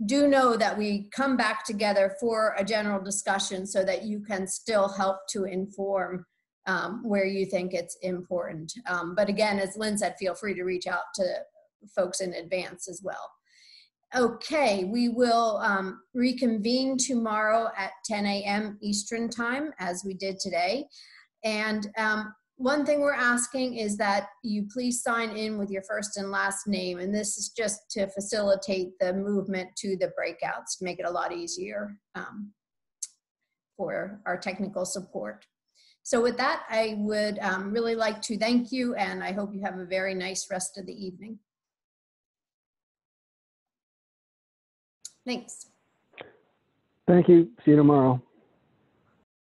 do know that we come back together for a general discussion so that you can still help to inform um, where you think it's important. Um, but again, as Lynn said, feel free to reach out to folks in advance as well. Okay, we will um, reconvene tomorrow at ten a m Eastern time, as we did today. And um, one thing we're asking is that you please sign in with your first and last name. And this is just to facilitate the movement to the breakouts, to make it a lot easier um, for our technical support. So with that, I would um, really like to thank you, and I hope you have a very nice rest of the evening. Thanks. Thank you. See you tomorrow.